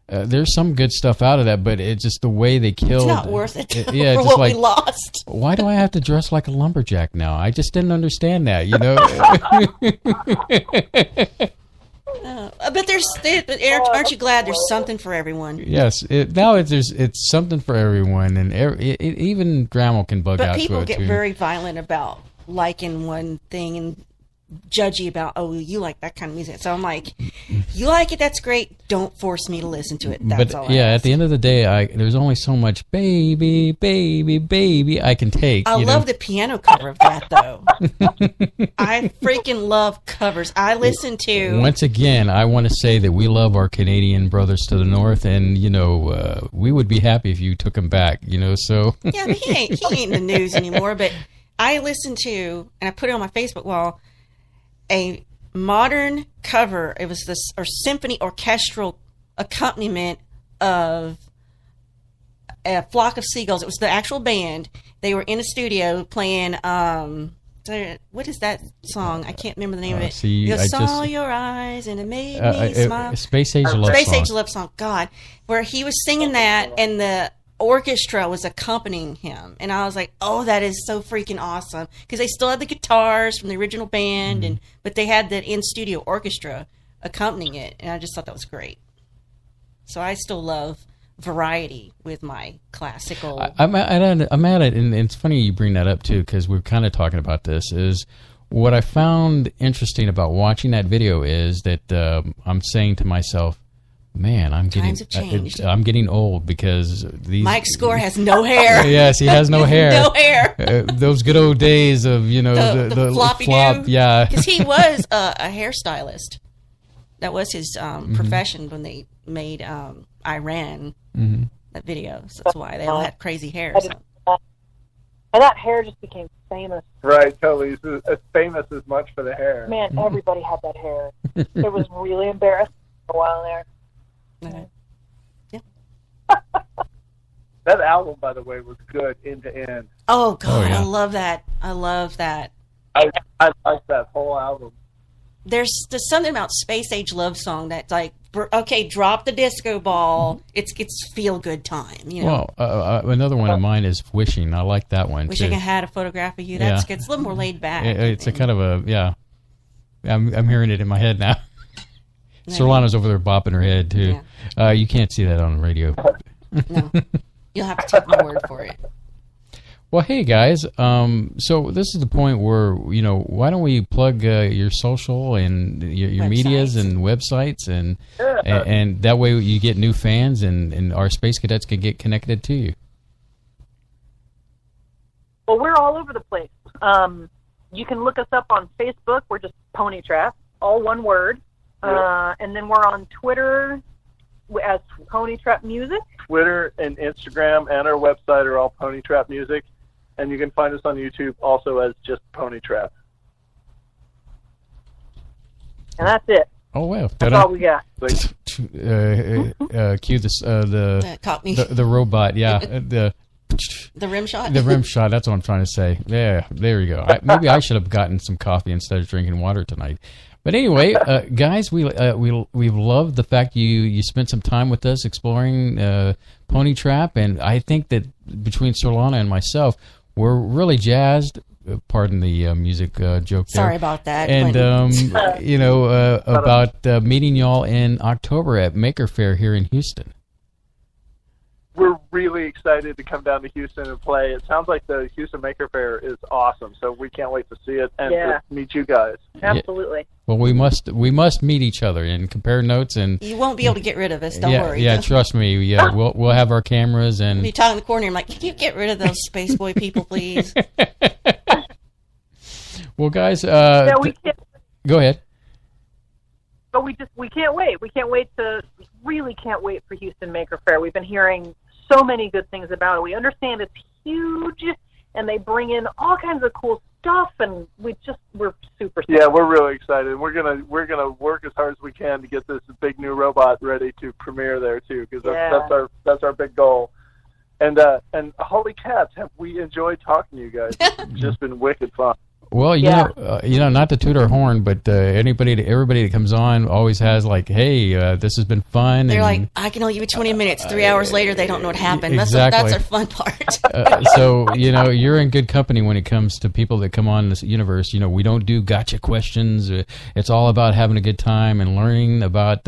there's some good stuff out of that, but it's just the way they killed. It's not worth it for what, like, we lost. Why do I have to dress like a lumberjack now? I just didn't understand that, you know? But aren't you glad there's something for everyone? Yes, it's something for everyone, and even grandma can bug out. But people get very violent about liking one thing and judgy about, oh, you like that kind of music. So I'm like, you like it, that's great. Don't force me to listen to it. That's all. Yeah, at the end of the day, there's only so much "Baby, Baby, Baby" I can take. I love the piano cover of that though. I freaking love covers. I listen to. Once again, I want to say that we love our Canadian brothers to the north, and you know, we would be happy if you took them back. You know, so yeah, but he ain't in the news anymore. But I listen to, and I put it on my Facebook wall, a modern cover. It was this symphony orchestral accompaniment of A Flock of Seagulls. It was the actual band. They were in a studio playing, what is that song? I can't remember the name of it. See, I saw your eyes and it made me smile. Space Age Love Song. Space Age Love Song. God, where he was singing that and the orchestra was accompanying him, and I was like, oh, that is so freaking awesome, because they still had the guitars from the original band, but they had the in-studio orchestra accompanying it, and I just thought that was great. So I still love variety with my classical. I'm at it, and it's funny you bring that up too, because we're kind of talking about this, is what I found interesting about watching that video is that I'm saying to myself, Man, I'm getting times have changed. I'm getting old because these. Mike's score has no hair. Yes, he has no hair. No hair. Those good old days of the floppy flop. Yeah, because he was a hairstylist. That was his profession when they made Iran that video. So that's why they all had crazy hair. So. And that hair just became famous. Right, totally. It was as famous as much for the hair. Man, everybody had that hair. It was really embarrassing for a while there. Yeah. That album, by the way, was good end to end. Oh God, I love that. I love that. I like that whole album. There's something about Space Age Love Song that's like, okay, drop the disco ball. It's feel good time. You know. Well, another one of mine is Wishing. I like that one. Wishing too. I had a photograph of you. That's good. It's a little more laid back. It's a kind of a I'm hearing it in my head now. Surlana's over there bopping her head too. Yeah. You can't see that on the radio. No, you'll have to take my word for it. Well, hey guys, so this is the point where why don't we plug your social and your medias and websites and that way you get new fans and our space cadets can get connected to you. Well, we're all over the place. You can look us up on Facebook. We're just Ponytrap, all one word. And then we're on Twitter as Ponytrap Music. Twitter and Instagram and our website are all Ponytrap Music. And you can find us on YouTube also as just Ponytrap. And that's it. Oh, wow. That's all we got. Cue this, the robot, yeah. The rim shot? The rim shot, that's what I'm trying to say. Yeah, there you go. Maybe I should have gotten some coffee instead of drinking water tonight. But anyway, guys, we've loved the fact you spent some time with us exploring Ponytrap, and I think that between Surlana and myself, we're really jazzed. Pardon the music joke. Sorry about that. And about meeting y'all in October at Maker Faire here in Houston. We're really excited to come down to Houston and play. It sounds like the Houston Maker Faire is awesome, so we can't wait to see it and to meet you guys. Absolutely. Yeah. Well, we must meet each other and compare notes, and you won't be able to get rid of us. Don't worry. Yeah, trust me. Yeah, we'll have our cameras and be talking in the corner. I'm like, can you get rid of those Spaceboy people, please? Well, guys, we can't. Go ahead. But we can't wait. Really can't wait for Houston Maker Faire. We've been hearing so many good things about it. We understand it's huge, and they bring in all kinds of cool stuff, and we're super excited. Yeah, we're really excited. We're gonna work as hard as we can to get this big new robot ready to premiere there too, because that's our big goal. And holy cats, have we enjoyed talking to you guys? It's just been wicked fun. Well, you know, not to toot our horn, but everybody that comes on always has like, hey, this has been fun. They're like, I can only give you 20 minutes. 3 hours later, they don't know what happened. Exactly. That's our fun part. So, you're in good company when it comes to people that come on this universe. We don't do gotcha questions. It's all about having a good time and learning about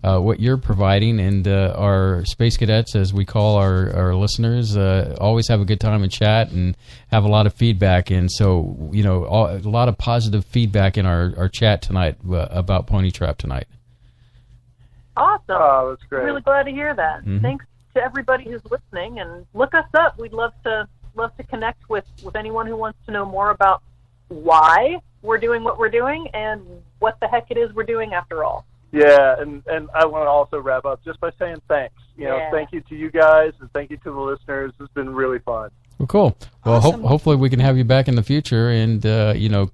what you're providing. And our space cadets, as we call our listeners, always have a good time and chat and have a lot of feedback. And so, a lot of positive feedback in our chat tonight about Ponytrap tonight. Awesome. Oh, that's great. Really glad to hear that. Thanks to everybody who's listening, and look us up. We'd love to connect with anyone who wants to know more about why we're doing what we're doing and what the heck it is we're doing after all. Yeah, and I want to also wrap up just by saying thanks. Thank you to you guys, and thank you to the listeners. It's been really fun. Well, cool. Well, awesome. Hopefully we can have you back in the future, and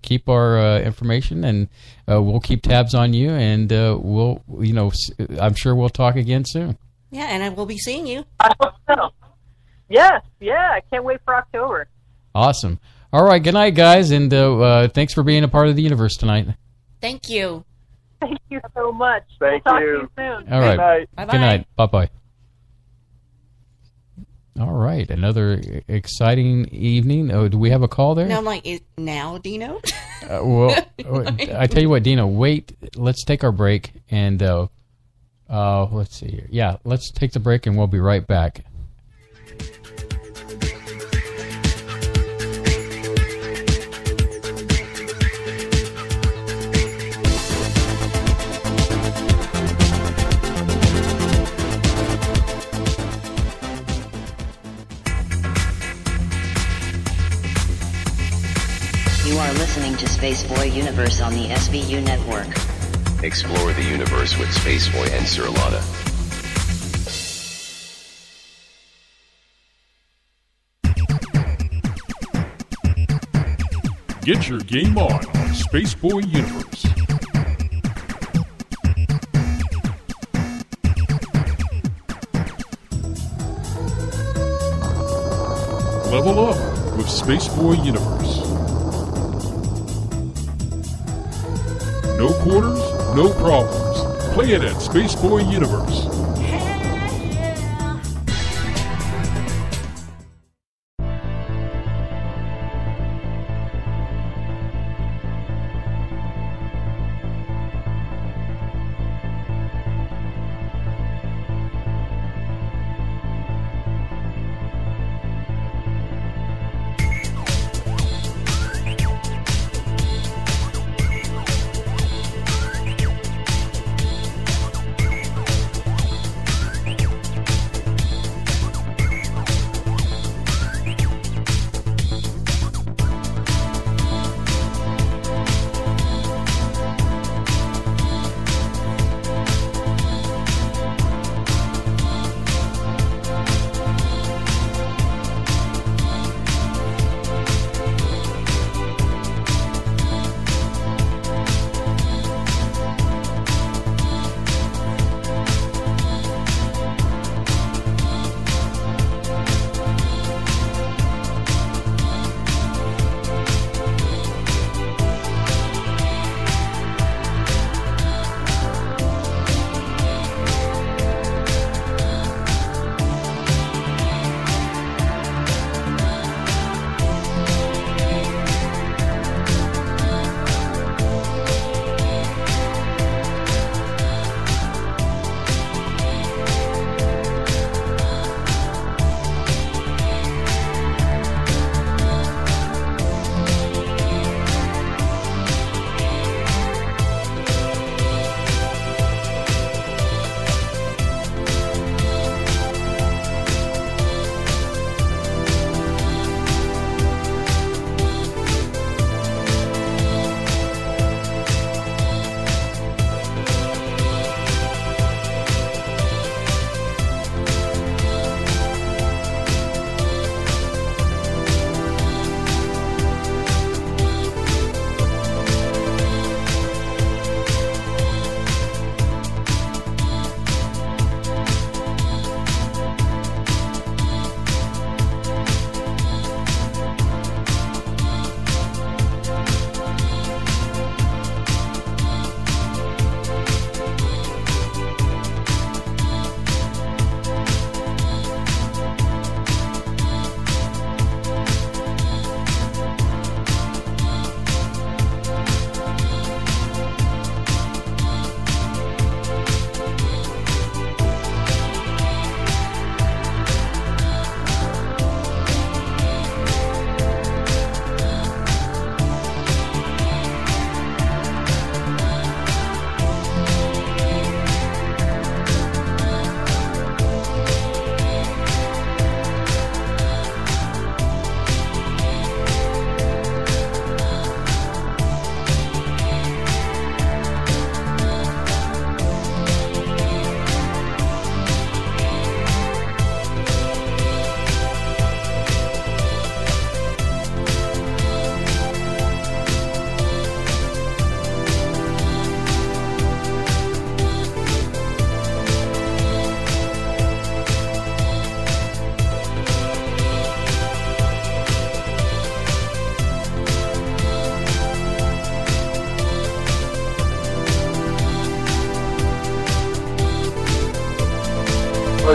keep our information, and we'll keep tabs on you, and I'm sure we'll talk again soon. Yeah, and I will be seeing you. I hope so. Yes, I can't wait for October. Awesome. All right, good night, guys, and thanks for being a part of the universe tonight. Thank you. Thank you so much. We'll talk to you soon. All right. Good night. Bye-bye. All right, another exciting evening. Oh, do we have a call there? No, I'm like, now, Dino? I tell you what, Dino, wait. Let's take our break, and let's see here. Yeah, let's take the break, and we'll be right back. You are listening to Spaceboy Universe on the SBU Network. Explore the universe with Spaceboy and Surlana. Get your game on Spaceboy Universe. Level up with Spaceboy Universe. No quarters, no problems. Play it at Spaceboy Universe.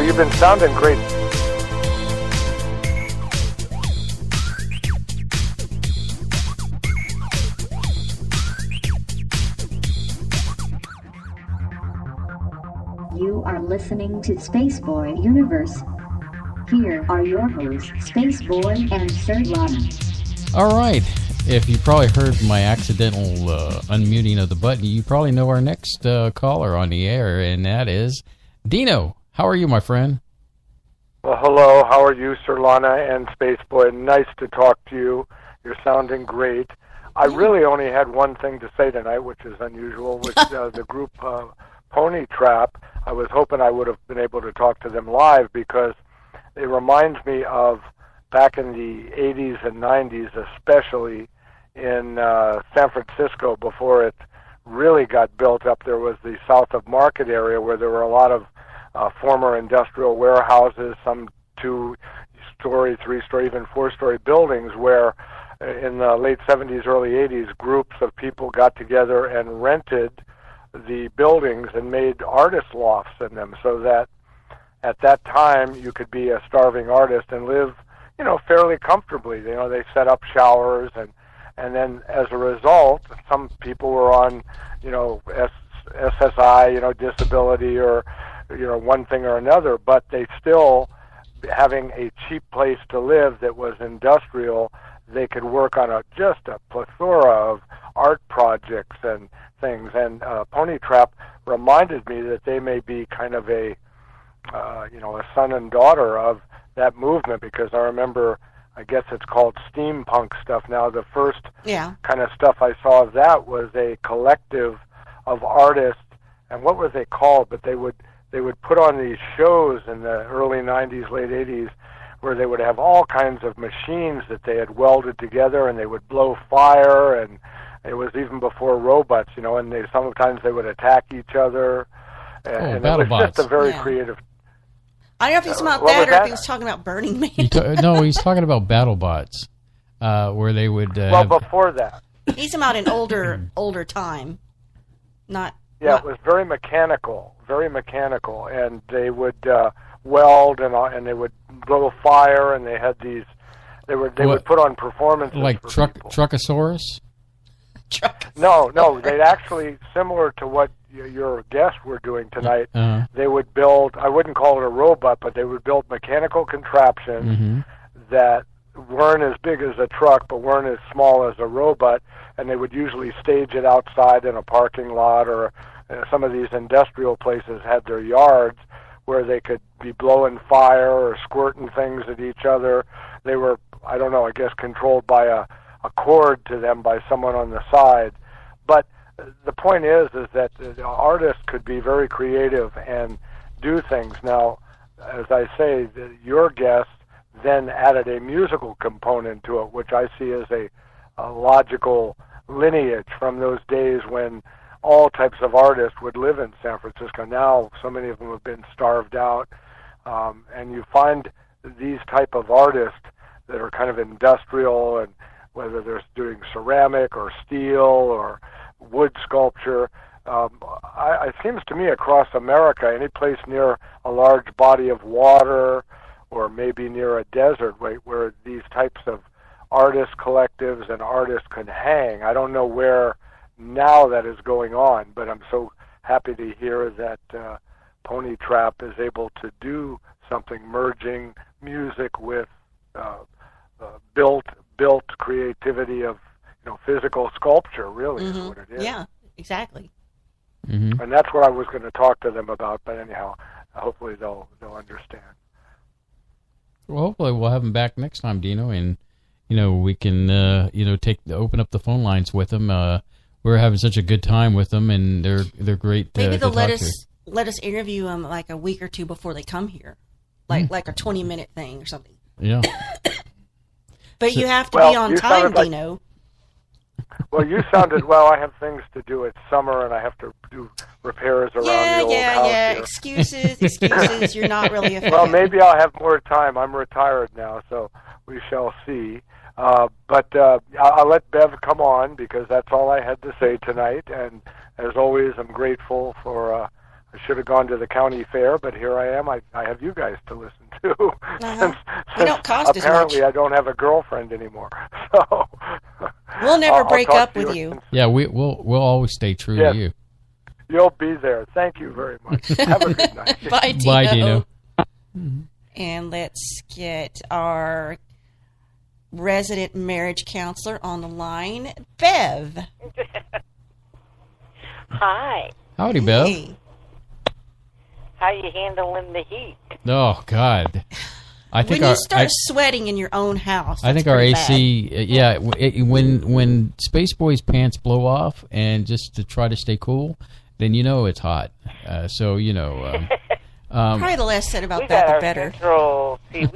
You've been sounding great. You are listening to Spaceboy Universe. Here are your hosts, Spaceboy and Surlana. All right. If you probably heard my accidental unmuting of the button, you probably know our next caller on the air, and that is Dino. How are you, my friend? Well, hello. How are you, Surlana and Spaceboy? Nice to talk to you. You're sounding great. I really only had one thing to say tonight, which is unusual, which the group Ponytrap. I was hoping I would have been able to talk to them live because it reminds me of back in the 80s and 90s, especially in San Francisco, before it really got built up. There was the south of Market area where there were a lot of former industrial warehouses, some 2-story, 3-story, even 4-story buildings where in the late 70s, early 80s, groups of people got together and rented the buildings and made artist lofts in them so that at that time you could be a starving artist and live, you know, fairly comfortably. You know, they set up showers and then as a result, some people were on, you know, SSI, you know, disability or, you know, one thing or another, but they still, having a cheap place to live that was industrial, they could work on just a plethora of art projects and things. And Ponytrap reminded me that they may be kind of a son and daughter of that movement, because I remember, I guess it's called steampunk stuff now. The first kind of stuff I saw of that was a collective of artists, and what were they called? But they would put on these shows in the early 90s, late 80s, where they would have all kinds of machines that they had welded together, and they would blow fire, and it was even before robots, you know, and sometimes they would attack each other. And it was bots. Just a very creative. I don't know if he's talking about that, or if he was talking about Burning Man. No, he's talking about battle bots, where they would. Before that, he's about an older time, not. Yeah, it was very mechanical, and they would weld and they would blow fire, and they had these. They would put on performances like for Truckosaurus. No, they'd actually, similar to what your guests were doing tonight, they would build, I wouldn't call it a robot, but they would build mechanical contraptions that weren't as big as a truck but weren't as small as a robot, and they would usually stage it outside in a parking lot, or some of these industrial places had their yards where they could be blowing fire or squirting things at each other. They were, I don't know, I guess controlled by a cord to them by someone on the side. But the point is that the artists could be very creative and do things. Now, as I say, your guest then added a musical component to it, which I see as a logical lineage from those days when all types of artists would live in San Francisco. Now, so many of them have been starved out, and you find these type of artists that are kind of industrial, and whether they're doing ceramic or steel or wood sculpture. It seems to me across America, any place near a large body of water or maybe near a desert where these types of artist collectives and artists can hang. I don't know where now that is going on, but I'm so happy to hear that Ponytrap is able to do something, merging music with built creativity of, you know, physical sculpture, really, is what it is. Yeah, exactly. And that's what I was going to talk to them about, but anyhow, hopefully they'll understand. Well, hopefully we'll have them back next time, Dino, and, you know, we can, open up the phone lines with them. We're having such a good time with them, and they're great. Maybe they'll let us interview them like a week or two before they come here, like a 20-minute thing or something. Yeah. But you have to be on time, Dino. Well, you sounded, I have things to do. It's summer, and I have to do repairs around the old house. Yeah. Excuses. You're not really a fan. Well, maybe I'll have more time. I'm retired now, so we shall see. But I'll let Bev come on, because that's all I had to say tonight. And as always, I'm grateful for... I should have gone to the county fair, but here I am. I have you guys to listen to. They don't cost apparently as much. I don't have a girlfriend anymore. So we'll never break up with you. Yeah, we'll always stay true to you. You'll be there. Thank you very much. Have a good night. Bye, Dino. And let's get our resident marriage counselor on the line, Bev. Hi. Howdy, Bev. Hey. How you handling the heat? Oh, God. I think when you start sweating in your own house, I think our AC, yeah, when Spaceboy's pants blow off and just to try to stay cool, then you know it's hot. So you know, probably the less said about that, the better. Central, see,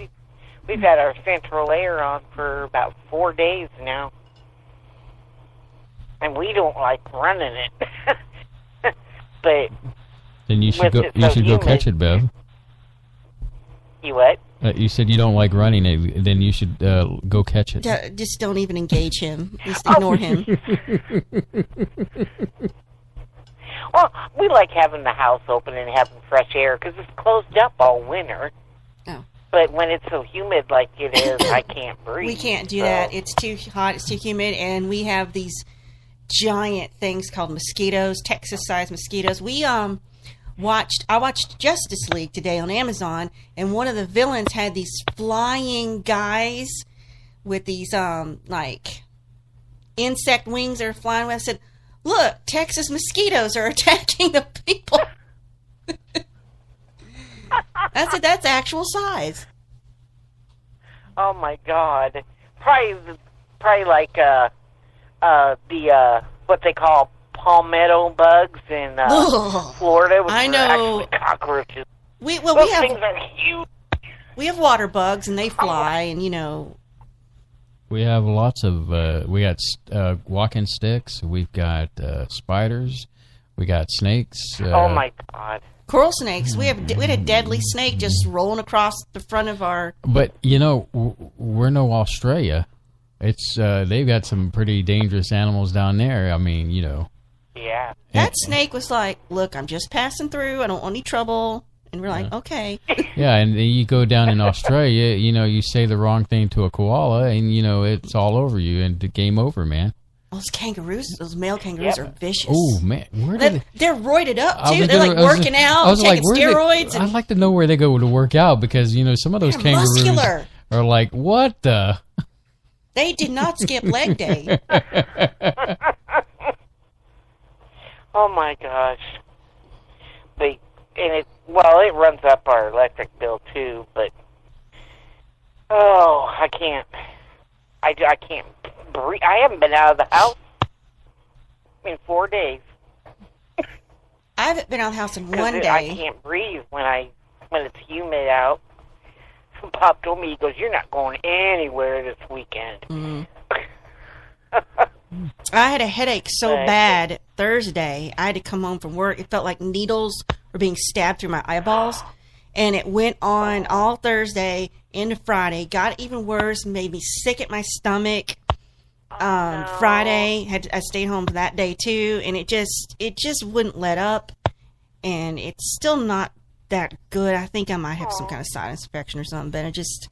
we've had our central air on for about 4 days now, and we don't like running it. But then you should go. You should go catch it, Bev. You what? You said you don't like running it. Then you should go catch it. Just don't even engage him. Just ignore him. Well, we like having the house open and having fresh air because it's closed up all winter. Oh. But when it's so humid like it is, I can't breathe. We can't do that. It's too hot. It's too humid. And we have these giant things called mosquitoes, Texas-sized mosquitoes. We watched Justice League today on Amazon, and one of the villains had these flying guys with these like insect wings that are flying with. I said, look, Texas mosquitoes are attacking the people. I said, that's actual size. Oh my God. Probably like what they call palmetto bugs in Florida, which I know. Are actually cockroaches. Those things are huge. We have water bugs, and they fly, and you know. We have lots of. We got walking sticks. We've got spiders. We got snakes. Oh my God! Coral snakes. We had a deadly snake just rolling across the front of our. But you know, we're no Australia. It's they've got some pretty dangerous animals down there. I mean, you know. Yeah. That snake was like, look, I'm just passing through. I don't want any trouble. And we're like, okay. Yeah, and you go down in Australia, you know, you say the wrong thing to a koala, and, you know, it's all over you, and game over, man. Those kangaroos, those male kangaroos are vicious. Oh, man. They're roided up, too. They're, like, working out, taking steroids. I'd like to know where they go to work out, because, you know, some of those kangaroos are like, what the? They did not skip leg day. Oh my gosh! It runs up our electric bill too. But I can't. I can't breathe. I haven't been out of the house in 4 days. I haven't been out of the house in 1 day. I can't breathe when it's humid out. Pop told me, he goes, "You're not going anywhere this weekend." I had a headache so bad Thursday, I had to come home from work. It felt like needles were being stabbed through my eyeballs. And it went on all Thursday into Friday. Got even worse, made me sick at my stomach. Friday, I stayed home for that day too. And it just wouldn't let up. And it's still not that good. I think I might have some kind of sinus infection or something. But I just...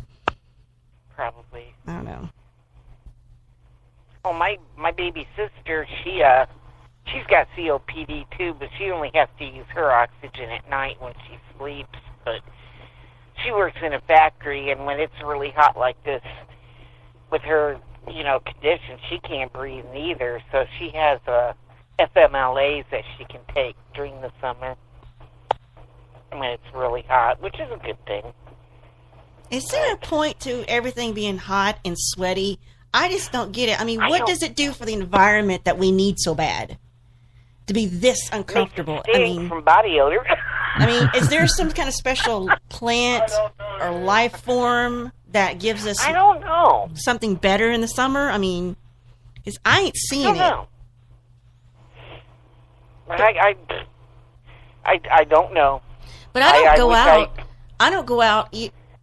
Probably. I don't know. Oh, my baby sister, she's got COPD too, but she only has to use her oxygen at night when she sleeps. But she works in a factory, and when it's really hot like this, with her, you know, condition, she can't breathe either. So she has FMLAs that she can take during the summer when it's really hot, which is a good thing. Is there a point to everything being hot and sweaty? I just don't get it. I mean, what does it do for the environment that we need so bad to be this uncomfortable? I mean, from body odor. I mean, is there some kind of special plant or life form that gives us? I don't know. Something better in the summer. I mean, I ain't seeing it. But I don't know. But I don't go out. I don't go out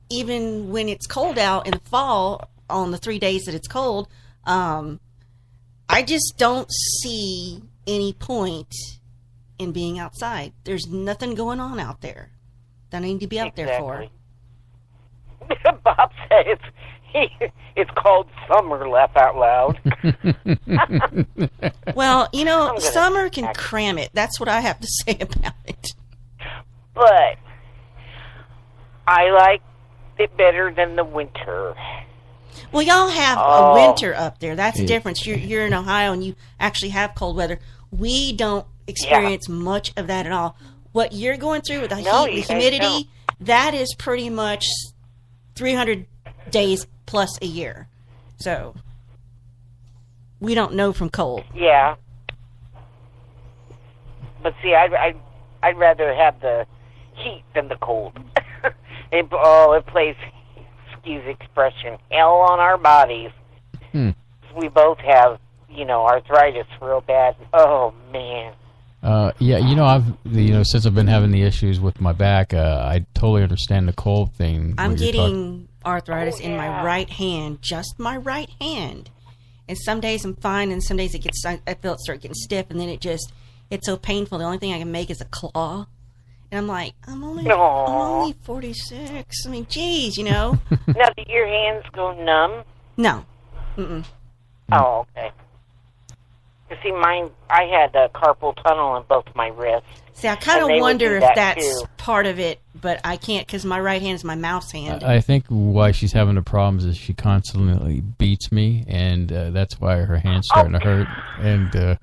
even when it's cold out in the fall. On the 3 days that it's cold, I just don't see any point in being outside. There's nothing going on out there that I need to be out there for. Bob said it's called summer, laugh out loud. Well, you know, summer can cram it. That's what I have to say about it. But I like it better than the winter. Well, y'all have a winter up there. That's the difference. You're in Ohio, and you actually have cold weather. We don't experience much of that at all. What you're going through with the heat and humidity, that is pretty much 300 days plus a year. So we don't know from cold. Yeah. But see, I'd rather have the heat than the cold. It plays, excuse the expression, hell on our bodies. Hmm. We both have, you know, arthritis real bad. Oh, man. Yeah, you know, since I've been having the issues with my back, I totally understand the cold thing. I'm getting arthritis in my right hand, just my right hand. And some days I'm fine, and some days I feel it start getting stiff, and then it's so painful. The only thing I can make is a claw. And I'm like, I'm only 46. I mean, geez, you know. Now, do your hands go numb? No. Mm-mm. Oh, okay. You see, I had a carpal tunnel in both my wrists. See, I kind of wonder if that's part of it, but I can't because my right hand is my mouse hand. I think why she's having the problems is she constantly beats me, and that's why her hand's starting to hurt. And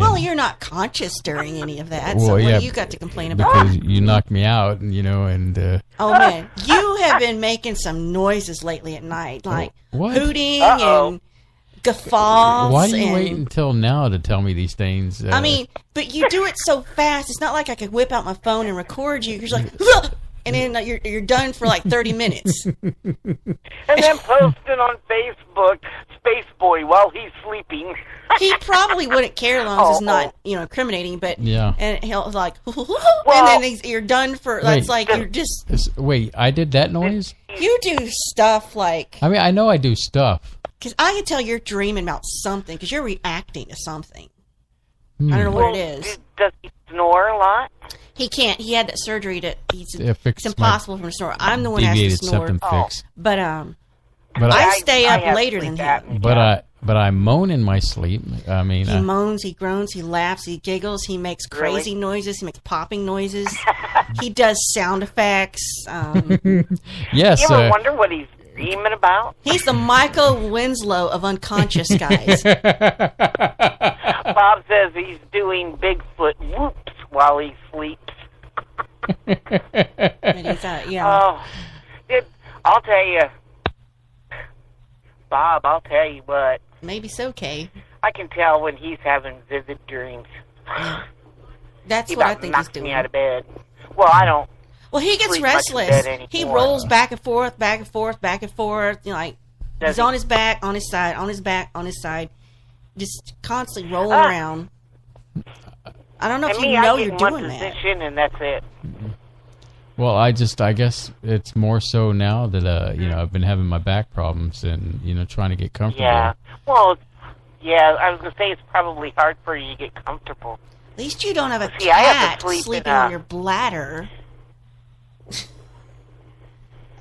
well, you're not conscious during any of that, so what do you got to complain about? Because you knocked me out, you know, and... Oh, man, you have been making some noises lately at night, like hooting and guffaws. Why do you wait until now to tell me these things? I mean, but you do it so fast. It's not like I could whip out my phone and record you. You're just like... And then you're done for like 30 minutes. And then posting on Facebook, Spaceboy while he's sleeping. He probably wouldn't care as long as it's not, you know, incriminating. But yeah, and he'll like, and then you're done for. That's like you're just. Wait, I did that noise? You do stuff like. I mean, I know I do stuff. Because I can tell you're dreaming about something because you're reacting to something. I don't know what it is. Does he snore a lot? He can't. He had that surgery it's impossible for him to snore. I'm the one who has to snore. But I stay up later than him. But I moan in my sleep. I mean, he moans, he groans, he laughs, he giggles, he makes crazy noises, he makes popping noises. He does sound effects. Yes. You ever wonder what he's dreaming about? He's the Michael Winslow of unconscious guys. Bob says he's doing Bigfoot whoops while he sleeps. I'll tell you, Bob, I'll tell you what. Maybe so, Kay. I can tell when he's having vivid dreams. That's what I think he's doing. He about knocks me out of bed. Well, I don't. Well, he gets restless. He rolls back and forth, back and forth, back and forth. You know, like he's on his back, on his side, on his back, on his side, just constantly rolling around. I don't know if you know you're doing that. And that's it. Well, I guess it's more so now that you know, I've been having my back problems and you know trying to get comfortable. Yeah. Well, yeah, I was gonna say it's probably hard for you to get comfortable. At least you don't have a cat sleeping on your bladder.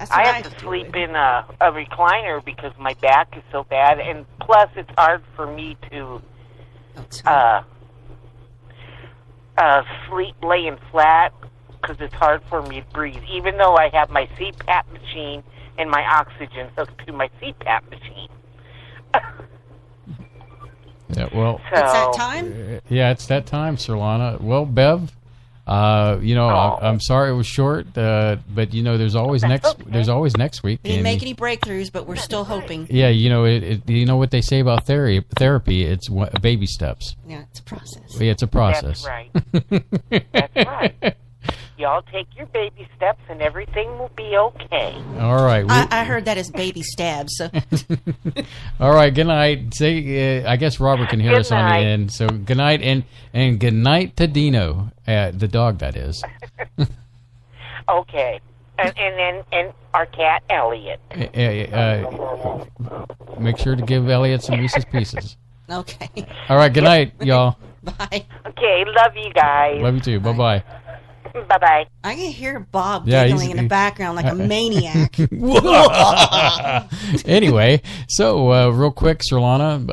I have to sleep in a recliner because my back is so bad, and plus it's hard for me to sleep laying flat because it's hard for me to breathe, even though I have my CPAP machine and my oxygen hooked to my CPAP machine. Yeah, well, so, it's that time? Yeah, it's that time, Surlana. Well, Bev, you know, I'm sorry it was short, but you know, there's always there's always next week. We didn't make any breakthroughs, but we're still hoping. Yeah, you know, you know what they say about therapy, it's baby steps. Yeah, it's a process. Yeah, it's a process. That's right. That's right. Y'all take your baby steps and everything will be okay. All right. I heard that as baby stabs. So. All right. Good night. Say, I guess Robert can hear us on the end. So good night and good night to Dino, the dog that is. Okay. And our cat Elliot. Make sure to give Elliot some Reese's Pieces. Okay. All right. Good night, y'all. Bye. Okay. Love you guys. Love you too. Bye bye. Bye-bye. I can hear Bob giggling in the background like a maniac. Anyway, so real quick, Surlana,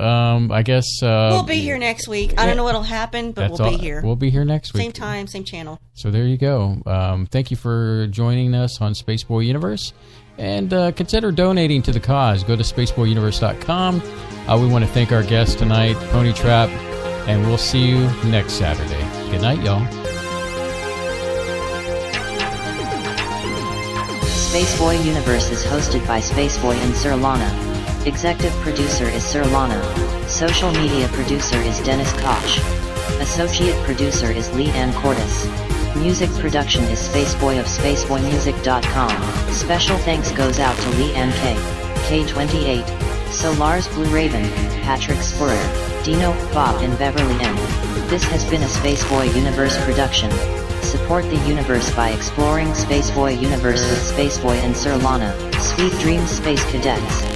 I guess... we'll be here next week. I don't know what'll happen, but we'll be here. We'll be here next week. Same time, same channel. So there you go. Thank you for joining us on Spaceboy Universe. And consider donating to the cause. Go to spaceboyuniverse.com. We want to thank our guest tonight, Ponytrap, and we'll see you next Saturday. Good night, y'all. Spaceboy Universe is hosted by Spaceboy and Surlana. Executive producer is Surlana. Social media producer is Dennis Koch. Associate producer is Lee Ann Cordes. Music production is Spaceboy of SpaceboyMusic.com. Special thanks goes out to Lee Ann K, K28, Solars Blue Raven, Patrick Spurrer, Dino, Bob and Beverly M. This has been a Spaceboy Universe production. Support the universe by exploring Spaceboy Universe with Spaceboy and Surlana. Sweet dreams, Space Cadets.